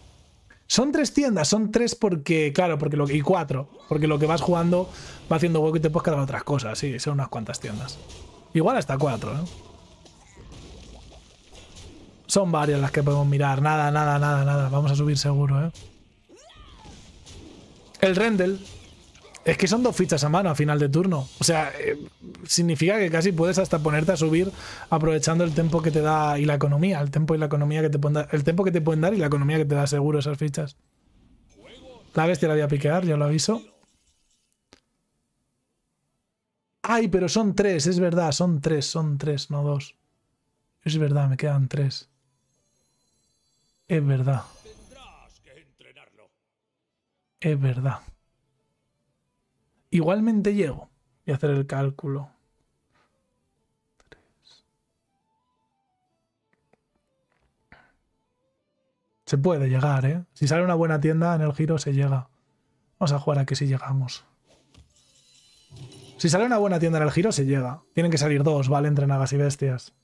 Son tres tiendas, son tres porque, claro, porque lo que, y cuatro, porque lo que vas jugando va haciendo hueco y te puedes cargar otras cosas, sí, son unas cuantas tiendas. Igual hasta cuatro, ¿eh? Son varias las que podemos mirar, nada, nada, nada, nada, vamos a subir seguro, ¿eh? El Rendel, es que son dos fichas a mano a final de turno, o sea, eh, significa que casi puedes hasta ponerte a subir aprovechando el tiempo que te da y la economía, el tiempo y la economía que te pueden dar, el tiempo que te pueden dar y la economía que te da seguro esas fichas. La bestia la voy a piquear, ya lo aviso. Ay, pero son tres, es verdad, son tres, son tres, no dos. Es verdad, me quedan tres. Es verdad. Es verdad. Igualmente llego. Voy a hacer el cálculo. Se puede llegar, ¿eh? Si sale una buena tienda en el giro, se llega. Vamos a jugar a que si llegamos. Si sale una buena tienda en el giro, se llega. Tienen que salir dos, ¿vale? Entre nagas y bestias.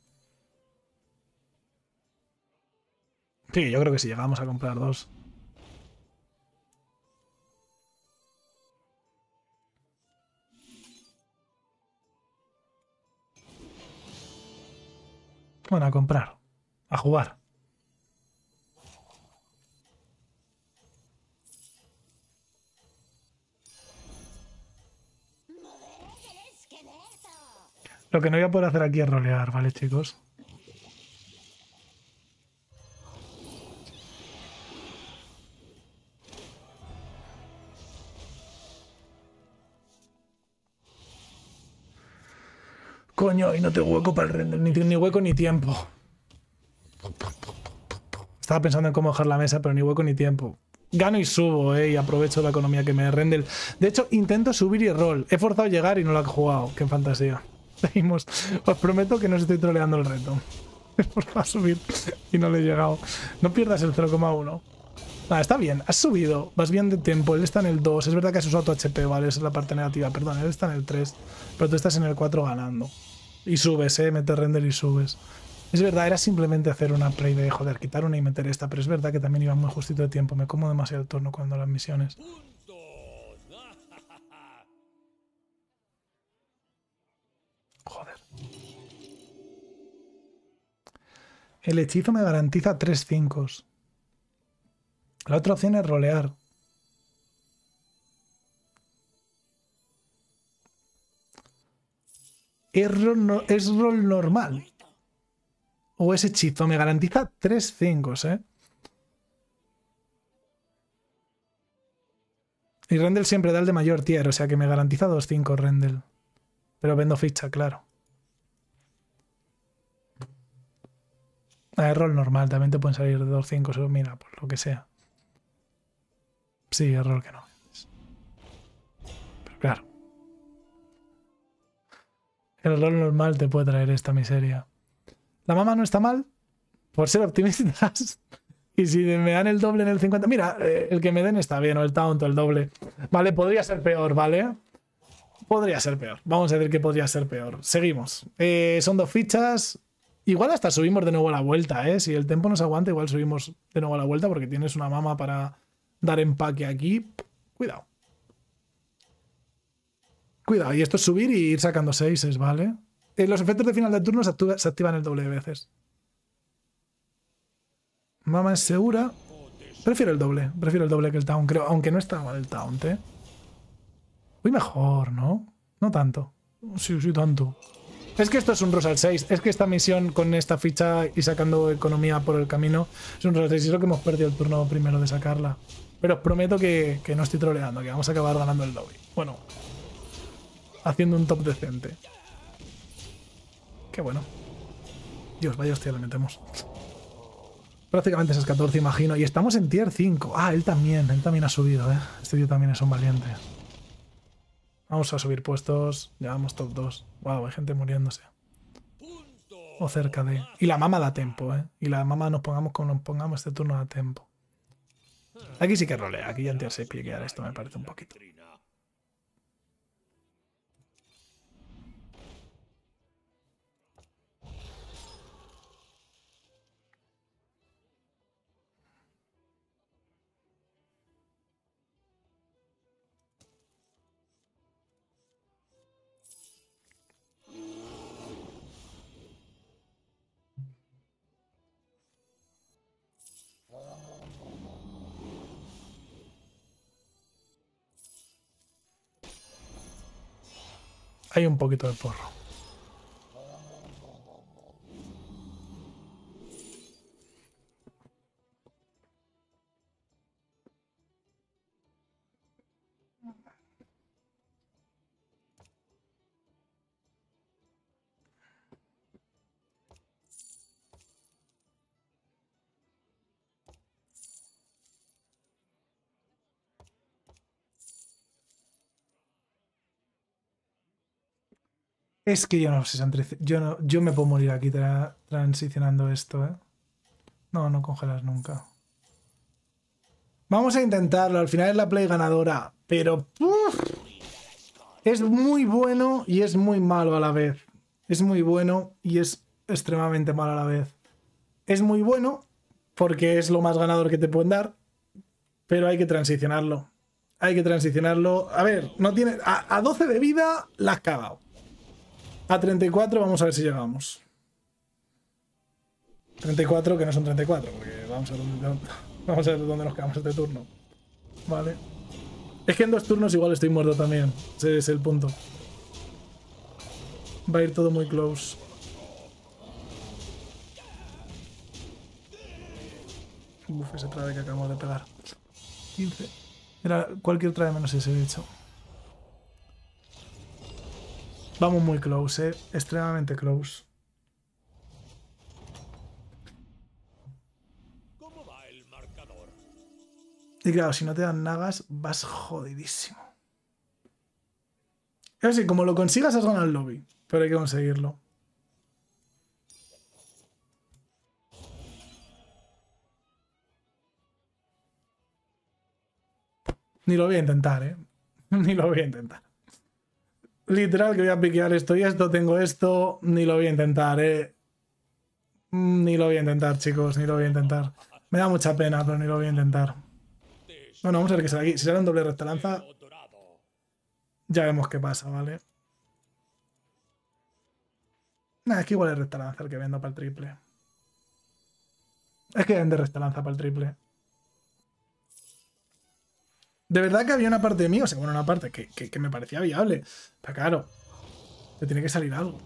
Sí, yo creo que si llegamos a comprar dos. Bueno, a comprar, a jugar. Lo que no voy a poder hacer aquí es rolear, ¿vale, chicos? Coño, y no tengo hueco para el render, ni, ni hueco ni tiempo. Estaba pensando en cómo dejar la mesa, pero ni hueco ni tiempo. Gano y subo, eh, y aprovecho la economía que me render. De hecho, intento subir y roll. He forzado llegar y no lo he jugado. Qué fantasía. Seguimos. Os prometo que no os estoy troleando el reto. He forzado a subir y no le he llegado. No pierdas el cero coma uno. Nada, está bien. Has subido. Vas bien de tiempo. Él está en el dos. Es verdad que has usado tu H P, ¿vale? Esa es la parte negativa. Perdón, él está en el tres. Pero tú estás en el cuatro ganando. Y subes, eh, meter render y subes. Es verdad, era simplemente hacer una play de, joder, quitar una y meter esta, pero es verdad que también iba muy justito de tiempo. Me como demasiado el turno cuando las misiones. Joder. El hechizo me garantiza tres cinco. La otra opción es rolear. Es rol, no, es rol normal. O es hechizo. Me garantiza tres cinco, ¿eh? Y Rendel siempre da el de mayor tier, o sea que me garantiza dos cinco Rendel. Pero vendo ficha, claro. Ah, es rol normal. También te pueden salir de dos cinco, mira, por lo que sea. Sí, es rol que no. Pero claro. El rol normal te puede traer esta miseria. La mamá no está mal, por ser optimistas. Y si me dan el doble en el cincuenta... Mira, el que me den está bien, o el taunt, o el doble. Vale, podría ser peor, ¿vale? Podría ser peor. Vamos a decir que podría ser peor. Seguimos. Eh, son dos fichas. Igual hasta subimos de nuevo a la vuelta, ¿eh? Si el tempo nos aguanta, igual subimos de nuevo a la vuelta, porque tienes una mamá para dar empaque aquí. Cuidado. Cuidado, y esto es subir y ir sacando seises, ¿vale? Eh, los efectos de final de turno se, actúa, se activan el doble de veces. Mama es segura. Prefiero el doble. Prefiero el doble que el taunt, creo. Aunque no está mal el taunt, ¿eh? Voy mejor, ¿no? No tanto. Sí, sí, tanto. Es que esto es un Rosal seis. Es que esta misión con esta ficha y sacando economía por el camino es un Rosal seis. Y es lo que hemos perdido el turno primero de sacarla. Pero os prometo que, que no estoy troleando, que vamos a acabar ganando el lobby. Bueno. Haciendo un top decente. Qué bueno. Dios, vaya hostia, le metemos. Prácticamente esas catorce, imagino. Y estamos en tier cinco. Ah, él también. Él también ha subido, ¿eh? Este tío también es un valiente. Vamos a subir puestos. Llevamos top dos. Wow, hay gente muriéndose. O cerca de... Y la mama da tempo, ¿eh? Y la mama nos pongamos como nos pongamos este turno da tempo. Aquí sí que rolea. Aquí ya en tier seis piquear esto me parece un poquito. Hay un poquito de porro. Es que yo no sé, yo, no, yo me puedo morir aquí tra transicionando esto, ¿eh? No, no congelas nunca. Vamos a intentarlo, al final es la play ganadora, pero... Uff, es muy bueno y es muy malo a la vez. Es muy bueno y es extremadamente malo a la vez. Es muy bueno porque es lo más ganador que te pueden dar, pero hay que transicionarlo. Hay que transicionarlo. A ver, no tiene... A, a doce de vida la has cagado. A treinta y cuatro vamos a ver si llegamos. treinta y cuatro, que no son treinta y cuatro, porque vamos a ver dónde, vamos a ver dónde nos quedamos este turno. Vale. Es que en dos turnos igual estoy muerto también. Ese es el punto. Va a ir todo muy close. Uf, ese trade que acabamos de pegar. quince. Era cualquier trade menos ese, de hecho. Vamos muy close, eh. Extremadamente close. ¿Cómo va el marcador? Y claro, si no te dan nagas, vas jodidísimo. Es así, como lo consigas has ganado el lobby, pero hay que conseguirlo. Ni lo voy a intentar, eh. Ni lo voy a intentar. Literal que voy a piquear esto y esto, tengo esto, ni lo voy a intentar, eh. Ni lo voy a intentar, chicos, ni lo voy a intentar. Me da mucha pena, pero ni lo voy a intentar. Bueno, vamos a ver qué sale aquí. Si sale un doble restalanza, ya vemos qué pasa, ¿vale? Nah, es que igual es restalanza el que vendo para el triple. Es que vende restalanza para el triple. De verdad que había una parte de mí, o sea, bueno, una parte que, que, que me parecía viable. Pero claro, te tiene que salir algo.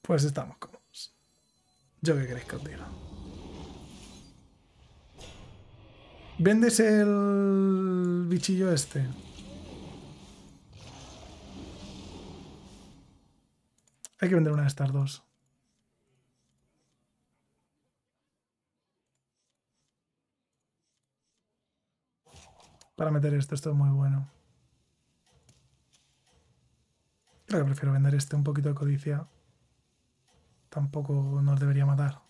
Pues estamos cómodos. Yo qué queréis que os diga. ¿Vendes el bichillo este? Hay que vender una de estas dos. Para meter esto, esto es muy bueno. Creo que prefiero vender este, un poquito de codicia. Tampoco nos debería matar.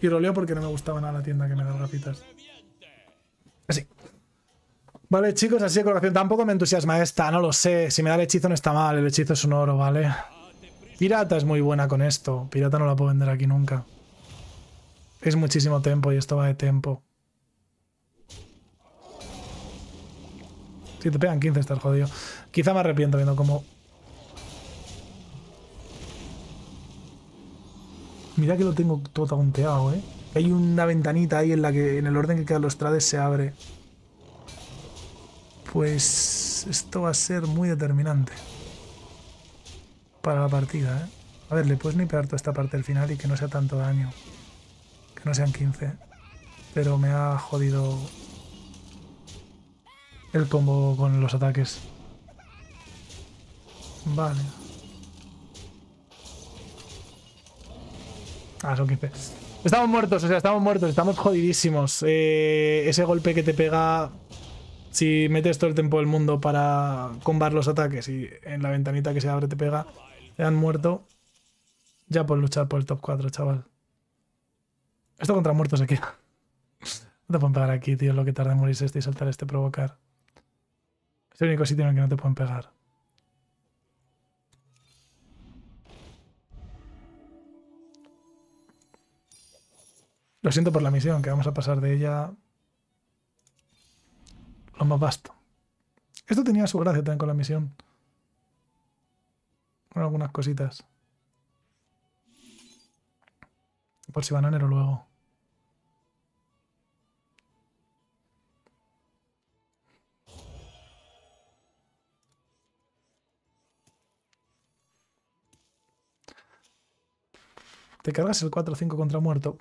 Y roleo porque no me gustaba nada la tienda que me da rapitas. Así. Vale, chicos, así de colocación. Tampoco me entusiasma esta, no lo sé. Si me da el hechizo no está mal, el hechizo es un oro, ¿vale? Pirata es muy buena con esto. Pirata no la puedo vender aquí nunca. Es muchísimo tempo y esto va de tempo. Si te pegan quince estás jodido. Quizá me arrepiento viendo cómo... Mira que lo tengo todo taunteado, ¿eh? Hay una ventanita ahí en la que en el orden que quedan los trades se abre. Pues esto va a ser muy determinante para la partida, ¿eh? A ver, le puedes nipear toda esta parte del final y que no sea tanto daño. Que no sean quince. Pero me ha jodido el combo con los ataques. Vale. Ah, son quince. Estamos muertos, o sea, estamos muertos, estamos jodidísimos. Eh, ese golpe que te pega si metes todo el tiempo del mundo para combar los ataques y en la ventanita que se abre te pega, te han muerto ya por luchar por el top cuatro, chaval. Esto contra muertos se queda. No te pueden pegar aquí, tío, lo que tarda en morirse este y saltar este provocar. Es el único sitio en el que no te pueden pegar. Lo siento por la misión, que vamos a pasar de ella lo más vasto. Esto tenía su gracia también con la misión. Con algunas cositas. Por si van a enero luego. Te cargas el cuatro cinco contra muerto.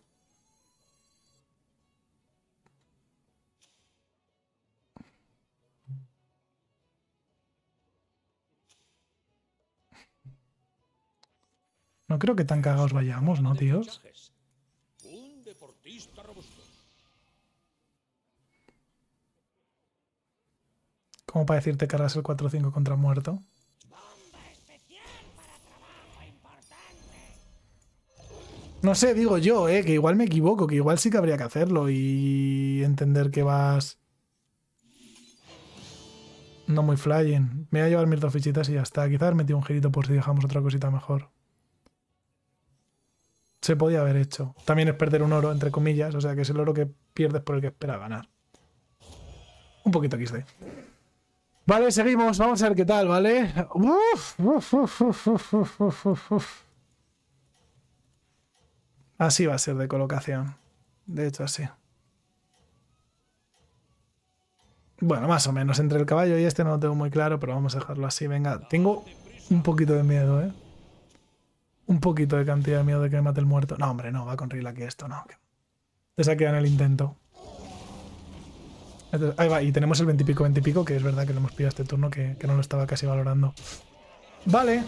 No creo que tan cagados vayamos, ¿no, tíos? Un deportista robusto. ¿Cómo para decirte cargas el cuatro cinco contra muerto? No sé, digo yo, eh, que igual me equivoco, que igual sí que habría que hacerlo y entender que vas... No muy flying. Me voy a llevar mis dos fichitas y ya está. Quizás metí un girito por si dejamos otra cosita mejor. Se podía haber hecho. También es perder un oro, entre comillas, o sea que es el oro que pierdes por el que espera ganar. Un poquito equis de. Vale, seguimos, vamos a ver qué tal, ¿vale? Uf, uf, uf, uf, uf, uf, uf. Así va a ser de colocación. De hecho, así. Bueno, más o menos, entre el caballo y este no lo tengo muy claro, pero vamos a dejarlo así, venga. Tengo un poquito de miedo, ¿eh? Un poquito de cantidad de miedo de que me mate el muerto. No, hombre, no, va con Rylak esto, no. Te saquean el intento. Entonces, ahí va, y tenemos el veinte y pico, veinte y pico, que es verdad que lo hemos pillado este turno, que, que no lo estaba casi valorando. Vale.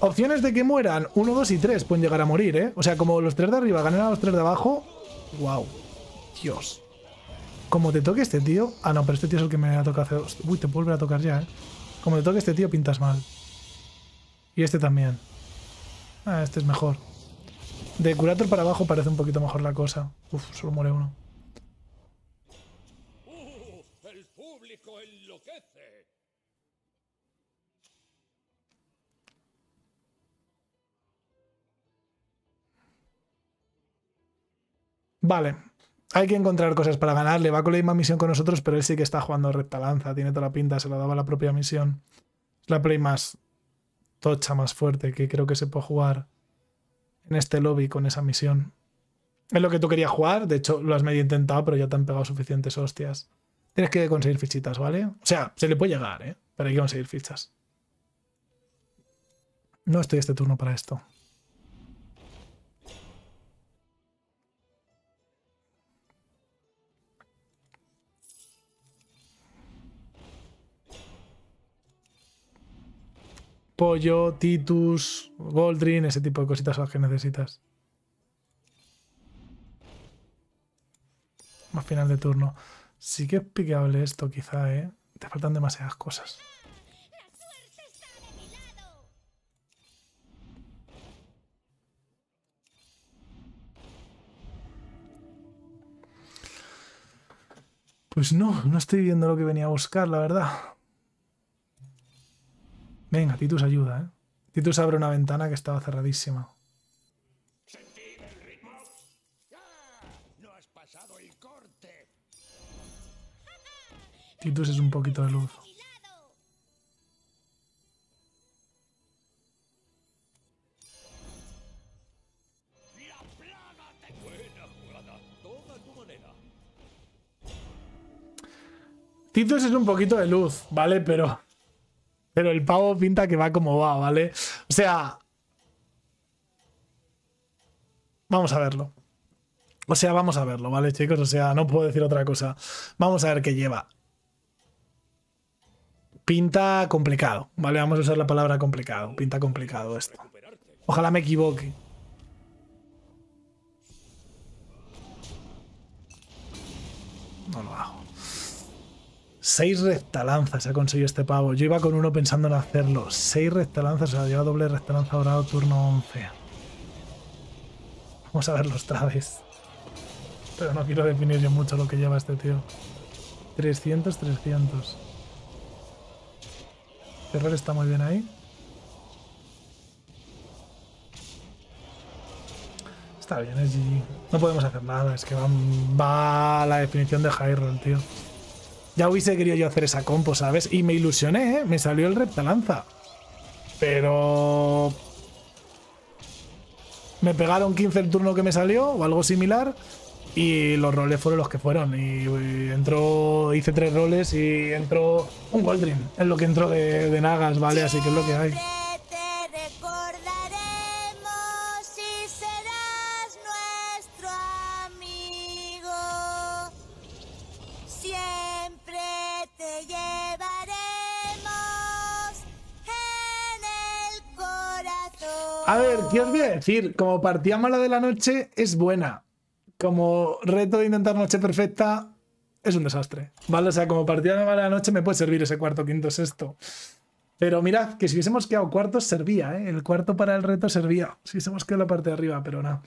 Opciones de que mueran. uno, dos y tres pueden llegar a morir, ¿eh? O sea, como los tres de arriba ganan a los tres de abajo. ¡Wow! Dios. Como te toque este tío... Ah, no, pero este tío es el que me ha tocado hace dos... Uy, te puedo volver a tocar ya, ¿eh? Como te toque este tío, pintas mal. Y este también. Ah, este es mejor. De curator para abajo parece un poquito mejor la cosa. Uf, solo muere uno. Uh, el público enloquece. Vale. Hay que encontrar cosas para ganar. Le va con la misma misión con nosotros, pero él sí que está jugando rectalanza. Tiene toda la pinta, se la daba la propia misión. La play más... tocha, más fuerte, que creo que se puede jugar en este lobby con esa misión. Es lo que tú querías jugar, de hecho lo has medio intentado, pero ya te han pegado suficientes hostias. Tienes que conseguir fichitas, ¿vale? O sea, se le puede llegar, ¿eh? Pero hay que conseguir fichas. No estoy este turno para esto. Pollo, Titus, Goldring, ese tipo de cositas son las que necesitas. Más final de turno. Sí que es piqueable esto, quizá, ¿eh? Te faltan demasiadas cosas. Pues no, no estoy viendo lo que venía a buscar, la verdad. Venga, Titus ayuda, ¿eh? Titus abre una ventana que estaba cerradísima. Titus es un poquito de luz. Titus es un poquito de luz, ¿vale? Pero, pero el pavo pinta que va como va, ¿vale? O sea... Vamos a verlo. O sea, vamos a verlo, ¿vale, chicos? O sea, no puedo decir otra cosa. Vamos a ver qué lleva. Pinta complicado, ¿vale? Vamos a usar la palabra complicado. Pinta complicado esto. Ojalá me equivoque. No lo hago. Seis rectalanzas ha conseguido este pavo. Yo iba con uno pensando en hacerlo. Seis rectalanzas, o sea, lleva doble rectalanza dorado turno once. Vamos a ver los traves. Pero no quiero definir yo mucho lo que lleva este tío. trescientos, trescientos. Terror está muy bien ahí. Está bien, es G G. No podemos hacer nada, es que va, va la definición de high roll, tío. Ya hubiese querido yo hacer esa compo, ¿sabes? Y me ilusioné, ¿eh? Me salió el reptalanza. Pero... me pegaron quince el turno que me salió, o algo similar, y los roles fueron los que fueron. Y, y entró, hice tres roles y entró un Goldring. Es lo que entró de, de Nagas, ¿vale? Así que es lo que hay. A ver, ¿qué os voy a decir? Como partida mala de la noche es buena. Como reto de intentar noche perfecta es un desastre, ¿vale? O sea, como partida mala de la noche me puede servir ese cuarto, quinto, sexto. Pero mirad, que si hubiésemos quedado cuartos servía, ¿eh? El cuarto para el reto servía. Si hubiésemos quedado la parte de arriba, pero nada.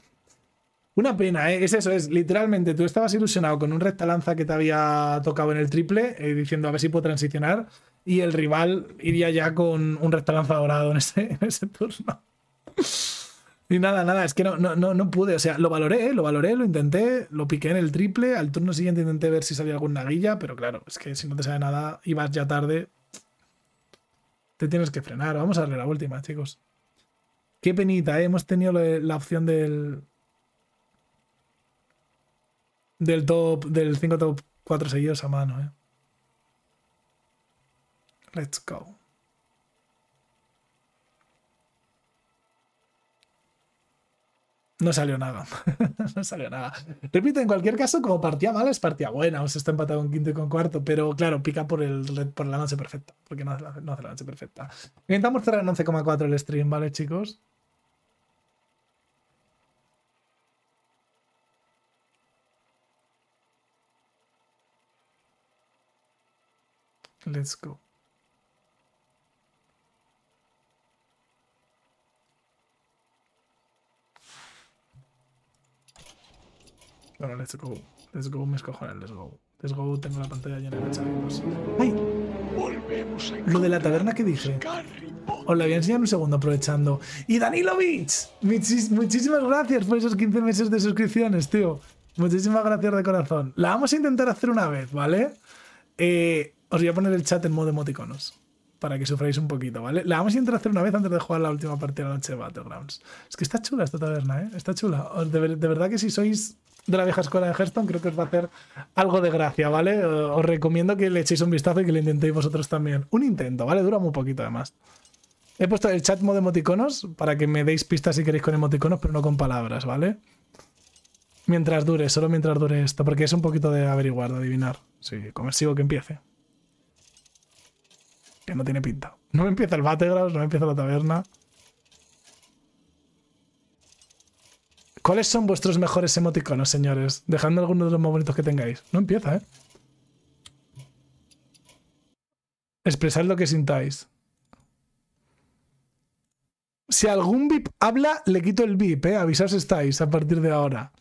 Una pena, ¿eh? Es eso, es literalmente tú estabas ilusionado con un rectalanza que te había tocado en el triple, eh, diciendo a ver si puedo transicionar, y el rival iría ya con un rectalanza dorado en ese, en ese turno. Y nada, nada, es que no, no, no, no pude. O sea, lo valoré, ¿eh? lo valoré, lo intenté, lo piqué en el triple, al turno siguiente intenté ver si salía alguna guilla, pero claro, es que si no te sale nada y vas ya tarde, te tienes que frenar. Vamos a darle la última, chicos. Qué penita, ¿eh? Hemos tenido la opción del del top, del cinco top cuatro seguidos a mano, ¿eh? Let's go. No salió nada. No salió nada. Repito, en cualquier caso, como partida mala es partida buena. O sea, está empatado con quinto y con cuarto. Pero claro, pica por, el, por la noche perfecta. Porque no hace la, no hace la noche perfecta. Intentamos cerrar en once coma cuatro el stream, ¿vale, chicos? Let's go. Bueno, let's go. Let's go, mis cojones, let's go. Let's go, tengo la pantalla llena de chavitos. ¡Ay! Volvemos a lo de la taberna que dije. Os la voy a enseñar un segundo aprovechando. ¡Y Danilovich! Muchis, muchísimas gracias por esos quince meses de suscripciones, tío. Muchísimas gracias de corazón. La vamos a intentar hacer una vez, ¿vale? Eh, os voy a poner el chat en modo emoticonos. Para que sufráis un poquito, ¿vale? La vamos a intentar hacer una vez antes de jugar la última partida de la noche de Battlegrounds. Es que está chula esta taberna, ¿eh? Está chula. De, de verdad que si sois de la vieja escuela de Hearthstone, creo que os va a hacer algo de gracia, ¿vale? Os recomiendo que le echéis un vistazo y que lo intentéis vosotros también. Un intento, ¿vale? Dura muy poquito, además. He puesto el chat modo emoticonos para que me deis pistas si queréis con emoticonos, pero no con palabras, ¿vale? Mientras dure, solo mientras dure esto, porque es un poquito de averiguar, de adivinar. Sí, conversivo que empiece. Que no tiene pinta. No me empieza el Battlegrounds, no me empieza la taberna. ¿Cuáles son vuestros mejores emoticonos, señores? Dejadme algunos de los más bonitos que tengáis. No empieza, ¿eh? Expresad lo que sintáis. Si algún V I P habla, le quito el V I P, ¿eh? Avisaos estáis a partir de ahora.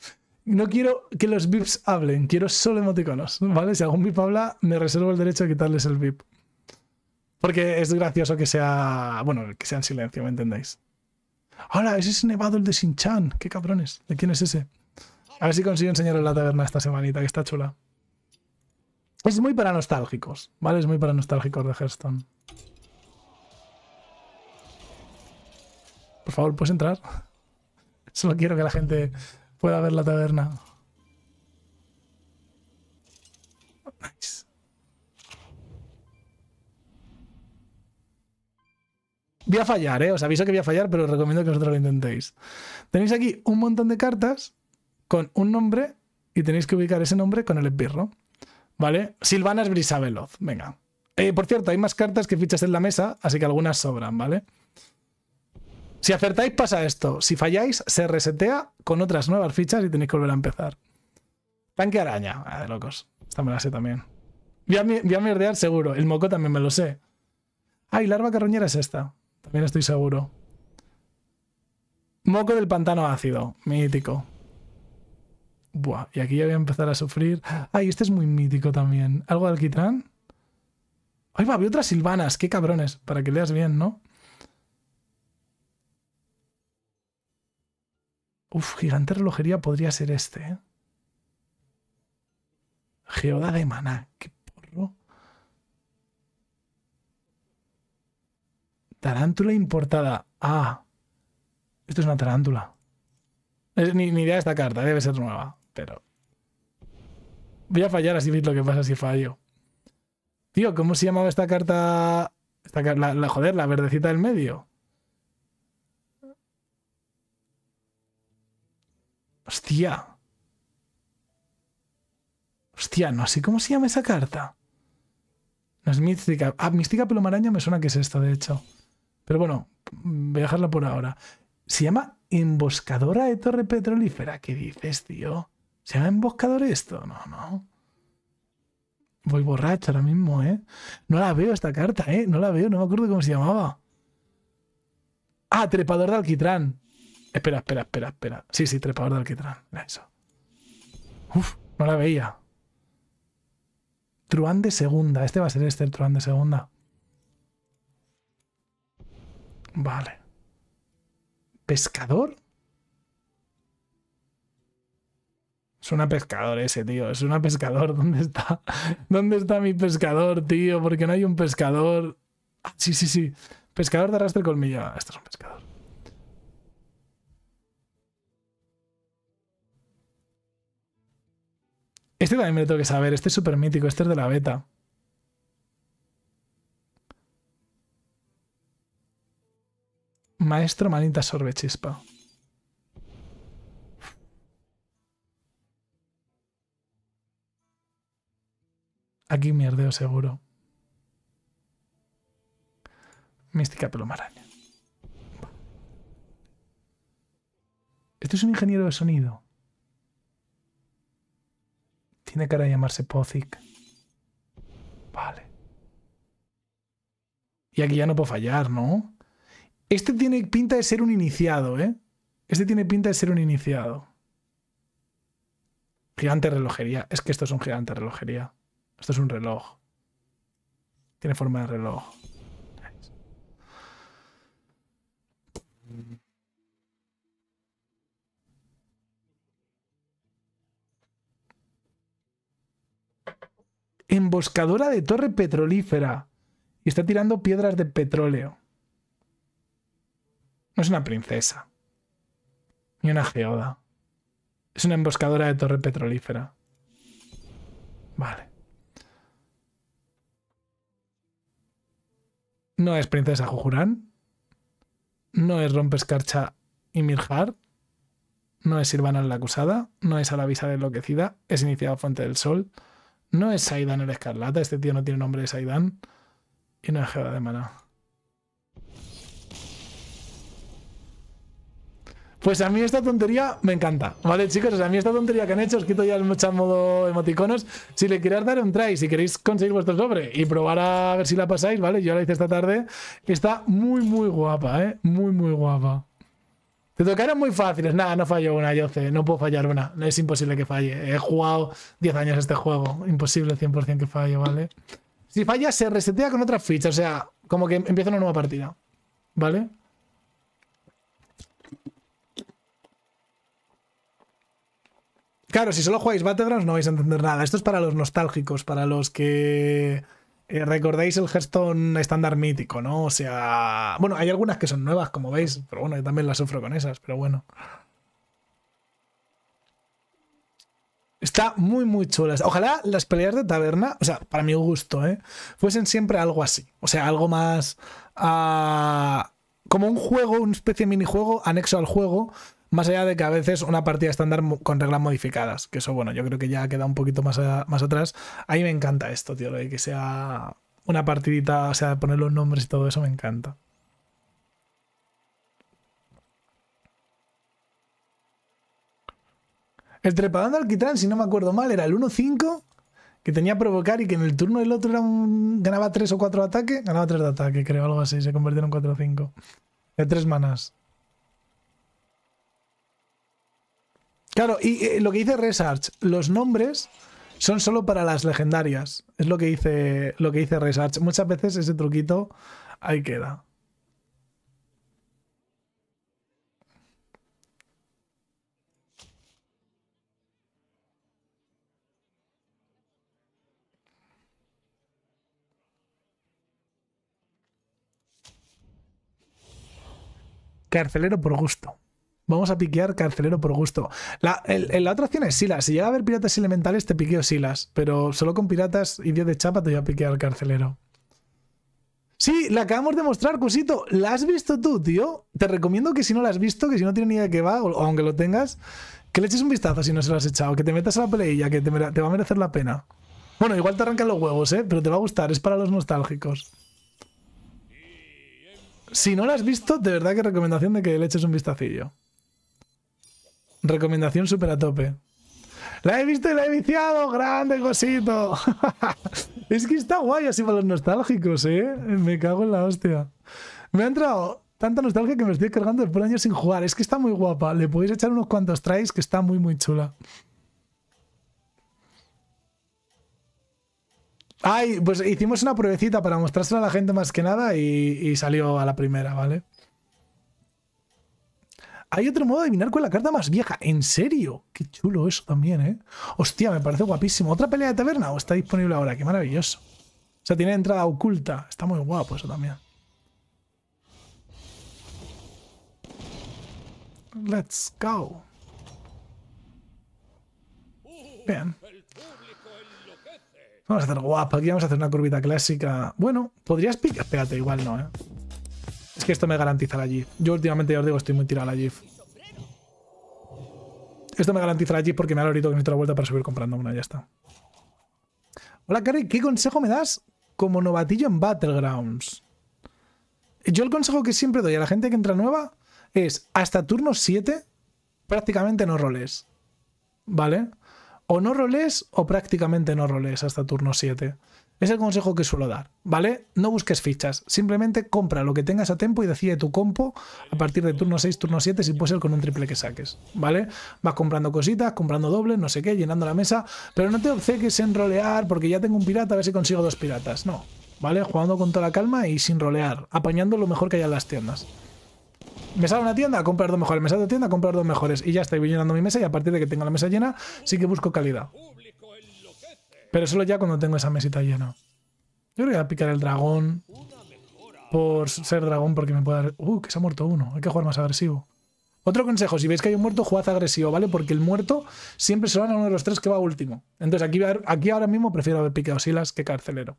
No quiero que los V I Ps hablen, quiero solo emoticonos, ¿vale? Si algún V I P habla, me reservo el derecho a quitarles el V I P. Porque es gracioso que sea... bueno, que sea en silencio, ¿me entendéis? Ahora, ese es Nevado, el de Shin-Chan. ¡Qué cabrones! ¿De quién es ese? A ver si consigo enseñaros la taberna esta semanita, que está chula. Es muy para nostálgicos, ¿vale? Es muy para nostálgicos de Hearthstone. Por favor, ¿puedes entrar? Solo quiero que la gente pueda ver la taberna. Nice. Voy a fallar, ¿eh? Os aviso que voy a fallar, pero os recomiendo que vosotros lo intentéis. Tenéis aquí un montón de cartas con un nombre y tenéis que ubicar ese nombre con el esbirro. ¿Vale? Silvanas Brisaveloz. Venga. Eh, por cierto, hay más cartas que fichas en la mesa, así que algunas sobran, ¿vale? Si acertáis pasa esto. Si falláis, se resetea con otras nuevas fichas y tenéis que volver a empezar. Tanque araña. Ah, de locos. Esta me la sé también. Voy a, voy a merdear seguro. El moco también me lo sé. Ah, y larva carroñera es esta. También estoy seguro. Moco del pantano ácido. Mítico. Buah, y aquí ya voy a empezar a sufrir. Ay, este es muy mítico también. ¿Algo de alquitrán? Ay, va, había otras silvanas. Qué cabrones. Para que leas bien, ¿no? Uf, gigante relojería podría ser este, ¿eh? Geoda de maná. Qué porro. Tarántula importada. Ah. Esto es una tarántula. Ni, ni idea de esta carta, debe ser nueva, pero... Voy a fallar, así veis lo que pasa si fallo. Tío, ¿cómo se llamaba esta carta? Esta, la, la, joder, la verdecita del medio. Hostia. Hostia, no sé cómo se llama esa carta. No es mística. Ah, mística pelomaraña me suena que es esta, de hecho. Pero bueno, voy a dejarla por ahora. Se llama... Emboscadora de torre petrolífera. ¿Qué dices, tío? ¿Se llama emboscador esto? No, no. Voy borracho ahora mismo, ¿eh? No la veo esta carta, ¿eh? No la veo, no me acuerdo cómo se llamaba. Ah, trepador de alquitrán. Espera, espera, espera, espera. Sí, sí, trepador de alquitrán. Era eso. Uf, no la veía. Truán de segunda. Este va a ser este, el truán de segunda. Vale. ¿Pescador? Es una pescador ese, tío. Es una pescador. ¿Dónde está? ¿Dónde está mi pescador, tío? Porque no hay un pescador. Ah, sí, sí, sí. Pescador de arrastre colmillo. Ah, esto es un pescador. Este también me lo tengo que saber. Este es súper mítico. Este es de la beta. Maestro Manita Sorbechispa. Aquí mierdeo seguro. Mística Pelomaraña. Esto es un ingeniero de sonido. Tiene cara de llamarse Pozic. Vale. Y aquí ya no puedo fallar, ¿no? Este tiene pinta de ser un iniciado, ¿eh? Este tiene pinta de ser un iniciado. Gigante relojería. Es que esto es un gigante relojería. Esto es un reloj. Tiene forma de reloj. Emboscadora de torre petrolífera. Y está tirando piedras de petróleo. No es una princesa. Ni una geoda. Es una emboscadora de torre petrolífera. Vale. No es princesa Jujurán. No es rompescarcha y Mirjar. No es Silvana la acusada. No es Alavisa la enloquecida. Es iniciado Fuente del Sol. No es Saidán el Escarlata. Este tío no tiene nombre de Saidán. Y no es geoda de maná. Pues a mí esta tontería me encanta, ¿vale, chicos? O sea, a mí esta tontería que han hecho, os quito ya el mocha modo emoticonos. Si le queréis dar un try, si queréis conseguir vuestro sobre y probar a ver si la pasáis, ¿vale? Yo la hice esta tarde. Está muy, muy guapa, ¿eh? Muy, muy guapa. Te tocaron muy fáciles. Nada, no fallo una, yo sé. No puedo fallar una. Es imposible que falle. He jugado diez años este juego. Imposible cien por cien que falle, ¿vale? Si falla, se resetea con otras fichas. O sea, como que empieza una nueva partida, ¿vale? Claro, si solo jugáis Battlegrounds no vais a entender nada. Esto es para los nostálgicos, para los que eh, recordáis el Hearthstone estándar mítico, ¿no? O sea... Bueno, hay algunas que son nuevas, como veis, pero bueno, yo también las sufro con esas, pero bueno. Está muy, muy chula. Ojalá las peleas de taberna, o sea, para mi gusto, ¿eh? fuesen siempre algo así. O sea, algo más... Uh, como un juego, una especie de minijuego anexo al juego, más allá de que a veces una partida estándar con reglas modificadas. Que eso, bueno, yo creo que ya queda un poquito más, a, más atrás. A mí me encanta esto, tío, lo de que sea una partidita, o sea, poner los nombres y todo eso me encanta. El trepadón de alquitrán, si no me acuerdo mal, era el uno cinco que tenía provocar y que en el turno del otro era un... ganaba tres o cuatro ataques. Ganaba tres de ataque, creo, algo así. Se convirtió en cuatro cinco. De tres manás. Claro, y eh, lo que dice Resarch, los nombres son solo para las legendarias. Es lo que dice, lo que dice Resarch. Muchas veces ese truquito ahí queda. Carcelero por gusto. Vamos a piquear carcelero por gusto. La, el, el, la otra opción es Silas. Si llega a haber piratas elementales, te piqueo Silas. Pero solo con piratas y dios de chapa te voy a piquear al carcelero. Sí, la acabamos de mostrar, Cusito. ¿La has visto tú, tío? Te recomiendo que si no la has visto, que si no tienes ni idea de qué va, o aunque lo tengas, que le eches un vistazo si no se lo has echado. Que te metas a la peleilla, que te, te va a merecer la pena. Bueno, igual te arrancan los huevos, ¿eh? Pero te va a gustar, es para los nostálgicos. Si no la has visto, de verdad que recomendación de que le eches un vistacillo. Recomendación súper a tope. ¡La he visto y la he viciado! ¡Grande, Cosito! Es que está guay así para los nostálgicos, ¿eh? Me cago en la hostia. Me ha entrado tanta nostalgia que me estoy cargando el por año sin jugar. Es que está muy guapa. Le podéis echar unos cuantos tries que está muy, muy chula. Ay, pues hicimos una pruebecita para mostrársela a la gente más que nada y, y salió a la primera, ¿vale? Hay otro modo de adivinar con la carta más vieja. ¿En serio? Qué chulo eso también, ¿eh? Hostia, me parece guapísimo. ¿Otra pelea de taberna? ¿O está disponible ahora? Qué maravilloso. O sea, tiene entrada oculta. Está muy guapo eso también. Let's go. Bien. Vamos a hacer guapo, aquí vamos a hacer una curvita clásica. Bueno, podrías picar... Espérate, igual no, ¿eh? Es que esto me garantiza la G I F. Yo últimamente, ya os digo, estoy muy tirado a la G I F. Esto me garantiza la G I F porque me da el orito que necesito la vuelta para subir comprando una, ya está. Hola, Cari, ¿qué consejo me das como novatillo en Battlegrounds? Yo el consejo que siempre doy a la gente que entra nueva es hasta turno siete prácticamente no roles, ¿vale? O no roles o prácticamente no roles hasta turno siete. Es el consejo que suelo dar, ¿vale? No busques fichas. Simplemente compra lo que tengas a tiempo y decide tu compo a partir de turno seis, turno siete, si puede ser con un triple que saques, ¿vale? Vas comprando cositas, comprando dobles, no sé qué, llenando la mesa, pero no te obceques en rolear porque ya tengo un pirata, a ver si consigo dos piratas. No, ¿vale? Jugando con toda la calma y sin rolear, apañando lo mejor que haya en las tiendas. Me sale una tienda, comprar dos mejores. Me sale otra tienda, comprar dos mejores. Y ya estoy llenando mi mesa y a partir de que tenga la mesa llena, sí que busco calidad. Pero solo ya cuando tengo esa mesita llena. Yo creo que voy a picar el dragón. Por ser dragón, porque me puede dar... Uh, que se ha muerto uno. Hay que jugar más agresivo. Otro consejo, si veis que hay un muerto, jugad agresivo, ¿vale? Porque el muerto siempre se lo dan a uno de los tres que va último. Entonces aquí, aquí ahora mismo prefiero haber picado Silas que carcelero.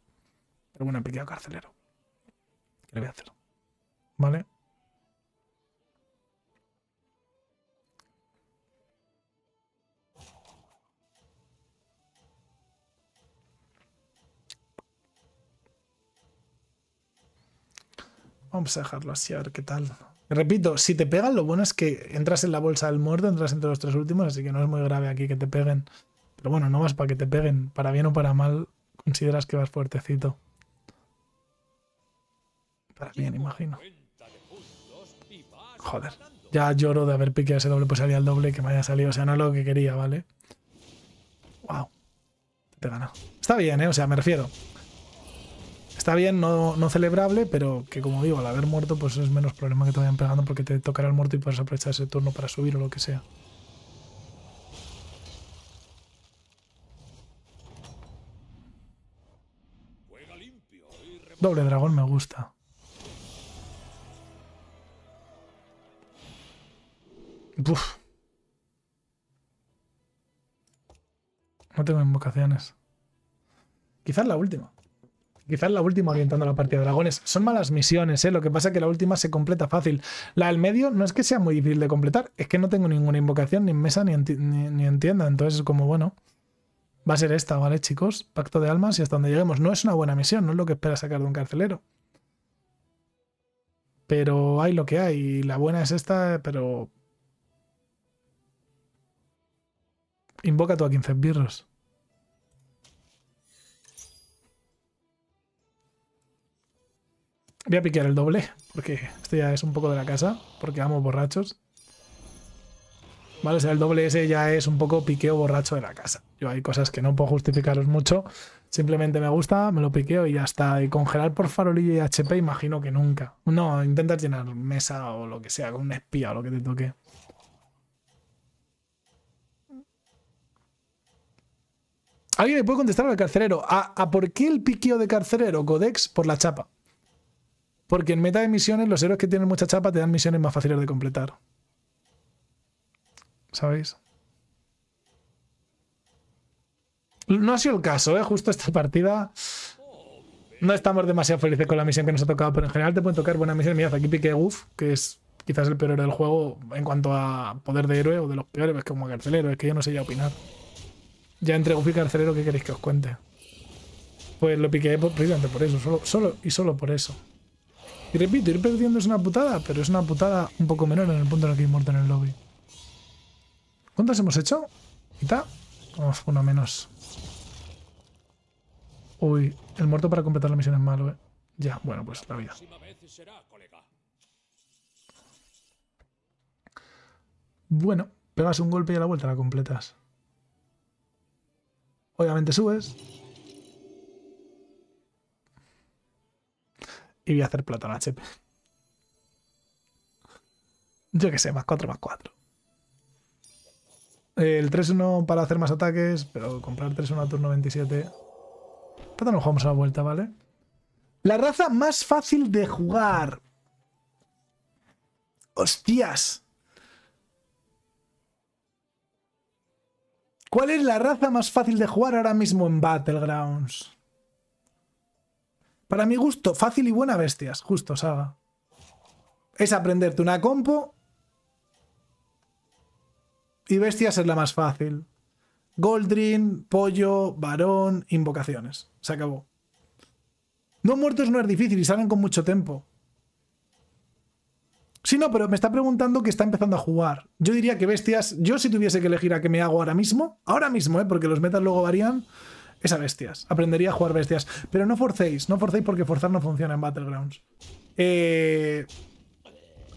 Pero bueno, he picado carcelero. ¿Qué le voy a hacer? ¿Vale? Vamos a dejarlo así, a ver qué tal. Repito, si te pegan, lo bueno es que entras en la bolsa del muerto, entras entre los tres últimos, así que no es muy grave aquí que te peguen. Pero bueno, no vas para que te peguen. Para bien o para mal, consideras que vas fuertecito. Para bien, imagino. Joder, ya lloro de haber piqueado ese doble, pues salía el doble que me haya salido. O sea, no es lo que quería, ¿vale? Wow. Te gana. Está bien, ¿eh? O sea, me refiero... Está bien, no, no celebrable, pero que como digo, al haber muerto, pues es menos problema que te vayan pegando porque te tocará el muerto y puedes aprovechar ese turno para subir o lo que sea. Doble dragón me gusta. Uf. No tengo invocaciones. Quizás la última. Quizás la última orientando la partida de dragones. Son malas misiones, ¿eh? Lo que pasa es que la última se completa fácil. La del medio no es que sea muy difícil de completar. Es que no tengo ninguna invocación, ni en mesa, ni en, ni, ni en tienda. Entonces es como, bueno... Va a ser esta, ¿vale, chicos? Pacto de almas y hasta donde lleguemos. No es una buena misión, no es lo que espera sacar de un carcelero. Pero hay lo que hay. Y la buena es esta, pero... Invoca tú a quince birros. Voy a piquear el doble, porque esto ya es un poco de la casa, porque vamos borrachos. Vale, o sea, el doble ese ya es un poco piqueo borracho de la casa. Yo hay cosas que no puedo justificaros mucho. Simplemente me gusta, me lo piqueo y ya está. Y congelar por farolillo y H P imagino que nunca. No, intentas llenar mesa o lo que sea, con un espía o lo que te toque. ¿Alguien le puede contestar al carcelero? ¿A, a por qué el piqueo de carcelero? Codex por la chapa. Porque en meta de misiones los héroes que tienen mucha chapa te dan misiones más fáciles de completar. ¿Sabéis? No ha sido el caso, ¿eh? Justo esta partida no estamos demasiado felices con la misión que nos ha tocado, pero en general te pueden tocar buenas misiones. Mirad, aquí piqué Guff, que es quizás el peor héroe del juego en cuanto a poder de héroe, o de los peores, es como a carcelero, es que yo no sé ya opinar. Ya entre Guff y carcelero, ¿qué queréis que os cuente? Pues lo piqué por, precisamente por eso, solo, solo y solo por eso. Y repito, ir perdiendo es una putada, pero es una putada un poco menor en el punto en el que hay muerto en el lobby. ¿Cuántas hemos hecho? ¿Quita? Oh, uno menos. Uy, el muerto para completar la misión es malo, ¿eh? Ya, bueno, pues la vida. Bueno, pegas un golpe y a la vuelta la completas. Obviamente subes. Y voy a hacer plata en H P. Yo qué sé, más cuatro, más cuatro. El tres uno para hacer más ataques, pero comprar tres uno a turno veintisiete. Pero no jugamos a la vuelta, ¿vale? La raza más fácil de jugar. ¡Hostias! ¿Cuál es la raza más fácil de jugar ahora mismo en Battlegrounds? Para mi gusto, fácil y buena bestias. Justo, Saga. Es aprenderte una compo... Y bestias es la más fácil. Goldring, pollo, varón, invocaciones. Se acabó. No muertos no es difícil y salen con mucho tiempo. Sí, no, pero me está preguntando que está empezando a jugar. Yo diría que bestias... Yo si tuviese que elegir a qué me hago ahora mismo... Ahora mismo, ¿eh? Porque los metas luego varían... Es a bestias. Aprendería a jugar bestias. Pero no forcéis. No forcéis porque forzar no funciona en Battlegrounds. Eh...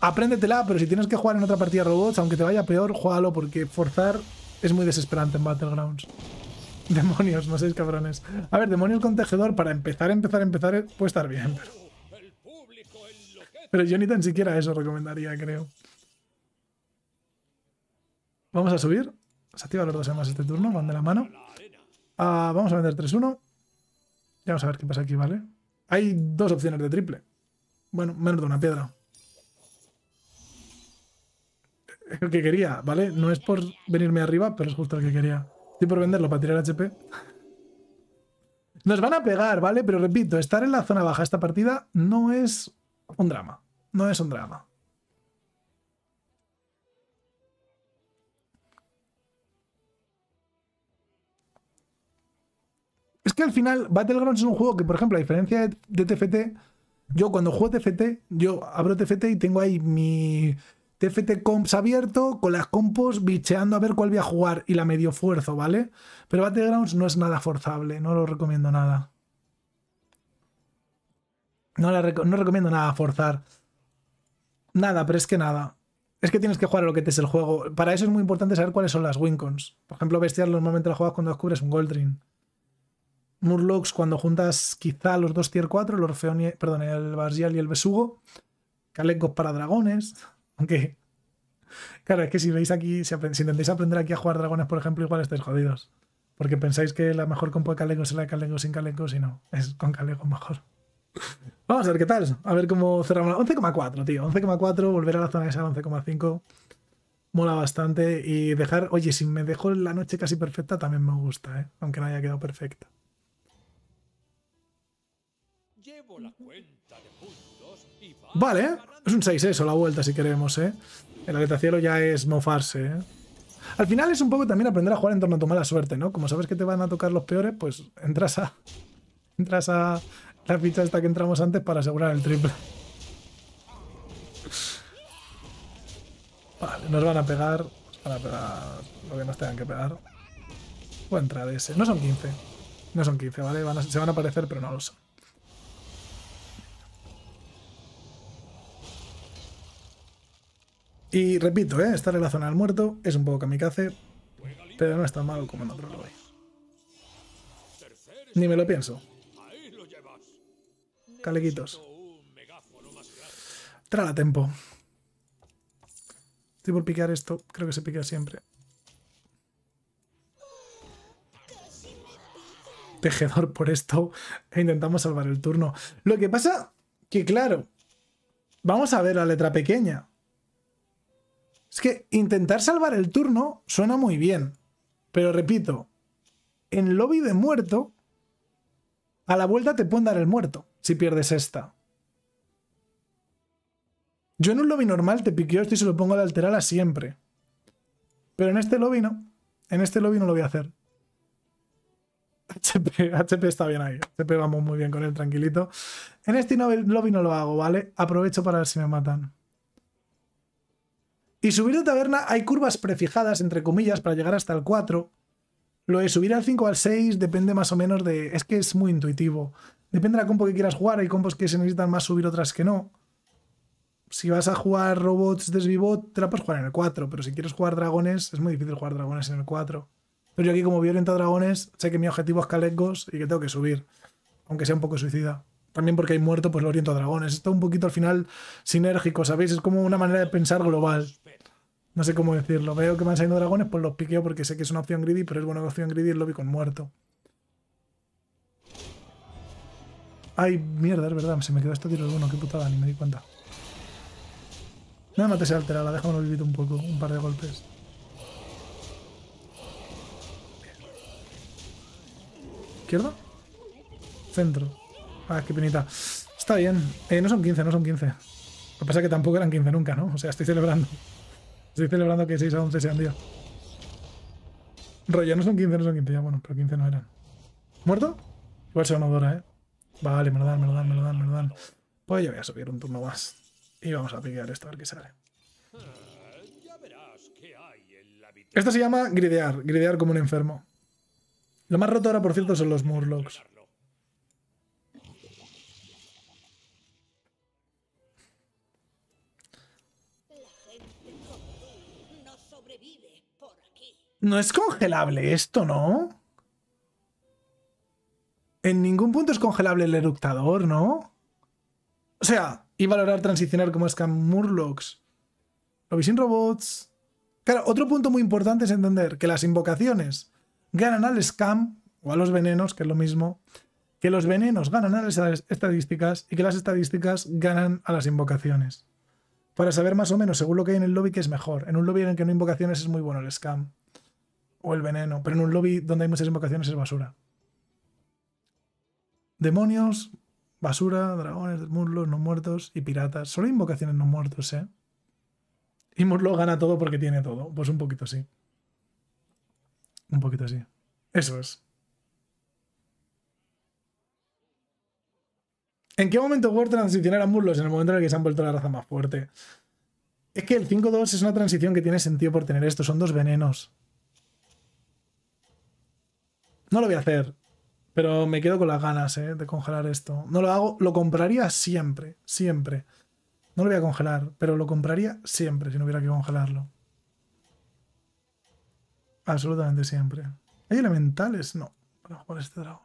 Apréndetela, pero si tienes que jugar en otra partida de robots, aunque te vaya peor, juégalo, porque forzar es muy desesperante en Battlegrounds. Demonios, no seáis cabrones. A ver, demonios con tejedor, para empezar, empezar, empezar, puede estar bien, pero... Pero yo ni tan siquiera eso recomendaría, creo. Vamos a subir. Se activan los dos además este turno, van de la mano. Ah, vamos a vender tres uno. Ya vamos a ver qué pasa aquí, ¿vale? Hay dos opciones de triple. Bueno, menos de una piedra. Es el que quería, ¿vale? No es por venirme arriba, pero es justo el que quería. Estoy por venderlo para tirar H P. Nos van a pegar, ¿vale? Pero repito, estar en la zona baja esta partida no es un drama. No es un drama. Es que al final Battlegrounds es un juego que, por ejemplo, a diferencia de T F T, yo cuando juego T F T, yo abro T F T y tengo ahí mi... T F T comps abierto, con las compos bicheando a ver cuál voy a jugar y la medio fuerzo, ¿vale? Pero Battlegrounds no es nada forzable, no lo recomiendo nada. No, la reco no recomiendo nada forzar. Nada, pero es que nada. Es que tienes que jugar a lo que te es el juego. Para eso es muy importante saber cuáles son las wincons. Por ejemplo, bestias normalmente las juegas cuando descubres un Goldring. Murlocs cuando juntas quizá los dos tier cuatro, el Orfeón y, perdón, el Bargial y el Besugo. Kalecgos para dragones... Aunque, okay. Claro, es que si veis aquí, si, si intentáis aprender aquí a jugar dragones, por ejemplo, igual estáis jodidos. Porque pensáis que la mejor compo de Kalecgos es la de Kalecgos sin Kalecgos y no, es con Kalecgos mejor. Vamos a ver qué tal, a ver cómo cerramos. once coma cuatro, tío, once coma cuatro, volver a la zona esa, once coma cinco. mola bastante. Y dejar, oye, si me dejo la noche casi perfecta también me gusta, ¿eh? Aunque no haya quedado perfecta. Llevo la cuenta de puntos y vale, es un seis eso, la vuelta si queremos, ¿eh? El aletacielo ya es mofarse, ¿eh? Al final es un poco también aprender a jugar en torno a tu mala suerte, ¿no? Como sabes que te van a tocar los peores, pues entras a... Entras a la ficha hasta que entramos antes para asegurar el triple. Vale, nos van a pegar. Nos van a pegar lo que nos tengan que pegar. O entrar ese. No son quince. No son quince, ¿vale? Van a, se van a aparecer, pero no lo son. Y repito, ¿eh? Estar en la zona del muerto es un poco kamikaze, pero no es tan malo como en otro lugar. Ni me lo pienso. Caleguitos. Trala tempo. Estoy por picar esto. Creo que se pica siempre. Tejedor por esto. E intentamos salvar el turno. Lo que pasa que, claro, vamos a ver la letra pequeña. Es que intentar salvar el turno suena muy bien. Pero repito, en lobby de muerto... A la vuelta te pueden dar el muerto, si pierdes esta. Yo en un lobby normal te piqueo esto y se lo pongo a la alterala siempre. Pero en este lobby no. En este lobby no lo voy a hacer. H P, H P está bien ahí. H P vamos muy bien con él, tranquilito. En este lobby no lo hago, ¿vale? Aprovecho para ver si me matan. Y subir de taberna hay curvas prefijadas, entre comillas, para llegar hasta el cuatro... Lo de subir al cinco o al seis depende más o menos de... Es que es muy intuitivo. Depende de la compo que quieras jugar. Hay compos que se necesitan más subir, otras que no. Si vas a jugar robots de Svivot, te la puedes jugar en el cuatro. Pero si quieres jugar dragones, es muy difícil jugar dragones en el cuatro. Pero yo aquí, como violento a dragones, sé que mi objetivo es Kalecgos y que tengo que subir. Aunque sea un poco suicida. También porque hay muerto, pues lo oriento a dragones. Esto un poquito al final sinérgico, ¿sabéis? Es como una manera de pensar global. No sé cómo decirlo. Veo que van saliendo dragones, pues los piqueo porque sé que es una opción greedy, pero es buena opción greedy el lobby con muerto. Ay, mierda, es verdad. Se me quedó este tiro de uno. Qué putada, ni me di cuenta. No, no te se altera. Déjamelo vivir un poco. Un par de golpes. ¿Izquierda? Centro. Ah, qué penita. Está bien. Eh, no son quince, no son quince. Lo que pasa es que tampoco eran quince nunca, ¿no? O sea, estoy celebrando. Estoy celebrando que seis a once sean diez. Rollo, no son quince, no son quince. Ya, bueno, pero quince no eran. ¿Muerto? Igual se van a Eudora, ¿eh? Vale, me lo dan, me lo dan, me lo dan, me lo dan. Pues yo voy a subir un turno más. Y vamos a piquear esto, a ver qué sale. Esto se llama gridear. Gridear como un enfermo. Lo más roto ahora, por cierto, son los Murlocs. No es congelable esto, ¿no? En ningún punto es congelable el eructador, ¿no? O sea, y valorar transicionar como es que Murlocs. Lobby sin robots. Claro, otro punto muy importante es entender que las invocaciones ganan al scam o a los venenos, que es lo mismo, que los venenos ganan a las estadísticas y que las estadísticas ganan a las invocaciones. Para saber más o menos, según lo que hay en el lobby, que es mejor. En un lobby en el que no hay invocaciones es muy bueno el scam. O el veneno, pero en un lobby donde hay muchas invocaciones es basura. Demonios, basura, dragones, murlocs, no muertos y piratas. Solo hay invocaciones no muertos, ¿eh? Y Murloc gana todo porque tiene todo. Pues un poquito sí. Un poquito sí. Eso es. ¿En qué momento Word transicionar a Murlocs? En el momento en el que se han vuelto la raza más fuerte. Es que el cinco dos es una transición que tiene sentido por tener esto. Son dos venenos. No lo voy a hacer, pero me quedo con las ganas, ¿eh?, de congelar esto. No lo hago, lo compraría siempre, siempre. No lo voy a congelar, pero lo compraría siempre si no hubiera que congelarlo. Absolutamente siempre. ¿Hay elementales? No, para jugar este dragón.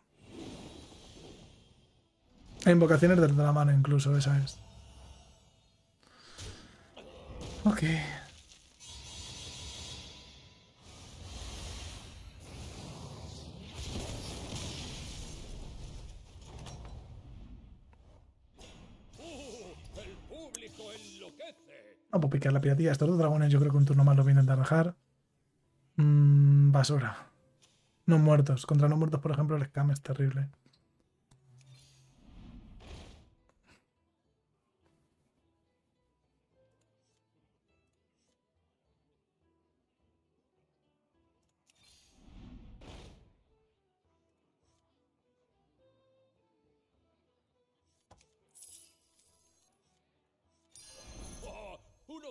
Hay invocaciones desde la mano incluso, esa es. Ok. No puedo picar la piratilla. Estos dos dragones yo creo que un turno más los voy a intentar bajar. Mm, basura. No muertos. Contra no muertos, por ejemplo, el scam es terrible.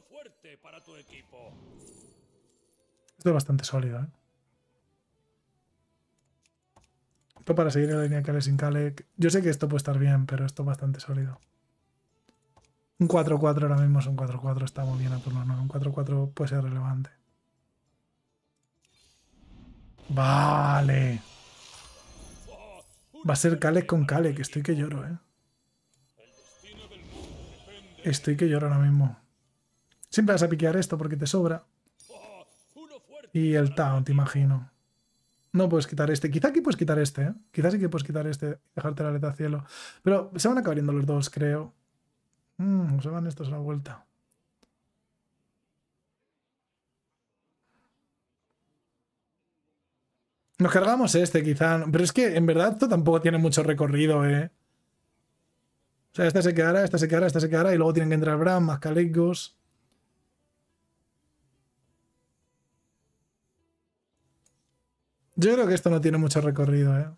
Fuerte para tu equipo. Esto es bastante sólido, ¿eh? Esto para seguir en la línea Kalec sin Kalec. Yo sé que esto puede estar bien, pero esto es bastante sólido. Un cuatro cuatro ahora mismo es un cuatro cuatro. Está muy bien a turno, ¿no? Un cuatro cuatro puede ser relevante. Vale. Va a ser Kalec con Kalec. Estoy que lloro, ¿eh? Estoy que lloro ahora mismo. Siempre vas a piquear esto porque te sobra. Y el Taunt, te imagino. No puedes quitar este. Quizá aquí puedes quitar este, ¿eh? Quizá sí que puedes quitar este. Dejarte la aleta al cielo. Pero se van acabando los dos, creo. Mm, se van estos a la vuelta. Nos cargamos este, quizá. Pero es que, en verdad, esto tampoco tiene mucho recorrido, ¿eh? O sea, esta se quedará, esta se quedará, esta se quedará. Y luego tienen que entrar Brann, más Kalecgos. Yo creo que esto no tiene mucho recorrido, ¿eh?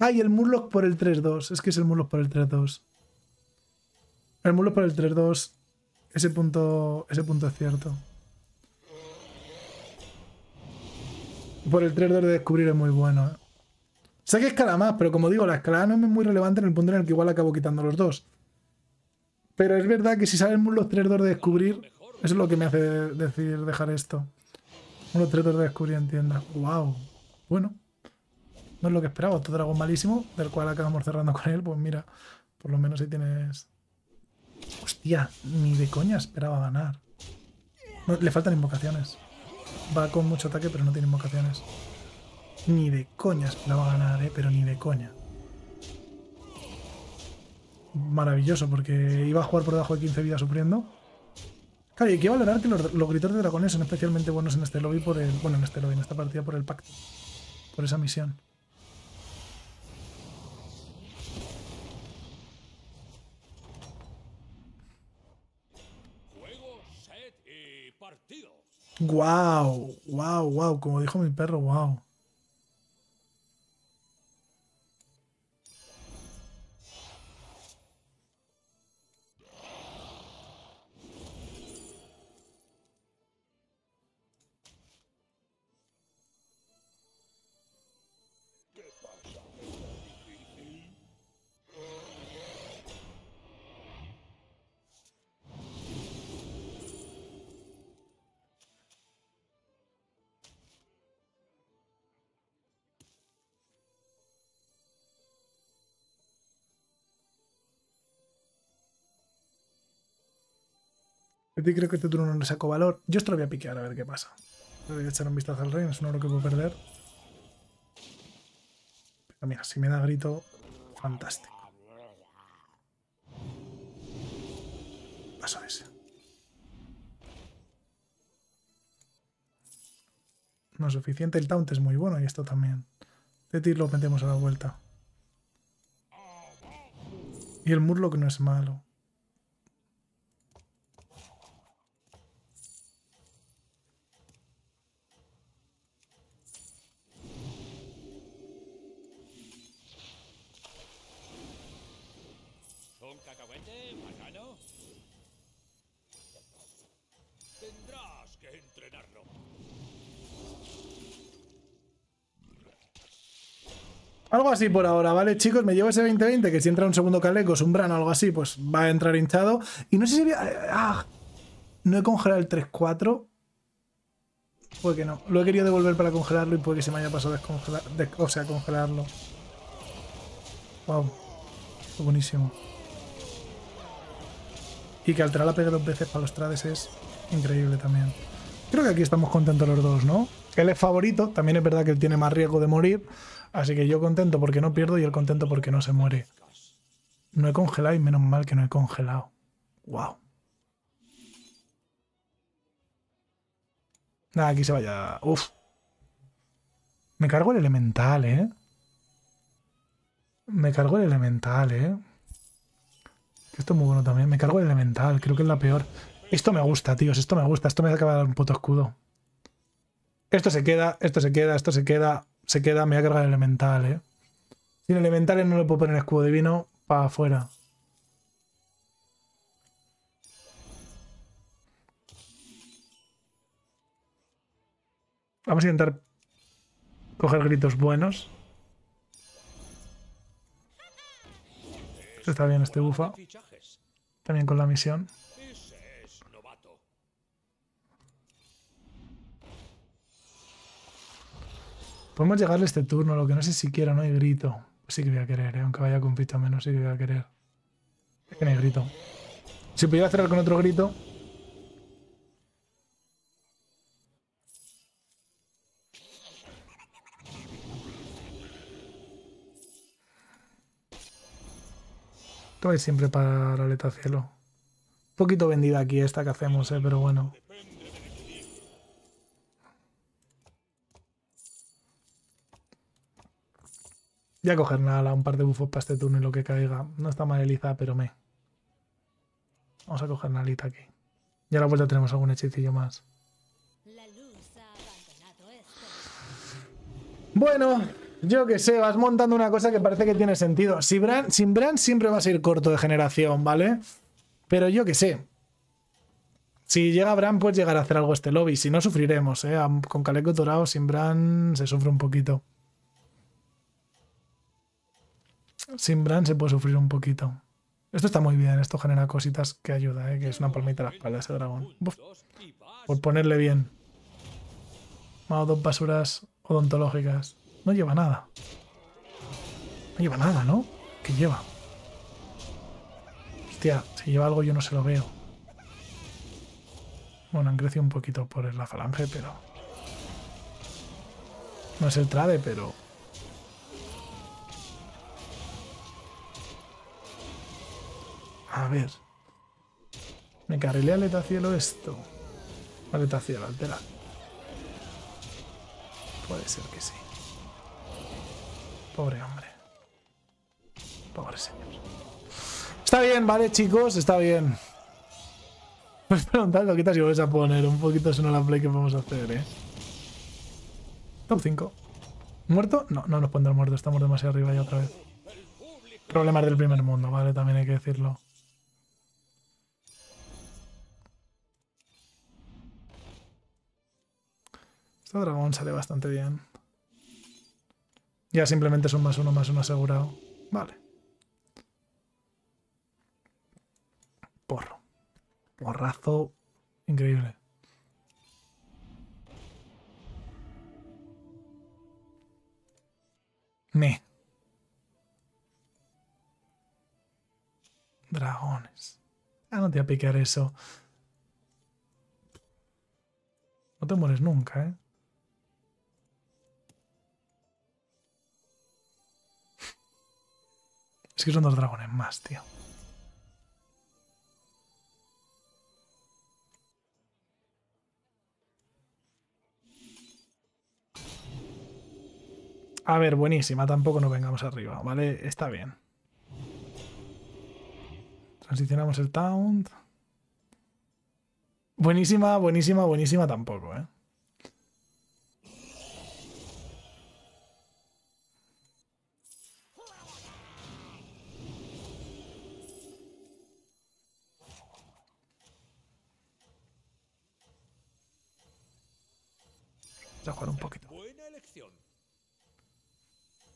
Ah, y el Murloc por el tres dos. Es que es el Murloc por el tres dos. El Murloc por el tres dos. Ese punto, ese punto es cierto. Por el tres dos de descubrir es muy bueno, ¿eh? Sé que escala más, pero como digo, la escalada no es muy relevante en el punto en el que igual acabo quitando los dos. Pero es verdad que si sale el Murloc tres dos de descubrir, eso es lo que me hace decidir dejar esto. Unos tres dos de descubrir en tienda. ¡Wow! Bueno, no es lo que esperaba. Otro dragón malísimo, del cual acabamos cerrando con él. Pues mira, por lo menos ahí tienes... ¡Hostia! Ni de coña esperaba ganar. No, le faltan invocaciones. Va con mucho ataque, pero no tiene invocaciones. Ni de coña esperaba ganar, ¿eh? Pero ni de coña. Maravilloso, porque iba a jugar por debajo de quince vidas sufriendo. Claro, y hay que valorar que los, los gritos de dragones son especialmente buenos en este lobby por el... Bueno, en este lobby, en esta partida por el pacto. Por esa misión. Juego, set y partido. ¡Guau! ¡Guau, guau! Como dijo mi perro, guau. Creo que este turno no le saco valor. Yo esto lo voy a piquear a ver qué pasa. Le voy a echar un vistazo al rey. Es un oro que puedo perder. Pero mira, si me da grito, fantástico. Paso ese. No es suficiente. El taunt es muy bueno y esto también. Tetis lo metemos a la vuelta. Y el Murloc no es malo. Algo así por ahora, ¿vale, chicos? Me llevo ese veinte veinte, que si entra un segundo Kalecgos, un Brann o algo así, pues va a entrar hinchado. Y no sé si... Voy a... ¡Ah! No he congelado el tres cuatro. Puede que no. Lo he querido devolver para congelarlo y puede que se me haya pasado descongelar... De... O sea, congelarlo. Wow. Fue buenísimo. Y que alterar la pega dos veces para los trades es increíble también. Creo que aquí estamos contentos los dos, ¿no? Él es favorito, también es verdad que él tiene más riesgo de morir, así que yo contento porque no pierdo y él contento porque no se muere. No he congelado y menos mal que no he congelado. ¡Wow! Nada, aquí se vaya. Uf. Me cargo el elemental, ¿eh? Me cargo el elemental, ¿eh? Esto es muy bueno también. Me cargo el elemental. Creo que es la peor. Esto me gusta, tíos. Esto me gusta. Esto me acaba de dar un puto escudo. Esto se queda. Esto se queda. Esto se queda. Se queda. Me voy a cargar el elemental, ¿eh? Sin elementales no le puedo poner escudo divino para afuera. Vamos a intentar coger gritos buenos. Está bien este bufa. También con la misión. Podemos llegarle este turno, lo que no sé si quiero, no hay grito. Pues sí que voy a querer, ¿eh? Aunque vaya con pista menos, sí que voy a querer. Es que no hay grito. Si pudiera cerrar con otro grito... Vais siempre para la aleta cielo. Un poquito vendida aquí esta que hacemos, eh, pero bueno. Ya coger nada, un par de bufos para este turno y lo que caiga. No está mal Eliza, pero me. Vamos a coger nalita aquí. Y a la vuelta tenemos algún hechicillo más. Bueno. Yo que sé, vas montando una cosa que parece que tiene sentido. Si Brann, sin Brann siempre vas a ir corto de generación, ¿vale? Pero yo que sé. Si llega Brann, puedes llegar a hacer algo este lobby. Si no, sufriremos, ¿eh? Con Kalecgos Dorado, sin Brann se sufre un poquito. Sin Brann se puede sufrir un poquito. Esto está muy bien, esto genera cositas que ayuda, ¿eh? Que es una palmita a la espalda ese dragón. Uf. Por ponerle bien. Más dos basuras odontológicas. No lleva nada. No lleva nada, ¿no? ¿Qué lleva? Hostia, si lleva algo yo no se lo veo. Bueno, han crecido un poquito por la falange, pero... No es el trade, pero... A ver... Me carrilea aleta cielo esto. Aleta cielo, altera. Puede ser que sí. Pobre hombre. Pobre señor. Está bien, ¿vale, chicos? Está bien. Me preguntad lo quitas y volvéis a poner. Un poquito suena la play que vamos a hacer, ¿eh? Top cinco. ¿Muerto? No, no nos pondrá muerto. Estamos demasiado arriba ya otra vez. Problemas del primer mundo, ¿vale? También hay que decirlo. Este dragón sale bastante bien. Ya simplemente son más uno, más uno asegurado. Vale. Porro. Porrazo increíble. Me. Dragones. Ah, no te voy a picar eso. No te mueres nunca, ¿eh? Es que son dos dragones más, tío. A ver, buenísima. Tampoco nos vengamos arriba, ¿vale? Está bien. Transicionamos el taunt. Buenísima, buenísima, buenísima tampoco, ¿eh? A jugar un poquito.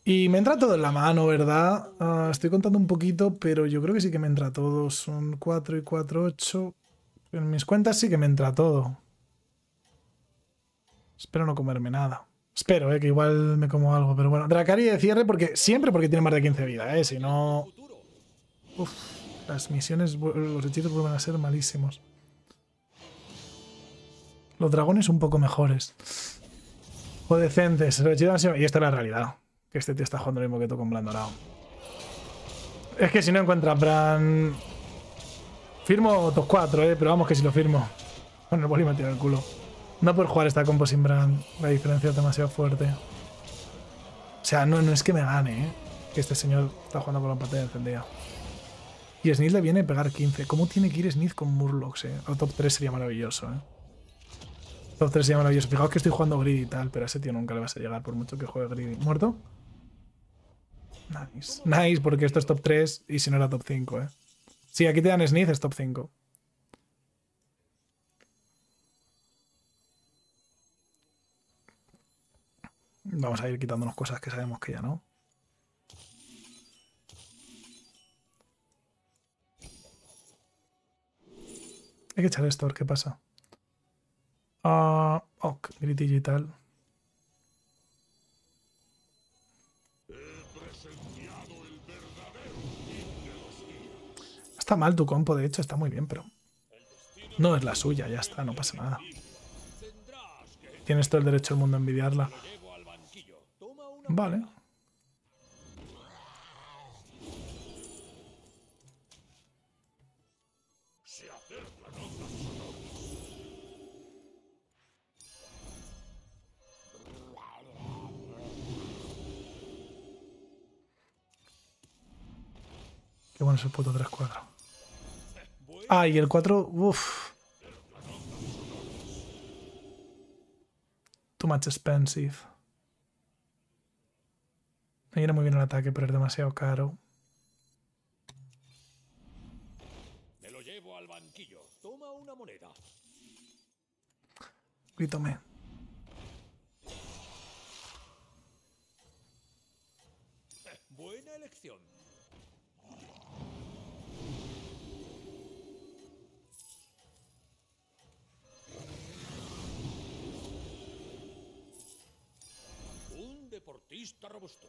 Y me entra todo en la mano, ¿verdad? Uh, estoy contando un poquito, pero yo creo que sí que me entra todo. Son cuatro y cuatro, ocho. En mis cuentas sí que me entra todo. Espero no comerme nada. Espero, ¿eh? Que igual me como algo, pero bueno. Dracari de cierre, porque siempre porque tiene más de quince vidas, ¿eh? Si no... Uf, las misiones, los hechizos vuelven a ser malísimos. Los dragones un poco mejores. O decentes, lo chido han sido... Y esta es la realidad. Que este tío está jugando lo mismo que tú con Blandorao. Es que si no encuentras Brann... Firmo top cuatro, eh, pero vamos que si lo firmo. Bueno, el boli me ha tirado el culo. No por jugar esta compo sin Brann, la diferencia es demasiado fuerte. O sea, no, no es que me gane, ¿eh? Que este señor está jugando por la pantalla encendida. Y Sneed le viene a pegar quince. ¿Cómo tiene que ir Sneed con Murlocs, eh? Al top tres sería maravilloso, eh. top tres sería maravilloso. Fijaos que estoy jugando Greedy y tal, pero a ese tío nunca le vas a llegar por mucho que juegue Greedy. ¿Muerto? Nice. Nice, porque esto es top tres y si no era top cinco, eh. Sí, aquí te dan Sneed, es top cinco. Vamos a ir quitándonos cosas que sabemos que ya no. Hay que echar esto, a ver qué pasa. Uh, ok, Grit Digital. Está mal tu compo, de hecho, está muy bien, pero... No es la suya, ya está, no pasa nada. Tienes todo el derecho del mundo a envidiarla. Vale. Qué bueno es el puto tres cuatro. Ah, y el cuatro... Uff. Too much expensive. Me viene muy bien el ataque, pero es demasiado caro. Me lo llevo al banquillo. Toma una moneda. Grítame. Buena elección. Deportista robusto.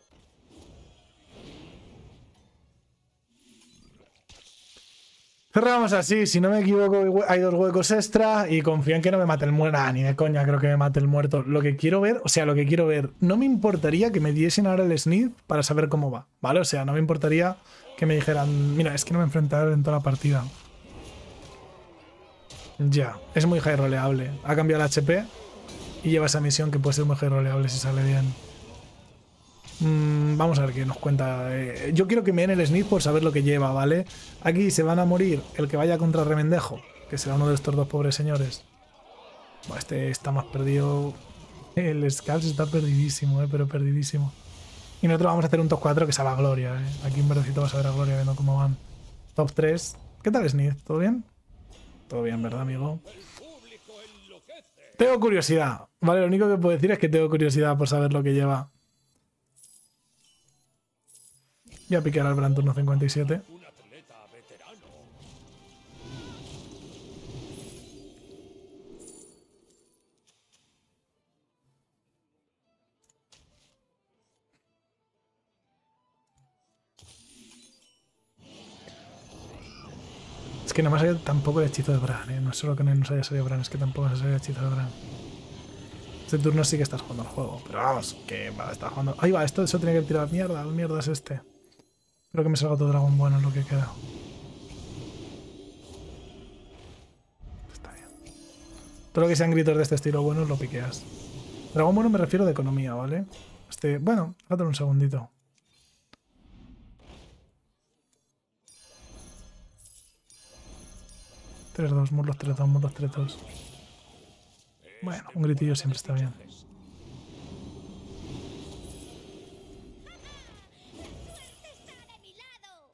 Cerramos así, si no me equivoco hay dos huecos extra y confío en que no me mate el muerto. Ah, ni de coña creo que me mate el muerto. Lo que quiero ver, o sea, lo que quiero ver, no me importaría que me diesen ahora el Sneed para saber cómo va, ¿vale? O sea, no me importaría que me dijeran, mira, es que no me enfrentaré en toda la partida. Ya, es muy high roleable. Ha cambiado el H P y lleva esa misión que puede ser muy high roleable si sale bien. Vamos a ver qué nos cuenta. Yo quiero que me den el Sneed por saber lo que lleva, ¿vale? Aquí se van a morir el que vaya contra Remendejo, que será uno de estos dos pobres señores. Bueno, este está más perdido. El Scalps está perdidísimo, ¿eh? Pero perdidísimo. Y nosotros vamos a hacer un top cuatro que salga Gloria, ¿eh? Aquí en verdecito vas a ver a Gloria viendo cómo van. top tres. ¿Qué tal, Sneed? ¿Todo bien? Todo bien, ¿verdad, amigo? Tengo curiosidad, ¿vale? Lo único que puedo decir es que tengo curiosidad por saber lo que lleva. Voy a piquear al Brann turno cincuenta y siete. Es que no me ha salido tampoco el hechizo de Brann, ¿eh? No es solo que no nos haya salido Brann, es que tampoco nos ha salido el hechizo de Brann. Este turno sí que estás jugando al juego, pero vamos, que va, estás jugando... Ahí va, esto eso tiene que tirar mierda, mierda es este. Creo que me salga otro dragón bueno en lo que queda. Está bien. Todo lo que sean gritos de este estilo buenos lo piqueas. Dragón bueno me refiero de economía, ¿vale? Este, bueno, date un segundito. tres dos, murlos tres dos, murlos tres dos. Bueno, un gritillo siempre está bien.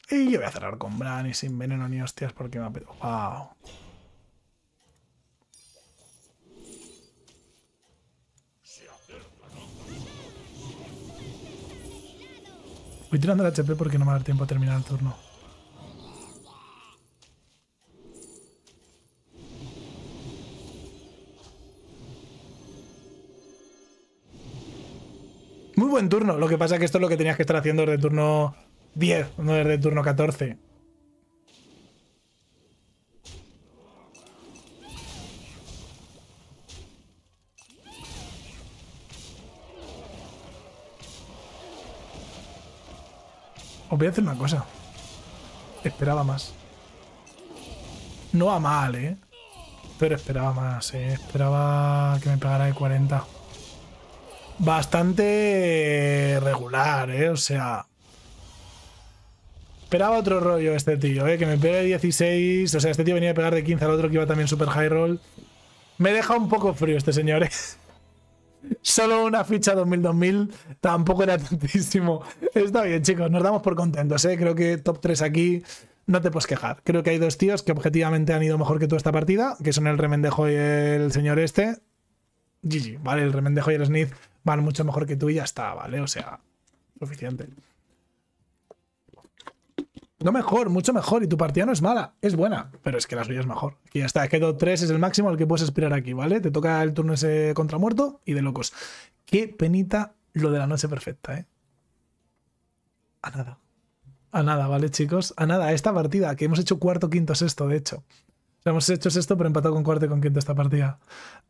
Y yo voy a cerrar con Brann y sin veneno ni hostias porque me ha pedido. ¡Wow! Voy tirando el H P porque no me va a dar tiempo a terminar el turno. Muy buen turno. Lo que pasa es que esto es lo que tenías que estar haciendo desde turno... diez, no es de turno catorce. Os voy a decir una cosa. Esperaba más. No va mal, ¿eh? pero esperaba más, eh. Esperaba que me pegara de cuarenta. Bastante regular, eh. O sea... Esperaba otro rollo este tío, eh. Que me pegue de dieciséis. O sea, este tío venía a pegar de quince al otro que iba también super high roll. Me deja un poco frío este señor, eh. Solo una ficha dos mil dos mil, tampoco era tantísimo. Está bien, chicos, nos damos por contentos, ¿eh? Creo que top tres aquí no te puedes quejar. Creo que hay dos tíos que objetivamente han ido mejor que tú esta partida, que son el Remendejo y el señor este. G G, ¿vale? El Remendejo y el Sneed van mucho mejor que tú y ya está, ¿vale? O sea, suficiente. No mejor, mucho mejor. Y tu partida no es mala, es buena, pero es que la suya es mejor. Aquí ya está, es que top tres es el máximo al que puedes aspirar aquí, ¿vale? Te toca el turno ese contra muerto y de locos. Qué penita lo de la noche perfecta, ¿eh? A nada. A nada, ¿vale, chicos? A nada, esta partida, que hemos hecho cuarto, quinto, sexto, de hecho. O sea, hemos hecho sexto, pero empatado con cuarto y con quinto esta partida.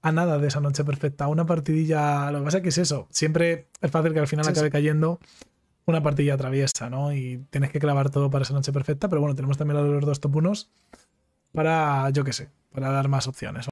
A nada de esa noche perfecta. Una partidilla... Lo que pasa es que es eso. Siempre es fácil que al final sí, acabe sí. cayendo... Una partida traviesa, ¿no? Y tienes que clavar todo para esa noche perfecta, pero bueno, tenemos también los dos top unos para, yo qué sé, para dar más opciones.